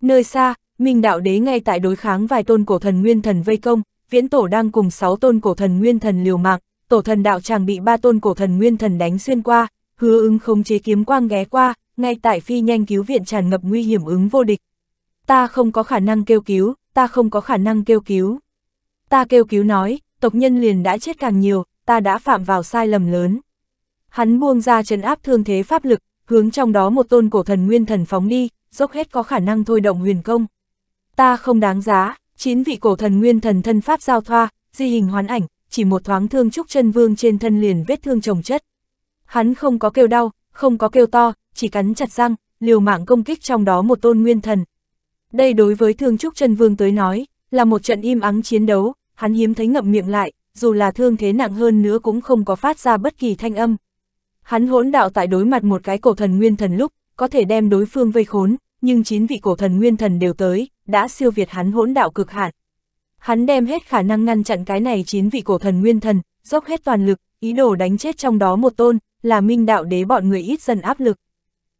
Nơi xa, Minh Đạo Đế ngay tại đối kháng vài tôn cổ thần nguyên thần vây công, Viễn Tổ đang cùng 6 tôn cổ thần nguyên thần liều mạng, Tổ Thần đạo tràng bị 3 tôn cổ thần nguyên thần đánh xuyên qua, Hứa Ứng khống chế kiếm quang ghé qua, ngay tại phi nhanh cứu viện tràn ngập nguy hiểm ứng vô địch. Ta không có khả năng kêu cứu, ta không có khả năng kêu cứu. Ta kêu cứu nói, tộc nhân liền đã chết càng nhiều, ta đã phạm vào sai lầm lớn. Hắn buông ra trấn áp thương thế pháp lực, hướng trong đó một tôn cổ thần nguyên thần phóng đi, dốc hết có khả năng thôi động huyền công. Ta không đáng giá, 9 vị cổ thần nguyên thần thân pháp giao thoa, di hình hoán ảnh, chỉ một thoáng Thương Trúc Chân Vương trên thân liền vết thương chồng chất. Hắn không có kêu đau, không có kêu to, chỉ cắn chặt răng, liều mạng công kích trong đó một tôn nguyên thần. Đây đối với Thương Trúc Chân Vương tới nói, là một trận im ắng chiến đấu, hắn hiếm thấy ngậm miệng lại, dù là thương thế nặng hơn nữa cũng không có phát ra bất kỳ thanh âm. Hắn hỗn đạo tại đối mặt một cái cổ thần nguyên thần lúc, có thể đem đối phương vây khốn, nhưng 9 vị cổ thần nguyên thần đều tới, đã siêu việt hắn hỗn đạo cực hạn. Hắn đem hết khả năng ngăn chặn cái này 9 vị cổ thần nguyên thần, dốc hết toàn lực, ý đồ đánh chết trong đó một tôn, là Minh Đạo Đế bọn người ít dần áp lực.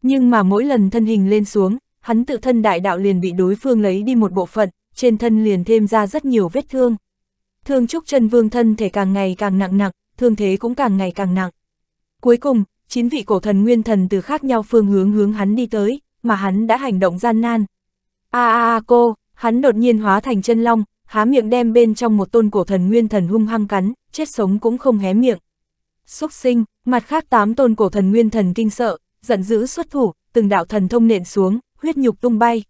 Nhưng mà mỗi lần thân hình lên xuống, hắn tự thân đại đạo liền bị đối phương lấy đi một bộ phận, trên thân liền thêm ra rất nhiều vết thương. Thương Trúc Chân Vương thân thể càng ngày càng nặng, thương thế cũng càng ngày càng nặng. Cuối cùng, 9 vị cổ thần nguyên thần từ khác nhau phương hướng hướng hắn đi tới, mà hắn đã hành động gian nan. Cô, hắn đột nhiên hóa thành chân long, há miệng đem bên trong một tôn cổ thần nguyên thần hung hăng cắn, chết sống cũng không hé miệng. Xúc sinh, mặt khác 8 tôn cổ thần nguyên thần kinh sợ, giận dữ xuất thủ, từng đạo thần thông nện xuống, huyết nhục tung bay.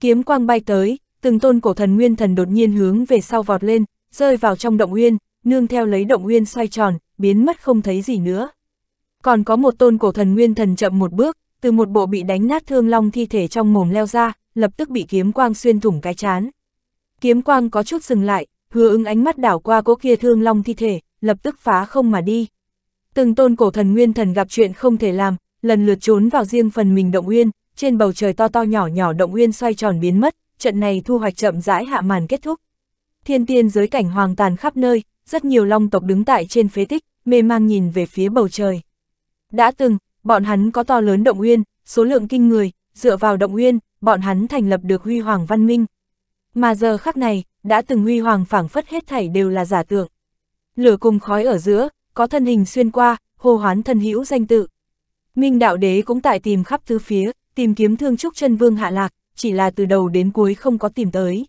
Kiếm quang bay tới, từng tôn cổ thần nguyên thần đột nhiên hướng về sau vọt lên, rơi vào trong động nguyên, nương theo lấy động nguyên xoay tròn, biến mất không thấy gì nữa. Còn có một tôn cổ thần nguyên thần chậm một bước, từ một bộ bị đánh nát thương long thi thể trong mồm leo ra, lập tức bị kiếm quang xuyên thủng cái trán. Kiếm quang có chút dừng lại, Hứa Ứng ánh mắt đảo qua cỗ kia thương long thi thể, lập tức phá không mà đi. Từng tôn cổ thần nguyên thần gặp chuyện không thể làm, lần lượt trốn vào riêng phần mình động nguyên, trên bầu trời to to nhỏ nhỏ động nguyên xoay tròn biến mất, trận này thu hoạch chậm rãi hạ màn kết thúc. Thiên tiên giới cảnh hoang tàn khắp nơi, rất nhiều long tộc đứng tại trên phế tích, mê mang nhìn về phía bầu trời. Đã từng, bọn hắn có to lớn động nguyên, số lượng kinh người, dựa vào động nguyên, bọn hắn thành lập được huy hoàng văn minh. Mà giờ khắc này, đã từng huy hoàng phảng phất hết thảy đều là giả tưởng. Lửa cùng khói ở giữa, có thân hình xuyên qua, hô hoán thân hữu danh tự. Minh Đạo Đế cũng tại tìm khắp tứ phía, tìm kiếm Thương Trúc Chân Vương hạ lạc, chỉ là từ đầu đến cuối không có tìm tới.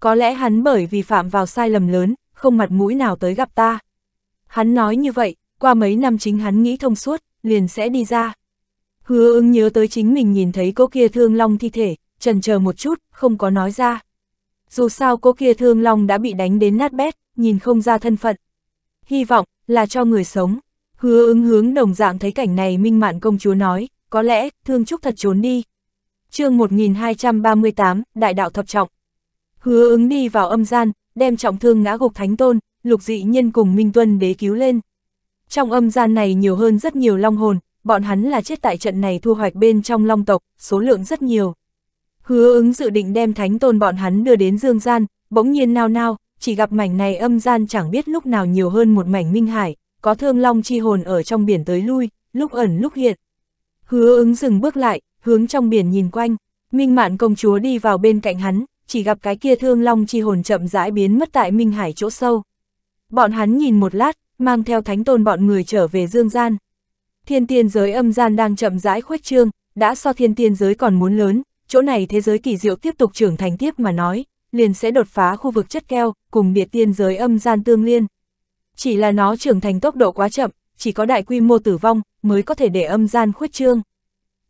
Có lẽ hắn bởi vì phạm vào sai lầm lớn, không mặt mũi nào tới gặp ta. Hắn nói như vậy, qua mấy năm chính hắn nghĩ thông suốt, liền sẽ đi ra. Hứa Ứng nhớ tới chính mình nhìn thấy cô kia thương long thi thể, chần chờ một chút, không có nói ra. Dù sao cô kia thương long đã bị đánh đến nát bét, nhìn không ra thân phận. Hy vọng là cho người sống. Hứa Ứng hướng đồng dạng thấy cảnh này Minh Mạn công chúa nói, có lẽ Thương Trúc thật trốn đi. Chương 1238, Đại đạo thập trọng. Hứa Ứng đi vào âm gian, đem trọng thương ngã gục Thánh Tôn, Lục Dị Nhân cùng Minh Tuân Đế cứu lên. Trong âm gian này nhiều hơn rất nhiều long hồn, bọn hắn là chết tại trận này thu hoạch bên trong long tộc, số lượng rất nhiều. Hứa Ứng dự định đem Thánh Tôn bọn hắn đưa đến dương gian, bỗng nhiên nao nao, chỉ gặp mảnh này âm gian chẳng biết lúc nào nhiều hơn một mảnh minh hải, có thương long chi hồn ở trong biển tới lui, lúc ẩn lúc hiện. Hứa Ứng dừng bước lại, hướng trong biển nhìn quanh, Minh Mạn công chúa đi vào bên cạnh hắn, chỉ gặp cái kia thương long chi hồn chậm rãi biến mất tại minh hải chỗ sâu. Bọn hắn nhìn một lát, mang theo Thánh Tôn bọn người trở về dương gian. Thiên tiên giới âm gian đang chậm rãi khuếch trương, đã so thiên tiên giới còn muốn lớn, chỗ này thế giới kỳ diệu tiếp tục trưởng thành tiếp mà nói, liền sẽ đột phá khu vực chất keo, cùng biệt tiên giới âm gian tương liên. Chỉ là nó trưởng thành tốc độ quá chậm, chỉ có đại quy mô tử vong mới có thể để âm gian khuếch trương.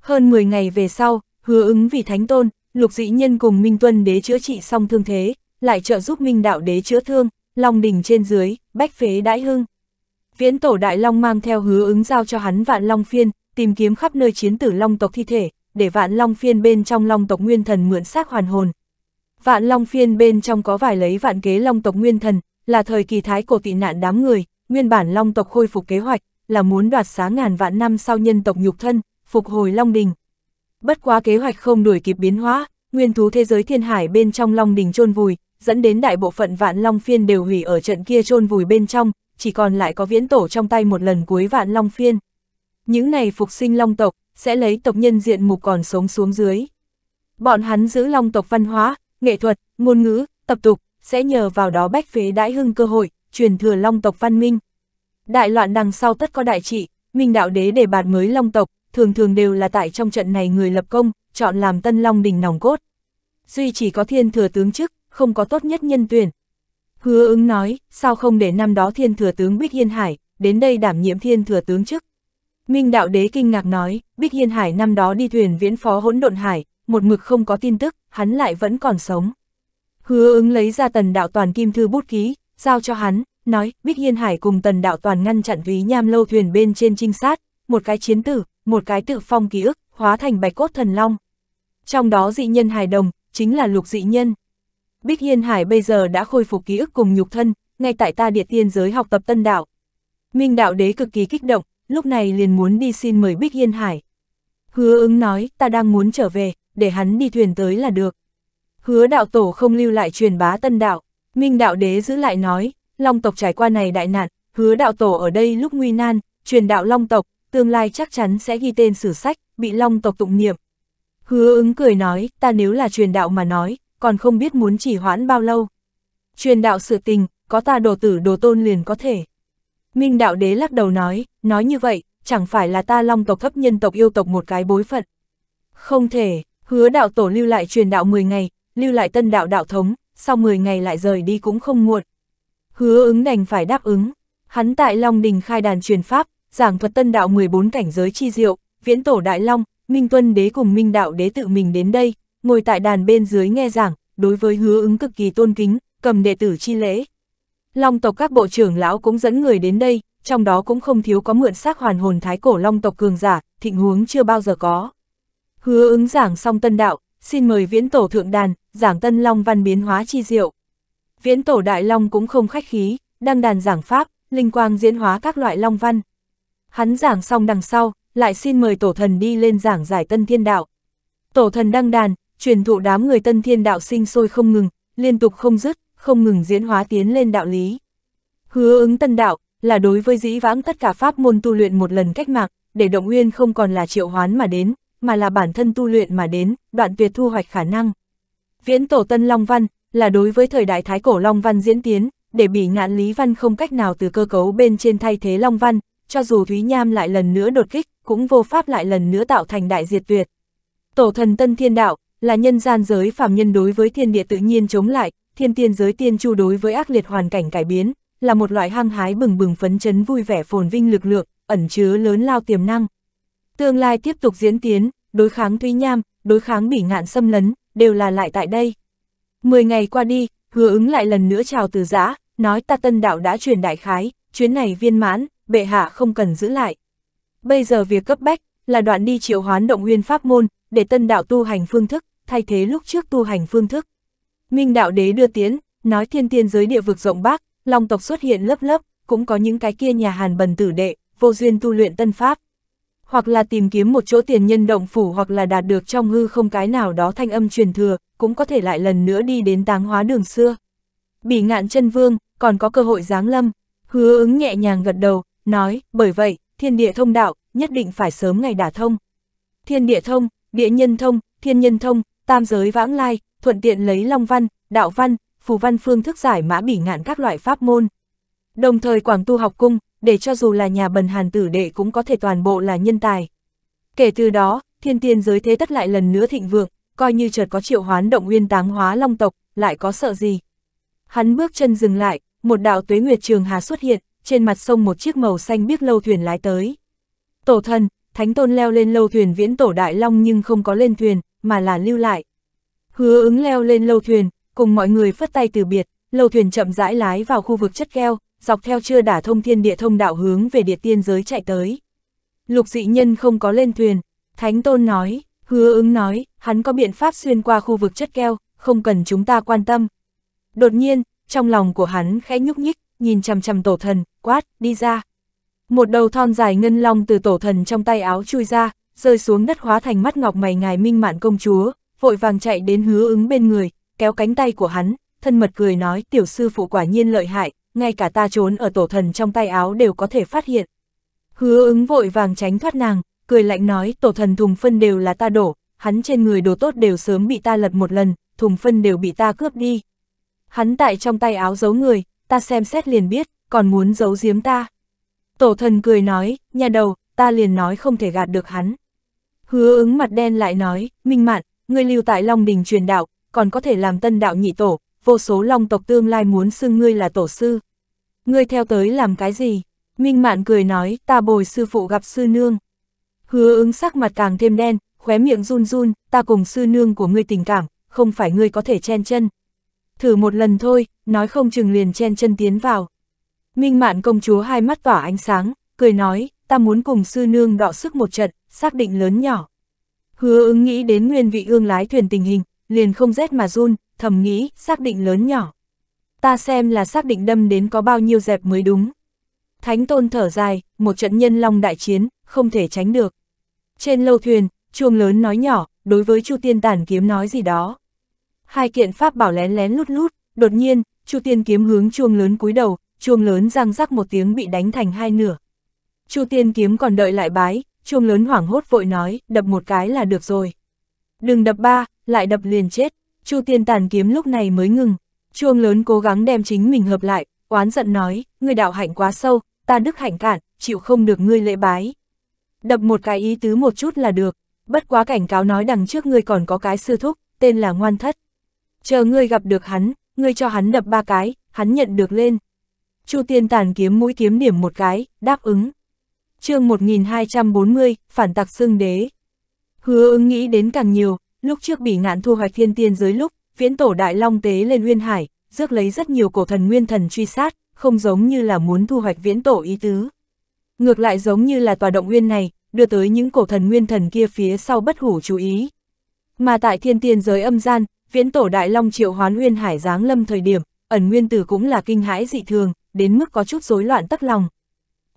Hơn 10 ngày về sau, Hứa Ứng vì Thánh Tôn, Lục Dị Nhân cùng Minh Tuân Đế chữa trị xong thương thế, lại trợ giúp Minh Đạo Đế chữa thương, Long đỉnh trên dưới, bách phế đãi hưng. Viễn Tổ Đại Long mang theo Hứa Ứng giao cho hắn Vạn Long Phiên, tìm kiếm khắp nơi chiến tử Long tộc thi thể, để Vạn Long Phiên bên trong Long tộc Nguyên Thần mượn xác hoàn hồn. Vạn Long Phiên bên trong có vài lấy vạn kế Long tộc Nguyên Thần, là thời kỳ thái cổ tị nạn đám người, nguyên bản Long tộc khôi phục kế hoạch là muốn đoạt xá ngàn vạn năm sau nhân tộc nhục thân, phục hồi Long đình. Bất quá kế hoạch không đuổi kịp biến hóa, nguyên thú thế giới Thiên Hải bên trong Long đình chôn vùi, dẫn đến đại bộ phận Vạn Long Phiên đều hủy ở trận kia chôn vùi bên trong, chỉ còn lại có Viễn Tổ trong tay một lần cuối Vạn Long Phiên. Những này phục sinh Long tộc sẽ lấy tộc nhân diện mục còn sống xuống dưới. Bọn hắn giữ Long tộc văn hóa, nghệ thuật, ngôn ngữ, tập tục, sẽ nhờ vào đó bách phế đãi hưng cơ hội, truyền thừa Long tộc văn minh. Đại loạn đằng sau tất có đại trị, Minh Đạo Đế đề bạt mới Long tộc, thường thường đều là tại trong trận này người lập công, chọn làm tân Long đình nòng cốt. Duy chỉ có thiên thừa tướng chức, không có tốt nhất nhân tuyển. Hứa Ứng nói, sao không để năm đó thiên thừa tướng Bích Yên Hải, đến đây đảm nhiệm thiên thừa tướng chức. Minh Đạo Đế kinh ngạc nói, Bích Yên Hải năm đó đi thuyền viễn phó hỗn độn hải, một mực không có tin tức, hắn lại vẫn còn sống. Hứa Ứng lấy ra Tần Đạo Toàn kim thư bút ký, giao cho hắn, nói, Bích Yên Hải cùng Tần Đạo Toàn ngăn chặn Thúy Nham lâu thuyền bên trên trinh sát, một cái chiến tử, một cái tự phong ký ức, hóa thành bạch cốt thần long. Trong đó dị nhân hài đồng, chính là Lục Dị Nhân. Bích Yên Hải bây giờ đã khôi phục ký ức cùng nhục thân, ngay tại ta địa tiên giới học tập tân đạo. Minh Đạo Đế cực kỳ kích động, lúc này liền muốn đi xin mời Bích Yên Hải. Hứa Ứng nói, ta đang muốn trở về, để hắn đi thuyền tới là được. Hứa đạo tổ không lưu lại truyền bá tân đạo, Minh Đạo Đế giữ lại nói, Long tộc trải qua này đại nạn, Hứa đạo tổ ở đây lúc nguy nan, truyền đạo Long tộc, tương lai chắc chắn sẽ ghi tên sử sách, bị Long tộc tụng niệm. Hứa Ứng cười nói, ta nếu là truyền đạo mà nói, còn không biết muốn chỉ hoãn bao lâu. Truyền đạo sự tình, có ta đồ tử đồ tôn liền có thể. Minh Đạo Đế lắc đầu nói như vậy, chẳng phải là ta Long tộc thấp nhân tộc yêu tộc một cái bối phận. Không thể, Hứa đạo tổ lưu lại truyền đạo 10 ngày, lưu lại tân đạo đạo thống, sau 10 ngày lại rời đi cũng không muộn. Hứa Ứng đành phải đáp ứng, hắn tại Long đình khai đàn truyền pháp, giảng thuật tân đạo 14 cảnh giới chi diệu, Viễn Tổ Đại Long, Minh Tuân Đế cùng Minh Đạo Đế tự mình đến đây, ngồi tại đàn bên dưới nghe giảng, đối với Hứa Ứng cực kỳ tôn kính, cầm đệ tử chi lễ. Long tộc các bộ trưởng lão cũng dẫn người đến đây, trong đó cũng không thiếu có mượn xác hoàn hồn thái cổ Long tộc cường giả, thịnh huống chưa bao giờ có. Hứa Ứng giảng xong tân đạo, xin mời Viễn Tổ thượng đàn, giảng tân Long văn biến hóa chi diệu. Viễn Tổ Đại Long cũng không khách khí, đăng đàn giảng pháp, linh quang diễn hóa các loại Long văn. Hắn giảng xong đằng sau, lại xin mời Tổ Thần đi lên giảng giải tân thiên đạo. Tổ Thần đăng đàn, truyền thụ đám người tân thiên đạo sinh sôi không ngừng, liên tục không dứt, không ngừng diễn hóa tiến lên đạo lý. Hứa Ứng tân đạo, là đối với dĩ vãng tất cả pháp môn tu luyện một lần cách mạng, để động nguyên không còn là triệu hoán mà đến, mà là bản thân tu luyện mà đến, đoạn tuyệt thu hoạch khả năng. Viễn Tổ tân Long văn, là đối với thời đại thái cổ Long văn diễn tiến, để bỉ ngạn lý văn không cách nào từ cơ cấu bên trên thay thế Long văn, cho dù Thúy Nham lại lần nữa đột kích, cũng vô pháp lại lần nữa tạo thành đại diệt tuyệt. Tổ Thần tân thiên đạo, là nhân gian giới phàm nhân đối với thiên địa tự nhiên chống lại, thiên tiên giới tiên chu đối với ác liệt hoàn cảnh cải biến, là một loại hăng hái bừng bừng phấn chấn vui vẻ phồn vinh lực lượng, ẩn chứa lớn lao tiềm năng. Tương lai tiếp tục diễn tiến, đối kháng Thúy Nham, đối kháng bỉ ngạn xâm lấn, đều là lại tại đây. 10 ngày qua đi, Hứa Ứng lại lần nữa chào từ giã, nói ta tân đạo đã truyền đại khái, chuyến này viên mãn, bệ hạ không cần giữ lại. Bây giờ việc cấp bách, là đoạn đi triệu hoán động nguyên pháp môn, để tân đạo tu hành phương thức, thay thế lúc trước tu hành phương thức. Minh Đạo Đế đưa tiến, nói thiên tiên giới địa vực rộng bác, Long tộc xuất hiện lớp lớp, cũng có những cái kia nhà Hàn bần tử đệ, vô duyên tu luyện tân pháp. Hoặc là tìm kiếm một chỗ tiền nhân động phủ hoặc là đạt được trong hư không cái nào đó thanh âm truyền thừa, cũng có thể lại lần nữa đi đến táng hóa đường xưa. Bỉ ngạn chân vương, còn có cơ hội giáng lâm. Hứa Ứng nhẹ nhàng gật đầu, nói, bởi vậy, thiên địa thông đạo, nhất định phải sớm ngày đả thông. Thiên địa thông, địa nhân thông, thiên nhân thông, tam giới vãng lai, thuận tiện lấy Long văn, đạo văn, phù văn phương thức giải mã bỉ ngạn các loại pháp môn. đồng thời quảng tu học cung, để cho dù là nhà Bần Hàn tử đệ cũng có thể toàn bộ là nhân tài. Kể từ đó, thiên tiên giới thế tất lại lần nữa thịnh vượng, coi như chợt có triệu hoán động nguyên táng hóa long tộc, lại có sợ gì. Hắn bước chân dừng lại, một đạo tuế nguyệt trường hà xuất hiện, trên mặt sông một chiếc màu xanh biếc lâu thuyền lái tới. Tổ thần, Thánh Tôn leo lên lâu thuyền Viễn Tổ Đại Long nhưng không có lên thuyền, mà là lưu lại. Hứa Ứng leo lên lâu thuyền, cùng mọi người phất tay từ biệt, lâu thuyền chậm rãi lái vào khu vực chất keo, dọc theo chưa đả thông thiên địa thông đạo hướng về địa tiên giới chạy tới. Lục dị nhân không có lên thuyền, Thánh Tôn nói, Hứa Ứng nói, hắn có biện pháp xuyên qua khu vực chất keo, không cần chúng ta quan tâm. Đột nhiên, trong lòng của hắn khẽ nhúc nhích, nhìn chằm chằm tổ thần, quát, đi ra. Một đầu thon dài ngân long từ tổ thần trong tay áo chui ra, rơi xuống đất hóa thành mắt ngọc mày ngài Minh Mạn công chúa, vội vàng chạy đến Hứa Ứng bên người, kéo cánh tay của hắn, thân mật cười nói, tiểu sư phụ quả nhiên lợi hại, ngay cả ta trốn ở tổ thần trong tay áo đều có thể phát hiện. Hứa Ứng vội vàng tránh thoát nàng, cười lạnh nói, tổ thần thùng phân đều là ta đổ, hắn trên người đồ tốt đều sớm bị ta lật một lần, thùng phân đều bị ta cướp đi. Hắn tại trong tay áo giấu người, ta xem xét liền biết, còn muốn giấu giếm ta. Tổ thần cười nói, nhà đầu, ta liền nói không thể gạt được hắn. Hứa Ứng mặt đen lại nói, Minh Mạn, ngươi lưu tại Long Đình truyền đạo, còn có thể làm tân đạo nhị tổ, vô số long tộc tương lai muốn xưng ngươi là tổ sư. Ngươi theo tới làm cái gì? Minh Mạn cười nói, ta bồi sư phụ gặp sư nương. Hứa Ứng sắc mặt càng thêm đen, khóe miệng run run, ta cùng sư nương của ngươi tình cảm, không phải ngươi có thể chen chân. Thử một lần thôi, nói không chừng liền chen chân tiến vào. Minh Mạn công chúa hai mắt tỏa ánh sáng, cười nói, ta muốn cùng sư nương đọ sức một trận, xác định lớn nhỏ. Hứa Ứng nghĩ đến Nguyên Vị Ương lái thuyền tình hình, liền không rét mà run, thầm nghĩ, xác định lớn nhỏ. Ta xem là xác định đâm đến có bao nhiêu dẹp mới đúng. Thánh Tôn thở dài, một trận nhân long đại chiến, không thể tránh được. Trên lâu thuyền, Chuông Lớn nói nhỏ, đối với Chu Tiên Tàn Kiếm nói gì đó. Hai kiện pháp bảo lén lén lút lút, đột nhiên, Chu Tiên Kiếm hướng Chuông Lớn cúi đầu, Chuông Lớn răng rắc một tiếng bị đánh thành hai nửa. Chu Tiên Kiếm còn đợi lại bái, Chuông Lớn hoảng hốt vội nói, đập một cái là được rồi. Đừng đập ba, lại đập liền chết. Chu Tiên Tàn Kiếm lúc này mới ngừng. Chuông Lớn cố gắng đem chính mình hợp lại, oán giận nói, ngươi đạo hạnh quá sâu, ta đức hạnh cạn, chịu không được ngươi lễ bái. Đập một cái ý tứ một chút là được, bất quá cảnh cáo nói đằng trước ngươi còn có cái sư thúc, tên là Ngoan Thất. Chờ ngươi gặp được hắn, ngươi cho hắn đập ba cái, hắn nhận được lên. Chu Tiên Tàn Kiếm mũi kiếm điểm một cái, đáp ứng. Chương 1240, phản tặc xưng đế. Hứa Ứng nghĩ đến càng nhiều, lúc trước bị ngạn thu hoạch thiên tiên giới lúc, Viễn Tổ Đại Long tế lên Uyên Hải, rước lấy rất nhiều cổ thần nguyên thần truy sát, không giống như là muốn thu hoạch Viễn Tổ ý tứ. Ngược lại giống như là tòa động nguyên này, đưa tới những cổ thần nguyên thần kia phía sau bất hủ chú ý. Mà tại thiên tiên giới âm gian, Viễn Tổ Đại Long triệu hoán Uyên Hải giáng lâm thời điểm, Ẩn Nguyên Tử cũng là kinh hãi dị thường, đến mức có chút rối loạn tắc lòng.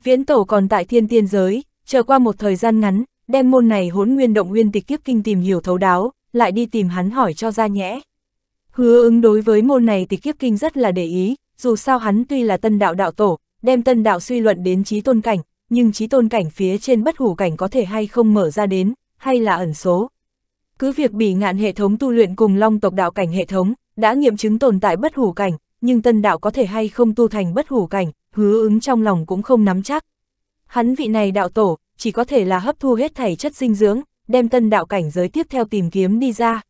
Viễn Tổ còn tại thiên tiên giới, chờ qua một thời gian ngắn, đem môn này hỗn nguyên động nguyên tịch kiếp kinh tìm hiểu thấu đáo, lại đi tìm hắn hỏi cho ra nhẽ. Hứa Ứng đối với môn này tịch kiếp kinh rất là để ý, dù sao hắn tuy là tân đạo đạo tổ, đem tân đạo suy luận đến trí tôn cảnh, nhưng trí tôn cảnh phía trên bất hủ cảnh có thể hay không mở ra đến, hay là ẩn số. Cứ việc bỉ ngạn hệ thống tu luyện cùng long tộc đạo cảnh hệ thống, đã nghiệm chứng tồn tại bất hủ cảnh, nhưng tân đạo có thể hay không tu thành bất hủ cảnh, Hứa Ứng trong lòng cũng không nắm chắc. Hắn vị này đạo tổ, chỉ có thể là hấp thu hết thảy chất dinh dưỡng, đem tân đạo cảnh giới tiếp theo tìm kiếm đi ra.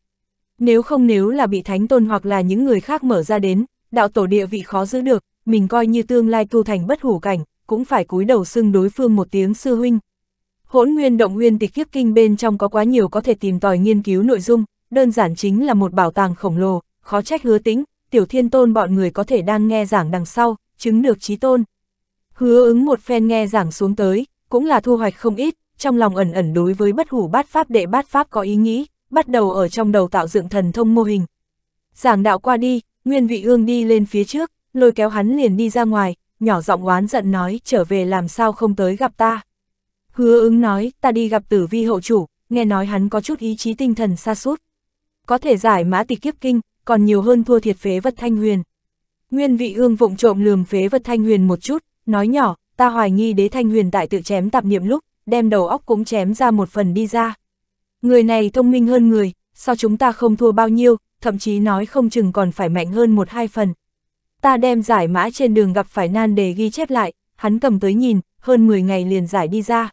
Nếu là bị Thánh Tôn hoặc là những người khác mở ra đến, đạo tổ địa vị khó giữ được, mình coi như tương lai tu thành bất hủ cảnh, cũng phải cúi đầu xưng đối phương một tiếng sư huynh. Hỗn nguyên động nguyên tịch kiếp kinh bên trong có quá nhiều có thể tìm tòi nghiên cứu nội dung, đơn giản chính là một bảo tàng khổng lồ, khó trách Hứa Tĩnh, Tiểu Thiên Tôn bọn người có thể đang nghe giảng đằng sau, chứng được chí tôn. Hứa Ứng một phen nghe giảng xuống tới, cũng là thu hoạch không ít, trong lòng ẩn ẩn đối với bất hủ bát pháp đệ bát pháp có ý nghĩ, bắt đầu ở trong đầu tạo dựng thần thông mô hình. Giảng đạo qua đi, Nguyên Vị Ương đi lên phía trước, lôi kéo hắn liền đi ra ngoài, nhỏ giọng oán giận nói, trở về làm sao không tới gặp ta. Hứa Ứng nói, ta đi gặp Tử Vi hậu chủ, nghe nói hắn có chút ý chí tinh thần sa sút, có thể giải mã tịch kiếp kinh, còn nhiều hơn thua thiệt phế vật Thanh Huyền. Nguyên Vị Ương vụng trộm lườm phế vật Thanh Huyền một chút, nói nhỏ, ta hoài nghi đế Thanh Huyền tại tự chém tạp niệm lúc, đem đầu óc cũng chém ra một phần đi ra. Người này thông minh hơn người, sao chúng ta không thua bao nhiêu, thậm chí nói không chừng còn phải mạnh hơn một hai phần. Ta đem giải mã trên đường gặp phải nan đề ghi chép lại, hắn cầm tới nhìn, hơn 10 ngày liền giải đi ra.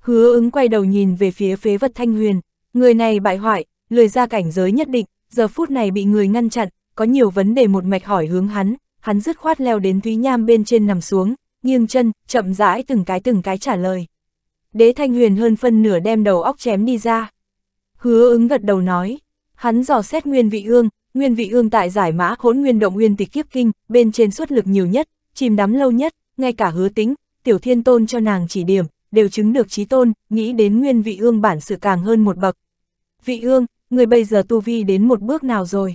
Hứa Ứng quay đầu nhìn về phía Phế Vật Thanh Huyền, người này bại hoại, lười ra cảnh giới nhất định, giờ phút này bị người ngăn chặn, có nhiều vấn đề một mạch hỏi hướng hắn, hắn dứt khoát leo đến Thúy Nham bên trên nằm xuống, nghiêng chân, chậm rãi từng cái trả lời. Đế Thanh Huyền hơn phân nửa đem đầu óc chém đi ra. Hứa Ứng gật đầu nói, hắn dò xét Nguyên Vị Ương tại giải mã Hỗn Nguyên Động Nguyên Tịch Kiếp Kinh, bên trên xuất lực nhiều nhất, chìm đắm lâu nhất, ngay cả Hứa Tĩnh, Tiểu Thiên Tôn cho nàng chỉ điểm, đều chứng được chí tôn, nghĩ đến Nguyên Vị Ương bản sự càng hơn một bậc. Vị Ương, người bây giờ tu vi đến một bước nào rồi?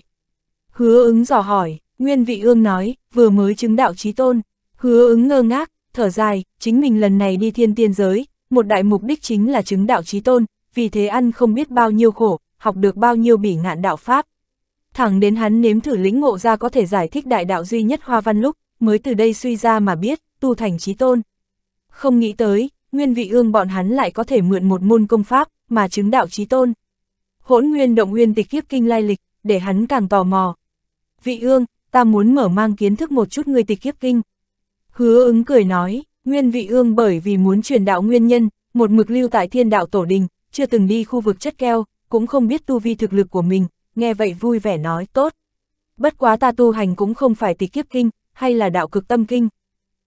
Hứa Ứng dò hỏi, Nguyên Vị Ương nói, vừa mới chứng đạo chí tôn. Hứa Ứng ngơ ngác, thở dài, chính mình lần này đi thiên tiên giới, một đại mục đích chính là chứng đạo chí tôn, vì thế ăn không biết bao nhiêu khổ, học được bao nhiêu bỉ ngạn đạo pháp. Thẳng đến hắn nếm thử lĩnh ngộ ra có thể giải thích đại đạo duy nhất hoa văn lúc, mới từ đây suy ra mà biết, tu thành chí tôn. Không nghĩ tới, Nguyên Vị Ương bọn hắn lại có thể mượn một môn công pháp, mà chứng đạo chí tôn. Hỗn Nguyên Động Nguyên Tịch Kiếp Kinh lai lịch, để hắn càng tò mò. Vị Ương, ta muốn mở mang kiến thức một chút người Tịch Kiếp Kinh. Hứa Ứng cười nói, Nguyên Vị Ương bởi vì muốn truyền đạo nguyên nhân, một mực lưu tại Thiên Đạo Tổ Đình, chưa từng đi khu vực chất keo, cũng không biết tu vi thực lực của mình, nghe vậy vui vẻ nói, tốt. Bất quá ta tu hành cũng không phải Tịch Kiếp Kinh, hay là Đạo Cực Tâm Kinh.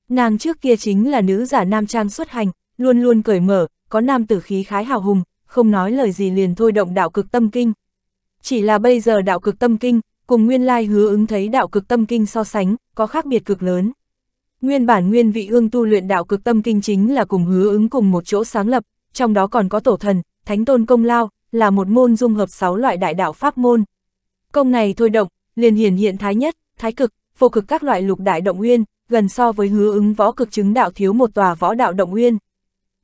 Nàng trước kia chính là nữ giả nam trang xuất hành, luôn luôn cởi mở, có nam tử khí khái hào hùng, không nói lời gì liền thôi động Đạo Cực Tâm Kinh. Chỉ là bây giờ Đạo Cực Tâm Kinh, cùng nguyên lai Hứa Ứng thấy Đạo Cực Tâm Kinh so sánh, có khác biệt cực lớn. Nguyên bản Nguyên Vị Ương tu luyện Đạo Cực Tâm Kinh chính là cùng Hứa Ứng cùng một chỗ sáng lập, trong đó còn có Tổ Thần, Thánh Tôn công lao, là một môn dung hợp 6 loại đại đạo pháp môn. Công này thôi động, liền hiển hiện thái nhất, thái cực, vô cực các loại lục đại động nguyên, gần so với Hứa Ứng võ cực chứng đạo thiếu một tòa võ đạo động nguyên.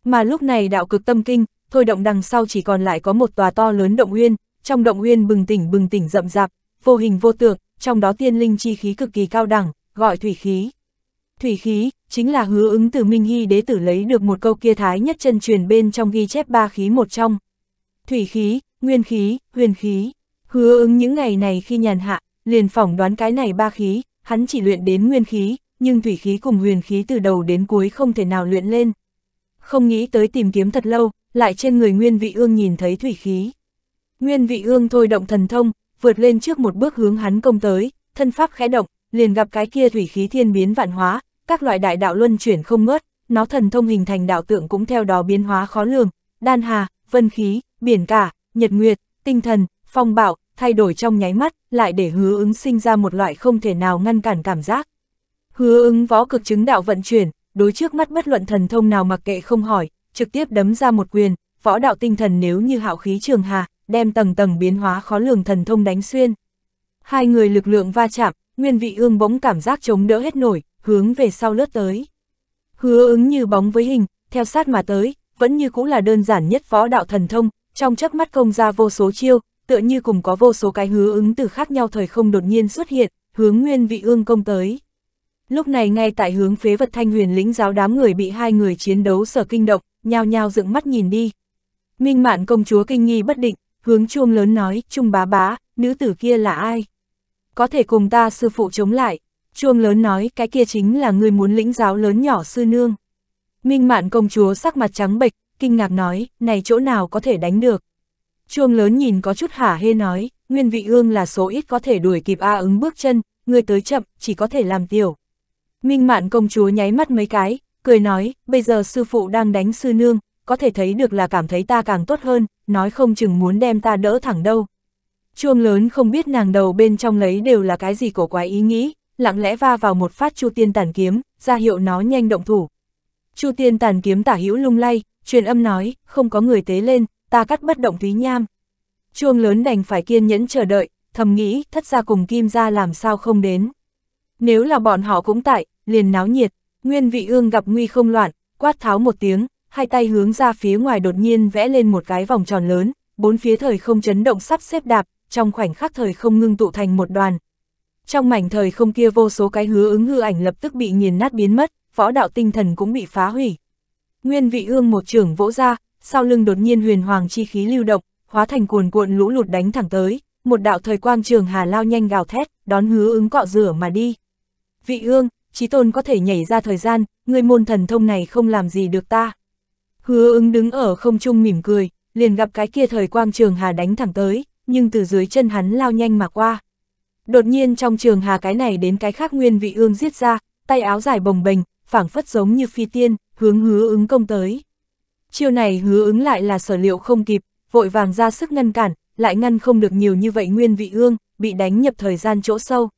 Mà lúc này Đạo Cực Tâm Kinh, thôi động đằng sau chỉ còn lại có một tòa to lớn động nguyên, trong động nguyên bừng tỉnh rậm rạp, vô hình vô tượng, trong đó tiên linh chi khí cực kỳ cao đẳng, gọi thủy khí. Thủy khí, chính là Hứa Ứng từ Minh Hy Đế Tử lấy được một câu kia thái nhất chân truyền bên trong ghi chép 3 khí một trong. Thủy khí, nguyên khí, huyền khí. Hứa Ứng những ngày này khi nhàn hạ, liền phỏng đoán cái này 3 khí, hắn chỉ luyện đến nguyên khí, nhưng thủy khí cùng huyền khí từ đầu đến cuối không thể nào luyện lên. Không nghĩ tới tìm kiếm thật lâu, lại trên người Nguyên Vị Ương nhìn thấy thủy khí. Nguyên Vị Ương thôi động thần thông, vượt lên trước một bước hướng hắn công tới, thân pháp khẽ động, liền gặp cái kia thủy khí thiên biến vạn hóa, các loại đại đạo luân chuyển không ngớt, nó thần thông hình thành đạo tượng cũng theo đó biến hóa khó lường, đan hà, vân khí, biển cả, nhật nguyệt, tinh thần, phong bạo, thay đổi trong nháy mắt, lại để Hứa Ứng sinh ra một loại không thể nào ngăn cản cảm giác. Hứa Ứng võ cực chứng đạo vận chuyển, đối trước mắt bất luận thần thông nào mặc kệ không hỏi, trực tiếp đấm ra một quyền, võ đạo tinh thần nếu như hạo khí trường hà, đem tầng tầng biến hóa khó lường thần thông đánh xuyên. Hai người lực lượng va chạm, Nguyên Vị Ương bỗng cảm giác chống đỡ hết nổi, hướng về sau lướt tới. Hứa Ứng như bóng với hình, theo sát mà tới, vẫn như cũng là đơn giản nhất võ đạo thần thông, trong chớp mắt công ra vô số chiêu, tựa như cùng có vô số cái Hứa Ứng từ khác nhau thời không đột nhiên xuất hiện, hướng Nguyên Vị Ương công tới. Lúc này ngay tại hướng Phế Vật Thanh Huyền lĩnh giáo đám người bị hai người chiến đấu sở kinh động, nhao nhao dựng mắt nhìn đi. Minh Mạn công chúa kinh nghi bất định, hướng Chuông Lớn nói, Trung bá bá, nữ tử kia là ai? Có thể cùng ta sư phụ chống lại. Chuông Lớn nói, cái kia chính là người muốn lĩnh giáo lớn nhỏ sư nương. Minh Mạn công chúa sắc mặt trắng bệch, kinh ngạc nói, này chỗ nào có thể đánh được. Chuông Lớn nhìn có chút hả hê nói, Nguyên Vị Ương là số ít có thể đuổi kịp A Ứng bước chân, người tới chậm, chỉ có thể làm tiểu. Minh Mạn công chúa nháy mắt mấy cái, cười nói, bây giờ sư phụ đang đánh sư nương, có thể thấy được là cảm thấy ta càng tốt hơn, nói không chừng muốn đem ta đỡ thẳng đâu. Chuông Lớn không biết nàng đầu bên trong lấy đều là cái gì cổ quái ý nghĩ, lặng lẽ va vào một phát Chu Tiên Tàn Kiếm, ra hiệu nó nhanh động thủ. Chu Tiên Tàn Kiếm tả hữu lung lay, truyền âm nói, không có người tế lên, ta cắt bất động Thúy Nham. Chuông Lớn đành phải kiên nhẫn chờ đợi, thầm nghĩ, Thất gia cùng Kim gia làm sao không đến. Nếu là bọn họ cũng tại, liền náo nhiệt. Nguyên Vị Ương gặp nguy không loạn, quát tháo một tiếng, hai tay hướng ra phía ngoài đột nhiên vẽ lên một cái vòng tròn lớn, bốn phía thời không chấn động sắp xếp đạp, trong khoảnh khắc thời không ngưng tụ thành một đoàn. Trong mảnh thời không kia vô số cái Hứa Ứng hư ảnh lập tức bị nghiền nát biến mất, võ đạo tinh thần cũng bị phá hủy. Nguyên Vị Ương một chưởng vỗ ra, sau lưng đột nhiên huyền hoàng chi khí lưu động, hóa thành cuồn cuộn lũ lụt đánh thẳng tới, một đạo thời quang trường hà lao nhanh gào thét, đón Hứa Ứng cọ rửa mà đi. Vị Ương, Chí Tôn có thể nhảy ra thời gian, người môn thần thông này không làm gì được ta. Hứa Ứng đứng ở không trung mỉm cười, liền gặp cái kia thời quang trường hà đánh thẳng tới, nhưng từ dưới chân hắn lao nhanh mà qua. Đột nhiên trong trường hà cái này đến cái khác Nguyên Vị Ương giết ra, tay áo dài bồng bềnh, phảng phất giống như phi tiên, hướng Hứa Ứng công tới. Chiêu này Hứa Ứng lại là sở liệu không kịp, vội vàng ra sức ngăn cản, lại ngăn không được nhiều như vậy Nguyên Vị Ương, bị đánh nhập thời gian chỗ sâu.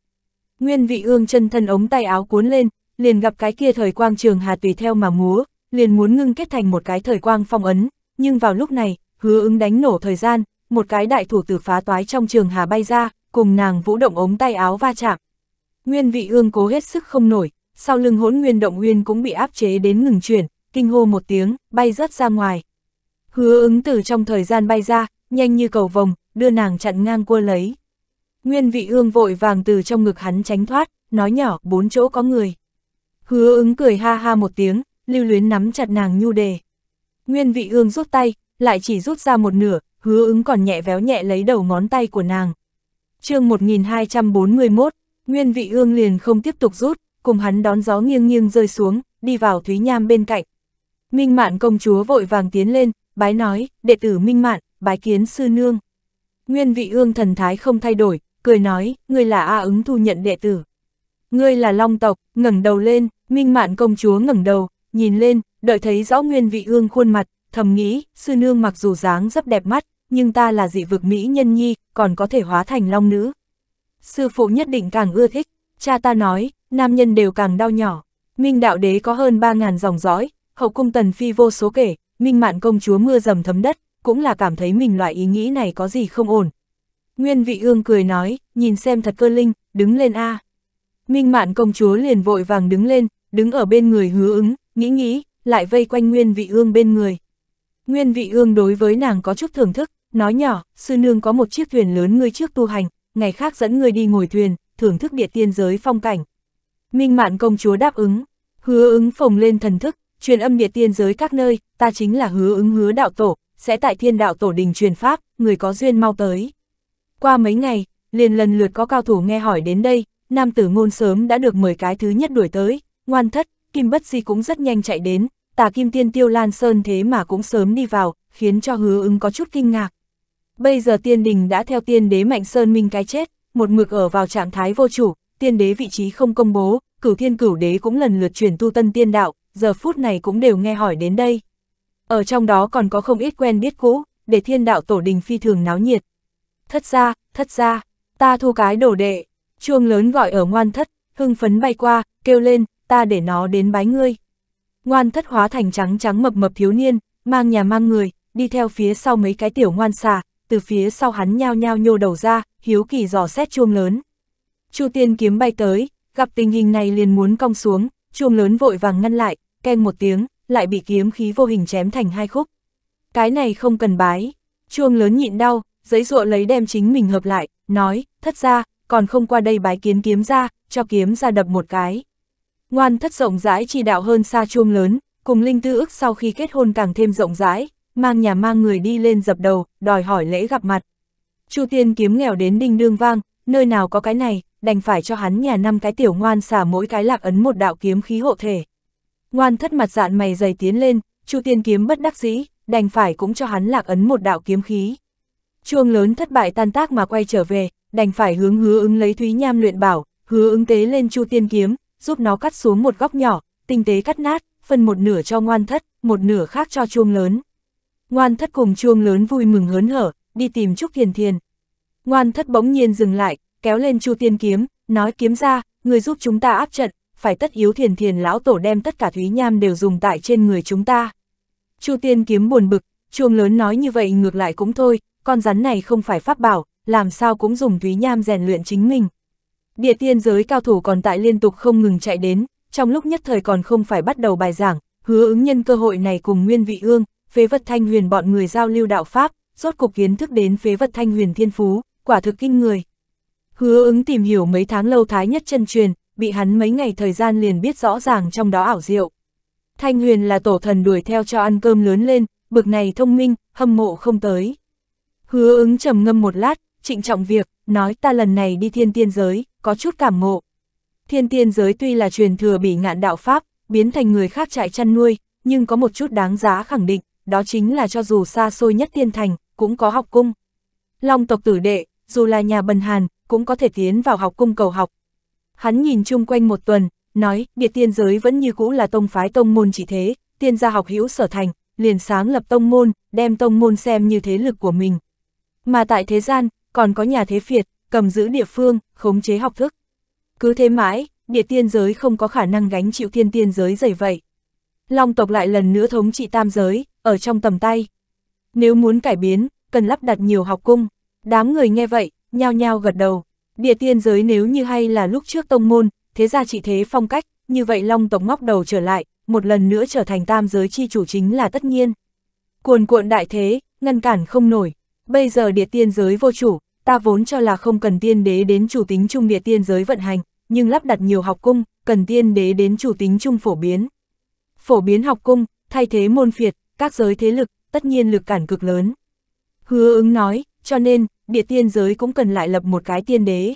Nguyên Vị Ương chân thân ống tay áo cuốn lên, liền gặp cái kia thời quang trường hà tùy theo mà múa, liền muốn ngưng kết thành một cái thời quang phong ấn, nhưng vào lúc này, Hứa Ứng đánh nổ thời gian, một cái đại thủ từ phá toái trong trường hà bay ra, cùng nàng vũ động ống tay áo va chạm. Nguyên Vị Ương cố hết sức không nổi, sau lưng Hỗn Nguyên Động Nguyên cũng bị áp chế đến ngừng chuyển, kinh hô một tiếng, bay rớt ra ngoài. Hứa Ứng từ trong thời gian bay ra, nhanh như cầu vồng, đưa nàng chặn ngang cua lấy. Nguyên Vị Ương vội vàng từ trong ngực hắn tránh thoát, nói nhỏ, bốn chỗ có người. Hứa Ứng cười ha ha một tiếng, lưu luyến nắm chặt nàng nhu đề. Nguyên Vị Ương rút tay, lại chỉ rút ra một nửa, Hứa Ứng còn nhẹ véo nhẹ lấy đầu ngón tay của nàng. Chương 1241, Nguyên Vị Ương liền không tiếp tục rút, cùng hắn đón gió nghiêng nghiêng rơi xuống, đi vào Thúy Nham bên cạnh. Minh Mạn công chúa vội vàng tiến lên, bái nói, đệ tử Minh Mạn, bái kiến sư nương. Nguyên Vị Ương thần thái không thay đổi, cười nói, ngươi là A Ứng thu nhận đệ tử. Ngươi là Long tộc, ngẩng đầu lên. Minh Mạn công chúa ngẩng đầu, nhìn lên, đợi thấy rõ Nguyên Vị Ương khuôn mặt, thầm nghĩ, sư nương mặc dù dáng rất đẹp mắt, nhưng ta là dị vực mỹ nhân nhi, còn có thể hóa thành long nữ. Sư phụ nhất định càng ưa thích, cha ta nói, nam nhân đều càng đau nhỏ. Minh Đạo Đế có hơn 3000 dòng dõi, hậu cung tần phi vô số kể, Minh Mạn công chúa mưa dầm thấm đất, cũng là cảm thấy mình loại ý nghĩ này có gì không ổn. Nguyên Vị Ương cười nói, nhìn xem thật cơ linh, đứng lên a. Minh Mạn công chúa liền vội vàng đứng lên, đứng ở bên người Hứa Ứng, nghĩ, lại vây quanh Nguyên Vị Ương bên người. Nguyên Vị Ương đối với nàng có chút thưởng thức, nói nhỏ, sư nương có một chiếc thuyền lớn ngươi trước tu hành, ngày khác dẫn ngươi đi ngồi thuyền, thưởng thức địa tiên giới phong cảnh. Minh Mạn công chúa đáp ứng. Hứa Ứng phồng lên thần thức, truyền âm địa tiên giới các nơi, ta chính là Hứa Ứng Hứa đạo tổ, sẽ tại Thiên Đạo Tổ Đình truyền pháp, người có duyên mau tới. Qua mấy ngày, liền lần lượt có cao thủ nghe hỏi đến đây, Nam Tử Ngôn sớm đã được mời cái thứ nhất đuổi tới, Ngoan Thất, Kim Bất Si cũng rất nhanh chạy đến, Tà Kim Tiên Tiêu Lan Sơn thế mà cũng sớm đi vào, khiến cho Hứa Ứng có chút kinh ngạc. Bây giờ Tiên Đình đã theo Tiên Đế Mạnh Sơn Minh cái chết, một mực ở vào trạng thái vô chủ, Tiên Đế vị trí không công bố, Cửu Thiên Cửu Đế cũng lần lượt chuyển tu Tân Tiên Đạo, giờ phút này cũng đều nghe hỏi đến đây. Ở trong đó còn có không ít quen biết cũ, để Thiên Đạo Tổ Đình phi thường náo nhiệt. Thất gia, ta thu cái đồ đệ. Chuông lớn gọi ở Ngoan Thất, hưng phấn bay qua, kêu lên, ta để nó đến bái ngươi. Ngoan Thất hóa thành trắng trắng mập mập thiếu niên, mang nhà mang người, đi theo phía sau mấy cái tiểu ngoan xà, từ phía sau hắn nhao nhao nhô đầu ra, hiếu kỳ dò xét Chuông lớn. Chu Tiên kiếm bay tới, gặp tình hình này liền muốn cong xuống, Chuông lớn vội vàng ngăn lại, keng một tiếng, lại bị kiếm khí vô hình chém thành hai khúc. Cái này không cần bái. Chuông lớn nhịn đau, giãy giụa lấy đem chính mình hợp lại, nói, thất gia, còn không qua đây bái kiến kiếm gia, cho kiếm gia đập một cái. Ngoan Thất rộng rãi chỉ đạo hơn xa Chuông lớn, cùng Linh Tư Ức sau khi kết hôn càng thêm rộng rãi, mang nhà mang người đi lên dập đầu, đòi hỏi lễ gặp mặt. Chu Tiên kiếm nghèo đến đinh đương vang, nơi nào có cái này, đành phải cho hắn nhà năm cái tiểu ngoan xà mỗi cái lạc ấn một đạo kiếm khí hộ thể. Ngoan Thất mặt dạn mày dày tiến lên, Chu Tiên kiếm bất đắc dĩ, đành phải cũng cho hắn lạc ấn một đạo kiếm khí. Chuông lớn thất bại tan tác mà quay trở về, đành phải hướng Hứa Ứng lấy Thúy Nham luyện bảo, Hứa Ứng tế lên Chu Tiên kiếm, giúp nó cắt xuống một góc nhỏ, tinh tế cắt nát, phân một nửa cho Ngoan Thất, một nửa khác cho Chuông lớn. Ngoan Thất cùng Chuông lớn vui mừng hớn hở, đi tìm Trúc Thiền Thiền. Ngoan Thất bỗng nhiên dừng lại, kéo lên Chu Tiên kiếm, nói kiếm ra, người giúp chúng ta áp trận, phải tất yếu Thiền Thiền lão tổ đem tất cả Thúy Nham đều dùng tại trên người chúng ta. Chu Tiên kiếm buồn bực, Chuông lớn nói như vậy ngược lại cũng thôi, con rắn này không phải pháp bảo, làm sao cũng dùng Thúy Nham rèn luyện chính mình. Địa tiên giới cao thủ còn tại liên tục không ngừng chạy đến, trong lúc nhất thời còn không phải bắt đầu bài giảng, Hứa Ứng nhân cơ hội này cùng Nguyên Vị Ương, Phế Vật Thanh Huyền bọn người giao lưu đạo pháp, rốt cục kiến thức đến Phế Vật Thanh Huyền thiên phú, quả thực kinh người. Hứa Ứng tìm hiểu mấy tháng lâu Thái Nhất chân truyền, bị hắn mấy ngày thời gian liền biết rõ ràng trong đó ảo diệu. Thanh Huyền là tổ thần đuổi theo cho ăn cơm lớn lên, bực này thông minh, hâm mộ không tới. Hứa Ứng trầm ngâm một lát, trịnh trọng việc, nói ta lần này đi thiên tiên giới, có chút cảm ngộ. Thiên tiên giới tuy là truyền thừa bị ngạn đạo pháp, biến thành người khác trại chăn nuôi, nhưng có một chút đáng giá khẳng định, đó chính là cho dù xa xôi nhất tiên thành, cũng có học cung. Long tộc tử đệ, dù là nhà bần hàn, cũng có thể tiến vào học cung cầu học. Hắn nhìn chung quanh một tuần, nói, địa tiên giới vẫn như cũ là tông phái tông môn chỉ thế, tiên gia học hữu sở thành, liền sáng lập tông môn, đem tông môn xem như thế lực của mình. Mà tại thế gian, còn có nhà thế phiệt, cầm giữ địa phương, khống chế học thức. Cứ thế mãi, địa tiên giới không có khả năng gánh chịu thiên tiên giới dày vậy. Long tộc lại lần nữa thống trị tam giới, ở trong tầm tay. Nếu muốn cải biến, cần lắp đặt nhiều học cung. Đám người nghe vậy, nhao nhao gật đầu. Địa tiên giới nếu như hay là lúc trước tông môn, thế ra chỉ thế phong cách, như vậy long tộc ngóc đầu trở lại, một lần nữa trở thành tam giới chi chủ chính là tất nhiên. Cuồn cuộn đại thế, ngăn cản không nổi. Bây giờ địa tiên giới vô chủ, ta vốn cho là không cần tiên đế đến chủ tính chung địa tiên giới vận hành, nhưng lắp đặt nhiều học cung, cần tiên đế đến chủ tính chung phổ biến. Phổ biến học cung, thay thế môn phiệt, các giới thế lực, tất nhiên lực cản cực lớn. Hứa Ứng nói, cho nên, địa tiên giới cũng cần lại lập một cái tiên đế.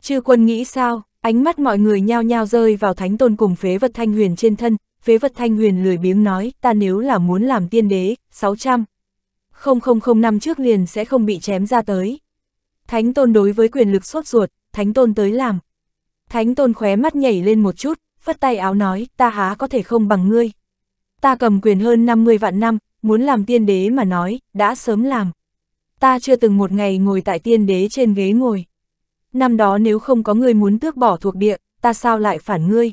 Chư quân nghĩ sao, ánh mắt mọi người nhao nhao rơi vào Thánh Tôn cùng Phế Vật Thanh Huyền trên thân, Phế Vật Thanh Huyền lười biếng nói, ta nếu là muốn làm tiên đế, 600 năm trước liền sẽ không bị chém ra tới. Thánh Tôn đối với quyền lực sốt ruột, Thánh Tôn tới làm. Thánh Tôn khóe mắt nhảy lên một chút, phất tay áo nói, ta há có thể không bằng ngươi. Ta cầm quyền hơn 50 vạn năm, muốn làm tiên đế mà nói, đã sớm làm. Ta chưa từng một ngày ngồi tại tiên đế trên ghế ngồi. Năm đó nếu không có ngươi muốn tước bỏ thuộc địa, ta sao lại phản ngươi.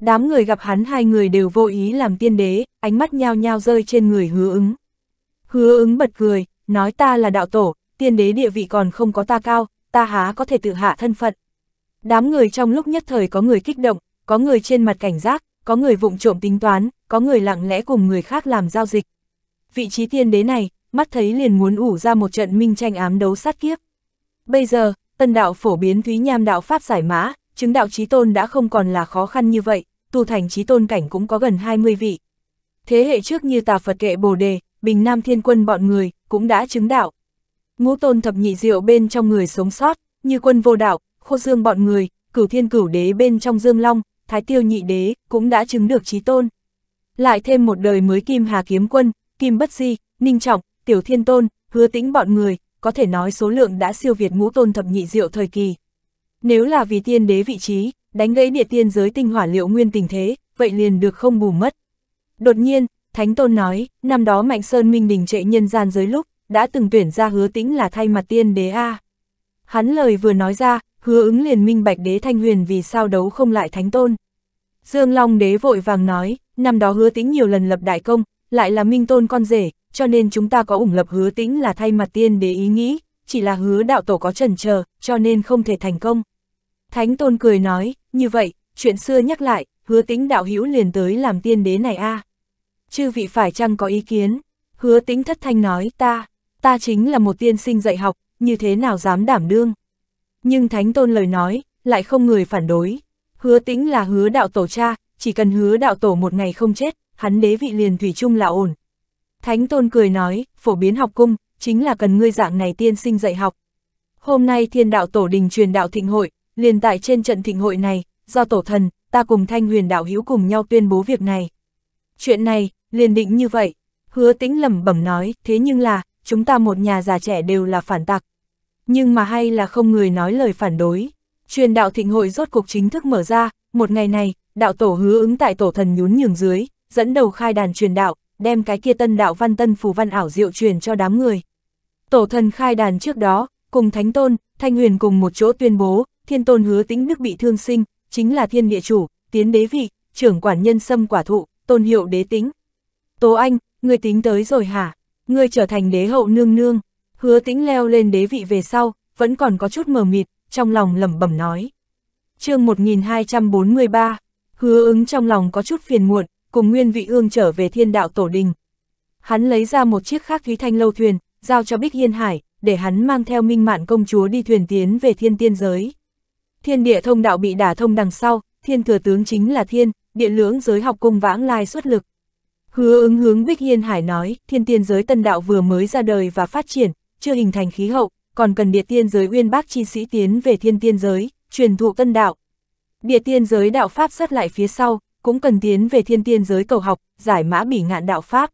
Đám người gặp hắn hai người đều vô ý làm tiên đế, ánh mắt nhao nhao rơi trên người Hứa Ứng. Hứa Ứng bật cười, nói ta là đạo tổ, tiên đế địa vị còn không có ta cao, ta há có thể tự hạ thân phận. Đám người trong lúc nhất thời có người kích động, có người trên mặt cảnh giác, có người vụng trộm tính toán, có người lặng lẽ cùng người khác làm giao dịch. Vị trí tiên đế này, mắt thấy liền muốn ủ ra một trận minh tranh ám đấu sát kiếp. Bây giờ, tân đạo phổ biến Thúy Nham đạo pháp giải mã, chứng đạo chí tôn đã không còn là khó khăn như vậy, tu thành chí tôn cảnh cũng có gần 20 vị. Thế hệ trước như Tà Phật Kệ Bồ Đề, Bình Nam Thiên Quân bọn người, cũng đã chứng đạo. Ngũ Tôn Thập Nhị Diệu bên trong người sống sót, như Quân Vô Đạo, Khô Dương bọn người, Cửu Thiên Cửu Đế bên trong Dương Long, Thái Tiêu Nhị Đế, cũng đã chứng được chí tôn. Lại thêm một đời mới Kim Hà Kiếm Quân, Kim Bất Si, Ninh Trọng, Tiểu Thiên Tôn, Hứa Tĩnh bọn người, có thể nói số lượng đã siêu việt Ngũ Tôn Thập Nhị Diệu thời kỳ. Nếu là vì tiên đế vị trí, đánh gãy địa tiên giới tinh hỏa liệu nguyên tình thế, vậy liền được không bù mất. Đột nhiên, Thánh Tôn nói, năm đó Mạnh Sơn Minh đình trệ nhân gian giới lúc, đã từng tuyển ra Hứa Tĩnh là thay mặt tiên đế a. Hắn lời vừa nói ra, Hứa Ứng liền minh bạch Đế Thanh Huyền vì sao đấu không lại Thánh Tôn. Dương Long Đế vội vàng nói, năm đó Hứa Tĩnh nhiều lần lập đại công, lại là Minh Tôn con rể, cho nên chúng ta có ủng lập Hứa Tĩnh là thay mặt tiên đế ý nghĩ, chỉ là Hứa đạo tổ có chần chờ, cho nên không thể thành công. Thánh Tôn cười nói, như vậy, chuyện xưa nhắc lại, Hứa Tĩnh đạo hữu liền tới làm tiên đế này a. Chư vị phải chăng có ý kiến? Hứa Tĩnh thất thanh nói, ta chính là một tiên sinh dạy học, như thế nào dám đảm đương. Nhưng Thánh Tôn lời nói, lại không người phản đối. Hứa Tĩnh là Hứa đạo tổ cha, chỉ cần Hứa đạo tổ một ngày không chết, hắn đế vị liền thủy chung là ổn. Thánh Tôn cười nói, phổ biến học cung, chính là cần ngươi dạng này tiên sinh dạy học. Hôm nay Thiên đạo tổ đình truyền đạo thịnh hội, liền tại trên trận thịnh hội này, do tổ thần, ta cùng Thanh Huyền đạo hữu cùng nhau tuyên bố việc này. Chuyện này, liền định như vậy. Hứa Tĩnh lẩm bẩm nói, thế nhưng là, chúng ta một nhà già trẻ đều là phản tặc. Nhưng mà hay là không người nói lời phản đối. Truyền đạo thịnh hội rốt cuộc chính thức mở ra, một ngày này, đạo tổ Hứa Ứng tại tổ thần nhún nhường dưới, dẫn đầu khai đàn truyền đạo, đem cái kia tân đạo văn tân phù văn ảo diệu truyền cho đám người. Tổ thần khai đàn trước đó, cùng Thánh Tôn, Thanh Huyền cùng một chỗ tuyên bố, Thiên Tôn Hứa Tĩnh đức bị thương sinh, chính là thiên địa chủ, tiến đế vị, trưởng quản nhân sâm quả thụ, tôn hiệu Đế Tĩnh. Tố Anh, ngươi tính tới rồi hả? Ngươi trở thành đế hậu nương nương. Hứa Tĩnh leo lên đế vị về sau, vẫn còn có chút mờ mịt, trong lòng lẩm bẩm nói. Chương 1243, Hứa Ứng trong lòng có chút phiền muộn, cùng Nguyên Vị Ương trở về Thiên đạo tổ đình. Hắn lấy ra một chiếc khác Thúy Thanh lâu thuyền, giao cho Bích Yên Hải, để hắn mang theo Minh Mạn công chúa đi thuyền tiến về thiên tiên giới. Thiên địa thông đạo bị đả thông đằng sau, Thiên thừa tướng chính là thiên, địa lưỡng giới học cung vãng lai xuất lực. Hứa Ứng hướng Bích Yên Hải nói, thiên tiên giới tân đạo vừa mới ra đời và phát triển, chưa hình thành khí hậu, còn cần địa tiên giới uyên bác chi sĩ tiến về thiên tiên giới, truyền thụ tân đạo. Địa tiên giới đạo pháp sát lại phía sau, cũng cần tiến về thiên tiên giới cầu học, giải mã bỉ ngạn đạo pháp.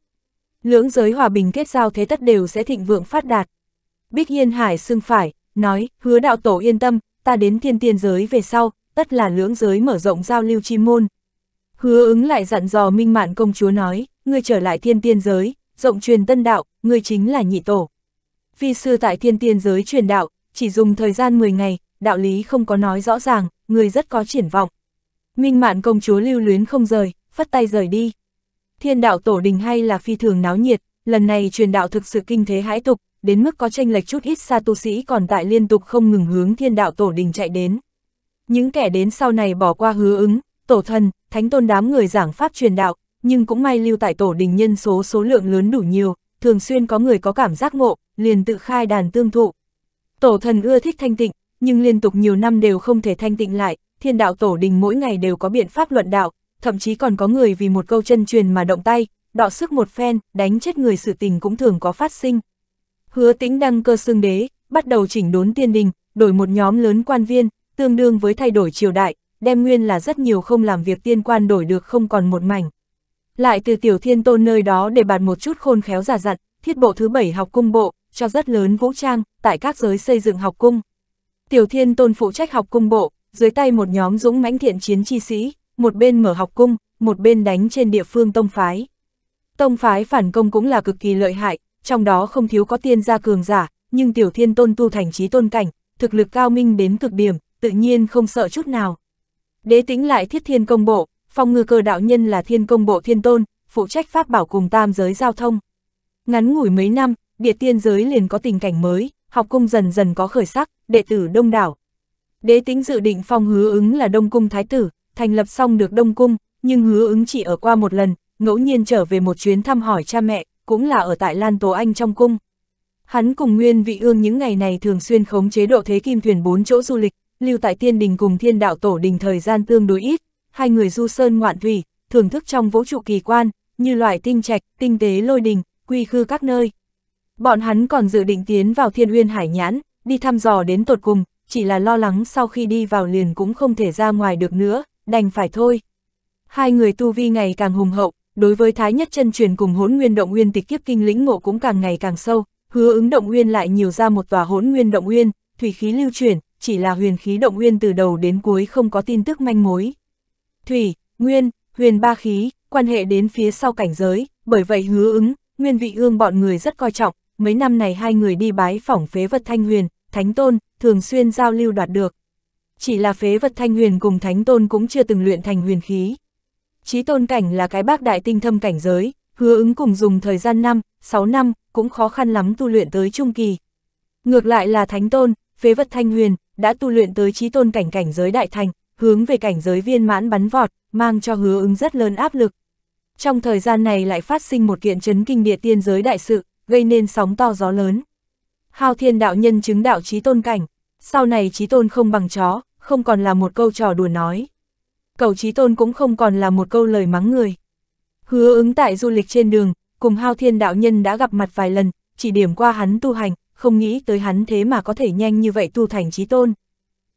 Lưỡng giới hòa bình kết giao thế tất đều sẽ thịnh vượng phát đạt. Bích Yên Hải xưng phải, nói, Hứa đạo tổ yên tâm, ta đến thiên tiên giới về sau, tất là lưỡng giới mở rộng giao lưu chi môn. Hứa Ứng lại dặn dò Minh Mạn công chúa nói, ngươi trở lại thiên tiên giới, rộng truyền tân đạo, ngươi chính là nhị tổ. Vi sư tại thiên tiên giới truyền đạo, chỉ dùng thời gian 10 ngày, đạo lý không có nói rõ ràng, ngươi rất có triển vọng. Minh Mạn công chúa lưu luyến không rời, phất tay rời đi. Thiên đạo tổ đình hay là phi thường náo nhiệt, lần này truyền đạo thực sự kinh thế hãi tục, đến mức có tranh lệch chút ít xa tu sĩ còn tại liên tục không ngừng hướng thiên đạo tổ đình chạy đến. Những kẻ đến sau này bỏ qua Hứa Ứng, Tổ Thần, Thánh Tôn đám người giảng pháp truyền đạo, nhưng cũng may lưu tại tổ đình nhân số lượng lớn đủ nhiều, thường xuyên có người có cảm giác ngộ, liền tự khai đàn tương thụ. Tổ Thần ưa thích thanh tịnh, nhưng liên tục nhiều năm đều không thể thanh tịnh lại, thiên đạo tổ đình mỗi ngày đều có biện pháp luận đạo, thậm chí còn có người vì một câu chân truyền mà động tay, đọ sức một phen, đánh chết người sự tình cũng thường có phát sinh. Hứa Tĩnh đăng cơ xưng đế, bắt đầu chỉnh đốn tiên đình, đổi một nhóm lớn quan viên, tương đương với thay đổi triều đại, đem nguyên là rất nhiều không làm việc tiên quan đổi được không còn một mảnh. Lại từ Tiểu Thiên Tôn nơi đó để bàn một chút khôn khéo giả dặn, thiết bộ thứ 7 học cung bộ, cho rất lớn vũ trang, tại các giới xây dựng học cung. Tiểu Thiên Tôn phụ trách học cung bộ, dưới tay một nhóm dũng mãnh thiện chiến chi sĩ, một bên mở học cung, một bên đánh trên địa phương tông phái. Tông phái phản công cũng là cực kỳ lợi hại, trong đó không thiếu có tiên gia cường giả, nhưng Tiểu Thiên Tôn tu thành trí tôn cảnh, thực lực cao minh đến cực điểm, tự nhiên không sợ chút nào. Đế Tĩnh lại thiết thiên công bộ, phong ngư cơ đạo nhân là thiên công bộ thiên tôn, phụ trách pháp bảo cùng tam giới giao thông. Ngắn ngủi mấy năm, địa tiên giới liền có tình cảnh mới, học cung dần dần có khởi sắc, đệ tử đông đảo. Đế Tĩnh dự định phong Hứa Ứng là Đông Cung thái tử, thành lập xong được Đông Cung, nhưng Hứa Ứng chỉ ở qua một lần, ngẫu nhiên trở về một chuyến thăm hỏi cha mẹ, cũng là ở tại Lan Tố Anh trong cung. Hắn cùng Nguyên Vị Ương những ngày này thường xuyên khống chế độ thế kim thuyền 4 chỗ du lịch, lưu tại tiên đình cùng thiên đạo tổ đình thời gian tương đối ít, hai người du sơn ngoạn thủy, thưởng thức trong vũ trụ kỳ quan, như loại tinh trạch, tinh tế lôi đình, quy khư các nơi. Bọn hắn còn dự định tiến vào Thiên Uyên Hải nhãn, đi thăm dò đến tột cùng, chỉ là lo lắng sau khi đi vào liền cũng không thể ra ngoài được nữa, đành phải thôi. Hai người tu vi ngày càng hùng hậu, đối với Thái Nhất chân truyền cùng Hỗn Nguyên Động Nguyên tịch kiếp kinh lĩnh ngộ cũng càng ngày càng sâu, Hứa Ứng Động Nguyên lại nhiều ra một tòa Hỗn Nguyên Động Nguyên, thủy khí lưu chuyển, chỉ là huyền khí động nguyên từ đầu đến cuối không có tin tức manh mối. Thủy, nguyên, huyền ba khí, quan hệ đến phía sau cảnh giới, bởi vậy Hứa Ứng, Nguyên Vị Ương bọn người rất coi trọng, mấy năm này hai người đi bái phỏng Phế Vật Thanh Huyền, Thánh Tôn, thường xuyên giao lưu đoạt được. Chỉ là Phế Vật Thanh Huyền cùng Thánh Tôn cũng chưa từng luyện thành huyền khí. Chí tôn cảnh là cái bác đại tinh thâm cảnh giới, Hứa Ứng cùng dùng thời gian 5-6 năm, cũng khó khăn lắm tu luyện tới trung kỳ. Ngược lại là Thánh Tôn, Phế Vật Thanh Huyền, đã tu luyện tới chí tôn cảnh cảnh giới đại thành, hướng về cảnh giới viên mãn bắn vọt, mang cho Hứa Ứng rất lớn áp lực. Trong thời gian này lại phát sinh một kiện chấn kinh địa tiên giới đại sự, gây nên sóng to gió lớn. Hạo Thiên đạo nhân chứng đạo chí tôn cảnh, sau này chí tôn không bằng chó, không còn là một câu trò đùa nói. Cầu chí tôn cũng không còn là một câu lời mắng người. Hứa Ứng tại du lịch trên đường, cùng Hạo Thiên đạo nhân đã gặp mặt vài lần, chỉ điểm qua hắn tu hành. Không nghĩ tới hắn thế mà có thể nhanh như vậy tu thành chí tôn.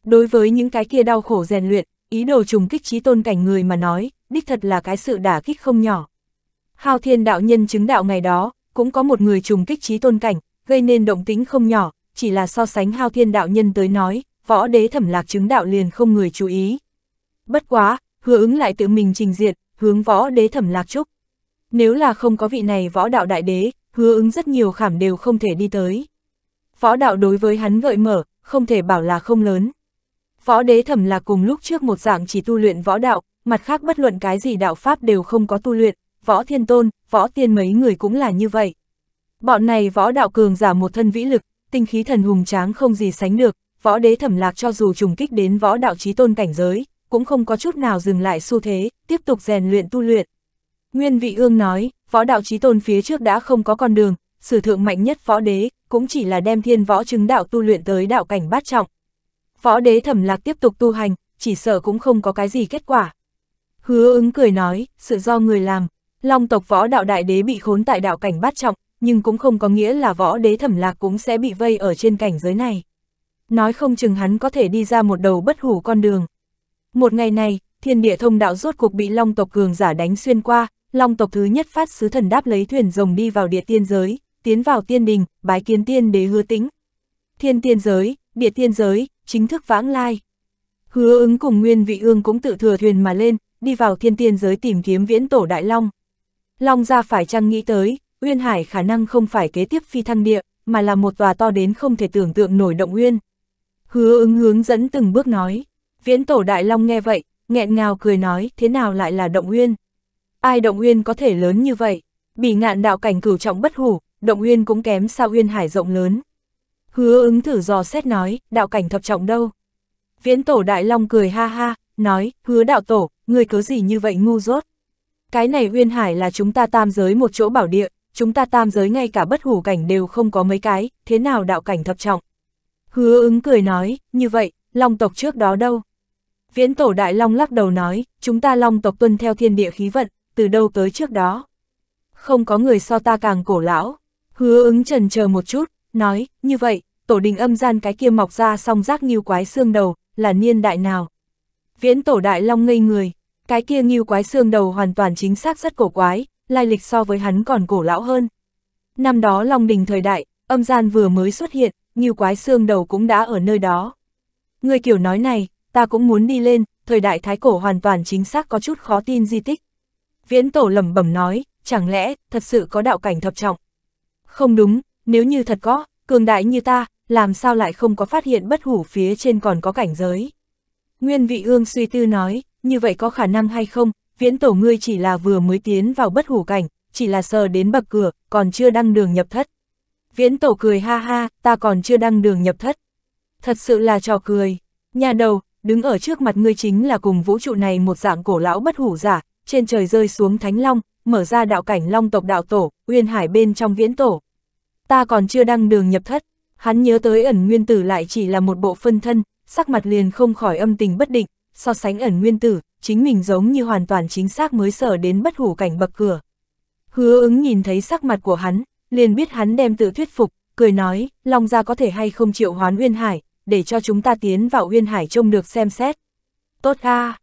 Đối với những cái kia đau khổ rèn luyện, ý đồ trùng kích chí tôn cảnh người mà nói, đích thật là cái sự đả kích không nhỏ. Hạo Thiên đạo nhân chứng đạo ngày đó, cũng có một người trùng kích chí tôn cảnh, gây nên động tĩnh không nhỏ, chỉ là so sánh Hạo Thiên đạo nhân tới nói, Võ Đế Thẩm Lạc chứng đạo liền không người chú ý. Bất quá, Hứa Ứng lại tự mình trình diện, hướng Võ Đế Thẩm Lạc chúc. Nếu là không có vị này võ đạo đại đế, Hứa Ứng rất nhiều khảm đều không thể đi tới. Võ đạo đối với hắn gợi mở, không thể bảo là không lớn. Võ Đế Thẩm Lạc cùng lúc trước một dạng chỉ tu luyện võ đạo, mặt khác bất luận cái gì đạo pháp đều không có tu luyện, Võ Thiên Tôn, Võ Tiên mấy người cũng là như vậy. Bọn này võ đạo cường giả một thân vĩ lực, tinh khí thần hùng tráng không gì sánh được, Võ Đế Thẩm Lạc cho dù trùng kích đến võ đạo chí tôn cảnh giới, cũng không có chút nào dừng lại xu thế, tiếp tục rèn luyện tu luyện. Nguyên Vị Ương nói, võ đạo chí tôn phía trước đã không có con đường, sử thượng mạnh nhất võ đế cũng chỉ là đem thiên võ chứng đạo tu luyện tới đạo cảnh bát trọng. Võ Đế Thẩm Lạc tiếp tục tu hành, chỉ sợ cũng không có cái gì kết quả. Hứa Ứng cười nói, sự do người làm, Long tộc võ đạo đại đế bị khốn tại đạo cảnh bát trọng, nhưng cũng không có nghĩa là Võ Đế Thẩm Lạc cũng sẽ bị vây ở trên cảnh giới này. Nói không chừng hắn có thể đi ra một đầu bất hủ con đường. Một ngày này, thiên địa thông đạo rốt cuộc bị Long tộc cường giả đánh xuyên qua, Long tộc thứ nhất phát sứ thần đáp lấy thuyền rồng đi vào địa tiên giới, tiến vào tiên đình, bái kiến tiên đế Hứa Tĩnh. Thiên tiên giới, địa tiên giới, chính thức vãng lai. Hứa Ứng cùng Nguyên Vị Ương cũng tự thừa thuyền mà lên, đi vào thiên tiên giới tìm kiếm viễn tổ đại long. Long gia phải chăng nghĩ tới, Uyên Hải khả năng không phải kế tiếp phi thăng địa, mà là một tòa to đến không thể tưởng tượng nổi động uyên. Hứa Ứng hướng dẫn từng bước nói, viễn tổ đại long nghe vậy, nghẹn ngào cười nói, thế nào lại là động uyên? Ai động uyên có thể lớn như vậy? Bỉ ngạn đạo cảnh cửu trọng bất hủ, động uyên cũng kém sao Uyên Hải rộng lớn. Hứa Ứng thử dò xét nói, đạo cảnh thập trọng đâu? Viễn tổ đại long cười ha ha, nói, Hứa đạo tổ, người cớ gì như vậy ngu dốt? Cái này Uyên Hải là chúng ta tam giới một chỗ bảo địa, chúng ta tam giới ngay cả bất hủ cảnh đều không có mấy cái, thế nào đạo cảnh thập trọng? Hứa Ứng cười nói, như vậy, Long tộc trước đó đâu? Viễn tổ đại long lắc đầu nói, chúng ta Long tộc tuân theo thiên địa khí vận, từ đâu tới trước đó? Không có người so ta càng cổ lão. Hứa Ứng chần chờ một chút, nói, như vậy, tổ đình âm gian cái kia mọc ra song rác nghiêu quái xương đầu, là niên đại nào? Viễn tổ đại long ngây người, cái kia nghiêu quái xương đầu hoàn toàn chính xác rất cổ quái, lai lịch so với hắn còn cổ lão hơn. Năm đó Long đình thời đại, âm gian vừa mới xuất hiện, nghiêu quái xương đầu cũng đã ở nơi đó. Người kiểu nói này, ta cũng muốn đi lên, thời đại thái cổ hoàn toàn chính xác có chút khó tin di tích. Viễn tổ lẩm bẩm nói, chẳng lẽ, thật sự có đạo cảnh thập trọng? Không đúng, nếu như thật có, cường đại như ta, làm sao lại không có phát hiện bất hủ phía trên còn có cảnh giới? Nguyên Vị Ương suy tư nói, như vậy có khả năng hay không, viễn tổ ngươi chỉ là vừa mới tiến vào bất hủ cảnh, chỉ là sờ đến bậc cửa, còn chưa đăng đường nhập thất. Viễn tổ cười ha ha, ta còn chưa đăng đường nhập thất. Thật sự là trò cười, nhà đầu, đứng ở trước mặt ngươi chính là cùng vũ trụ này một dạng cổ lão bất hủ giả, trên trời rơi xuống thánh long, mở ra đạo cảnh Long tộc đạo tổ, Uyên Hải bên trong viễn tổ. Ta còn chưa đăng đường nhập thất, hắn nhớ tới Ẩn Nguyên Tử lại chỉ là một bộ phân thân, sắc mặt liền không khỏi âm tình bất định, so sánh Ẩn Nguyên Tử, chính mình giống như hoàn toàn chính xác mới sở đến bất hủ cảnh bậc cửa. Hứa Ứng nhìn thấy sắc mặt của hắn, liền biết hắn đem tự thuyết phục, cười nói, Long gia có thể hay không triệu hoán Uyên Hải, để cho chúng ta tiến vào Uyên Hải trông được xem xét. Tốt a.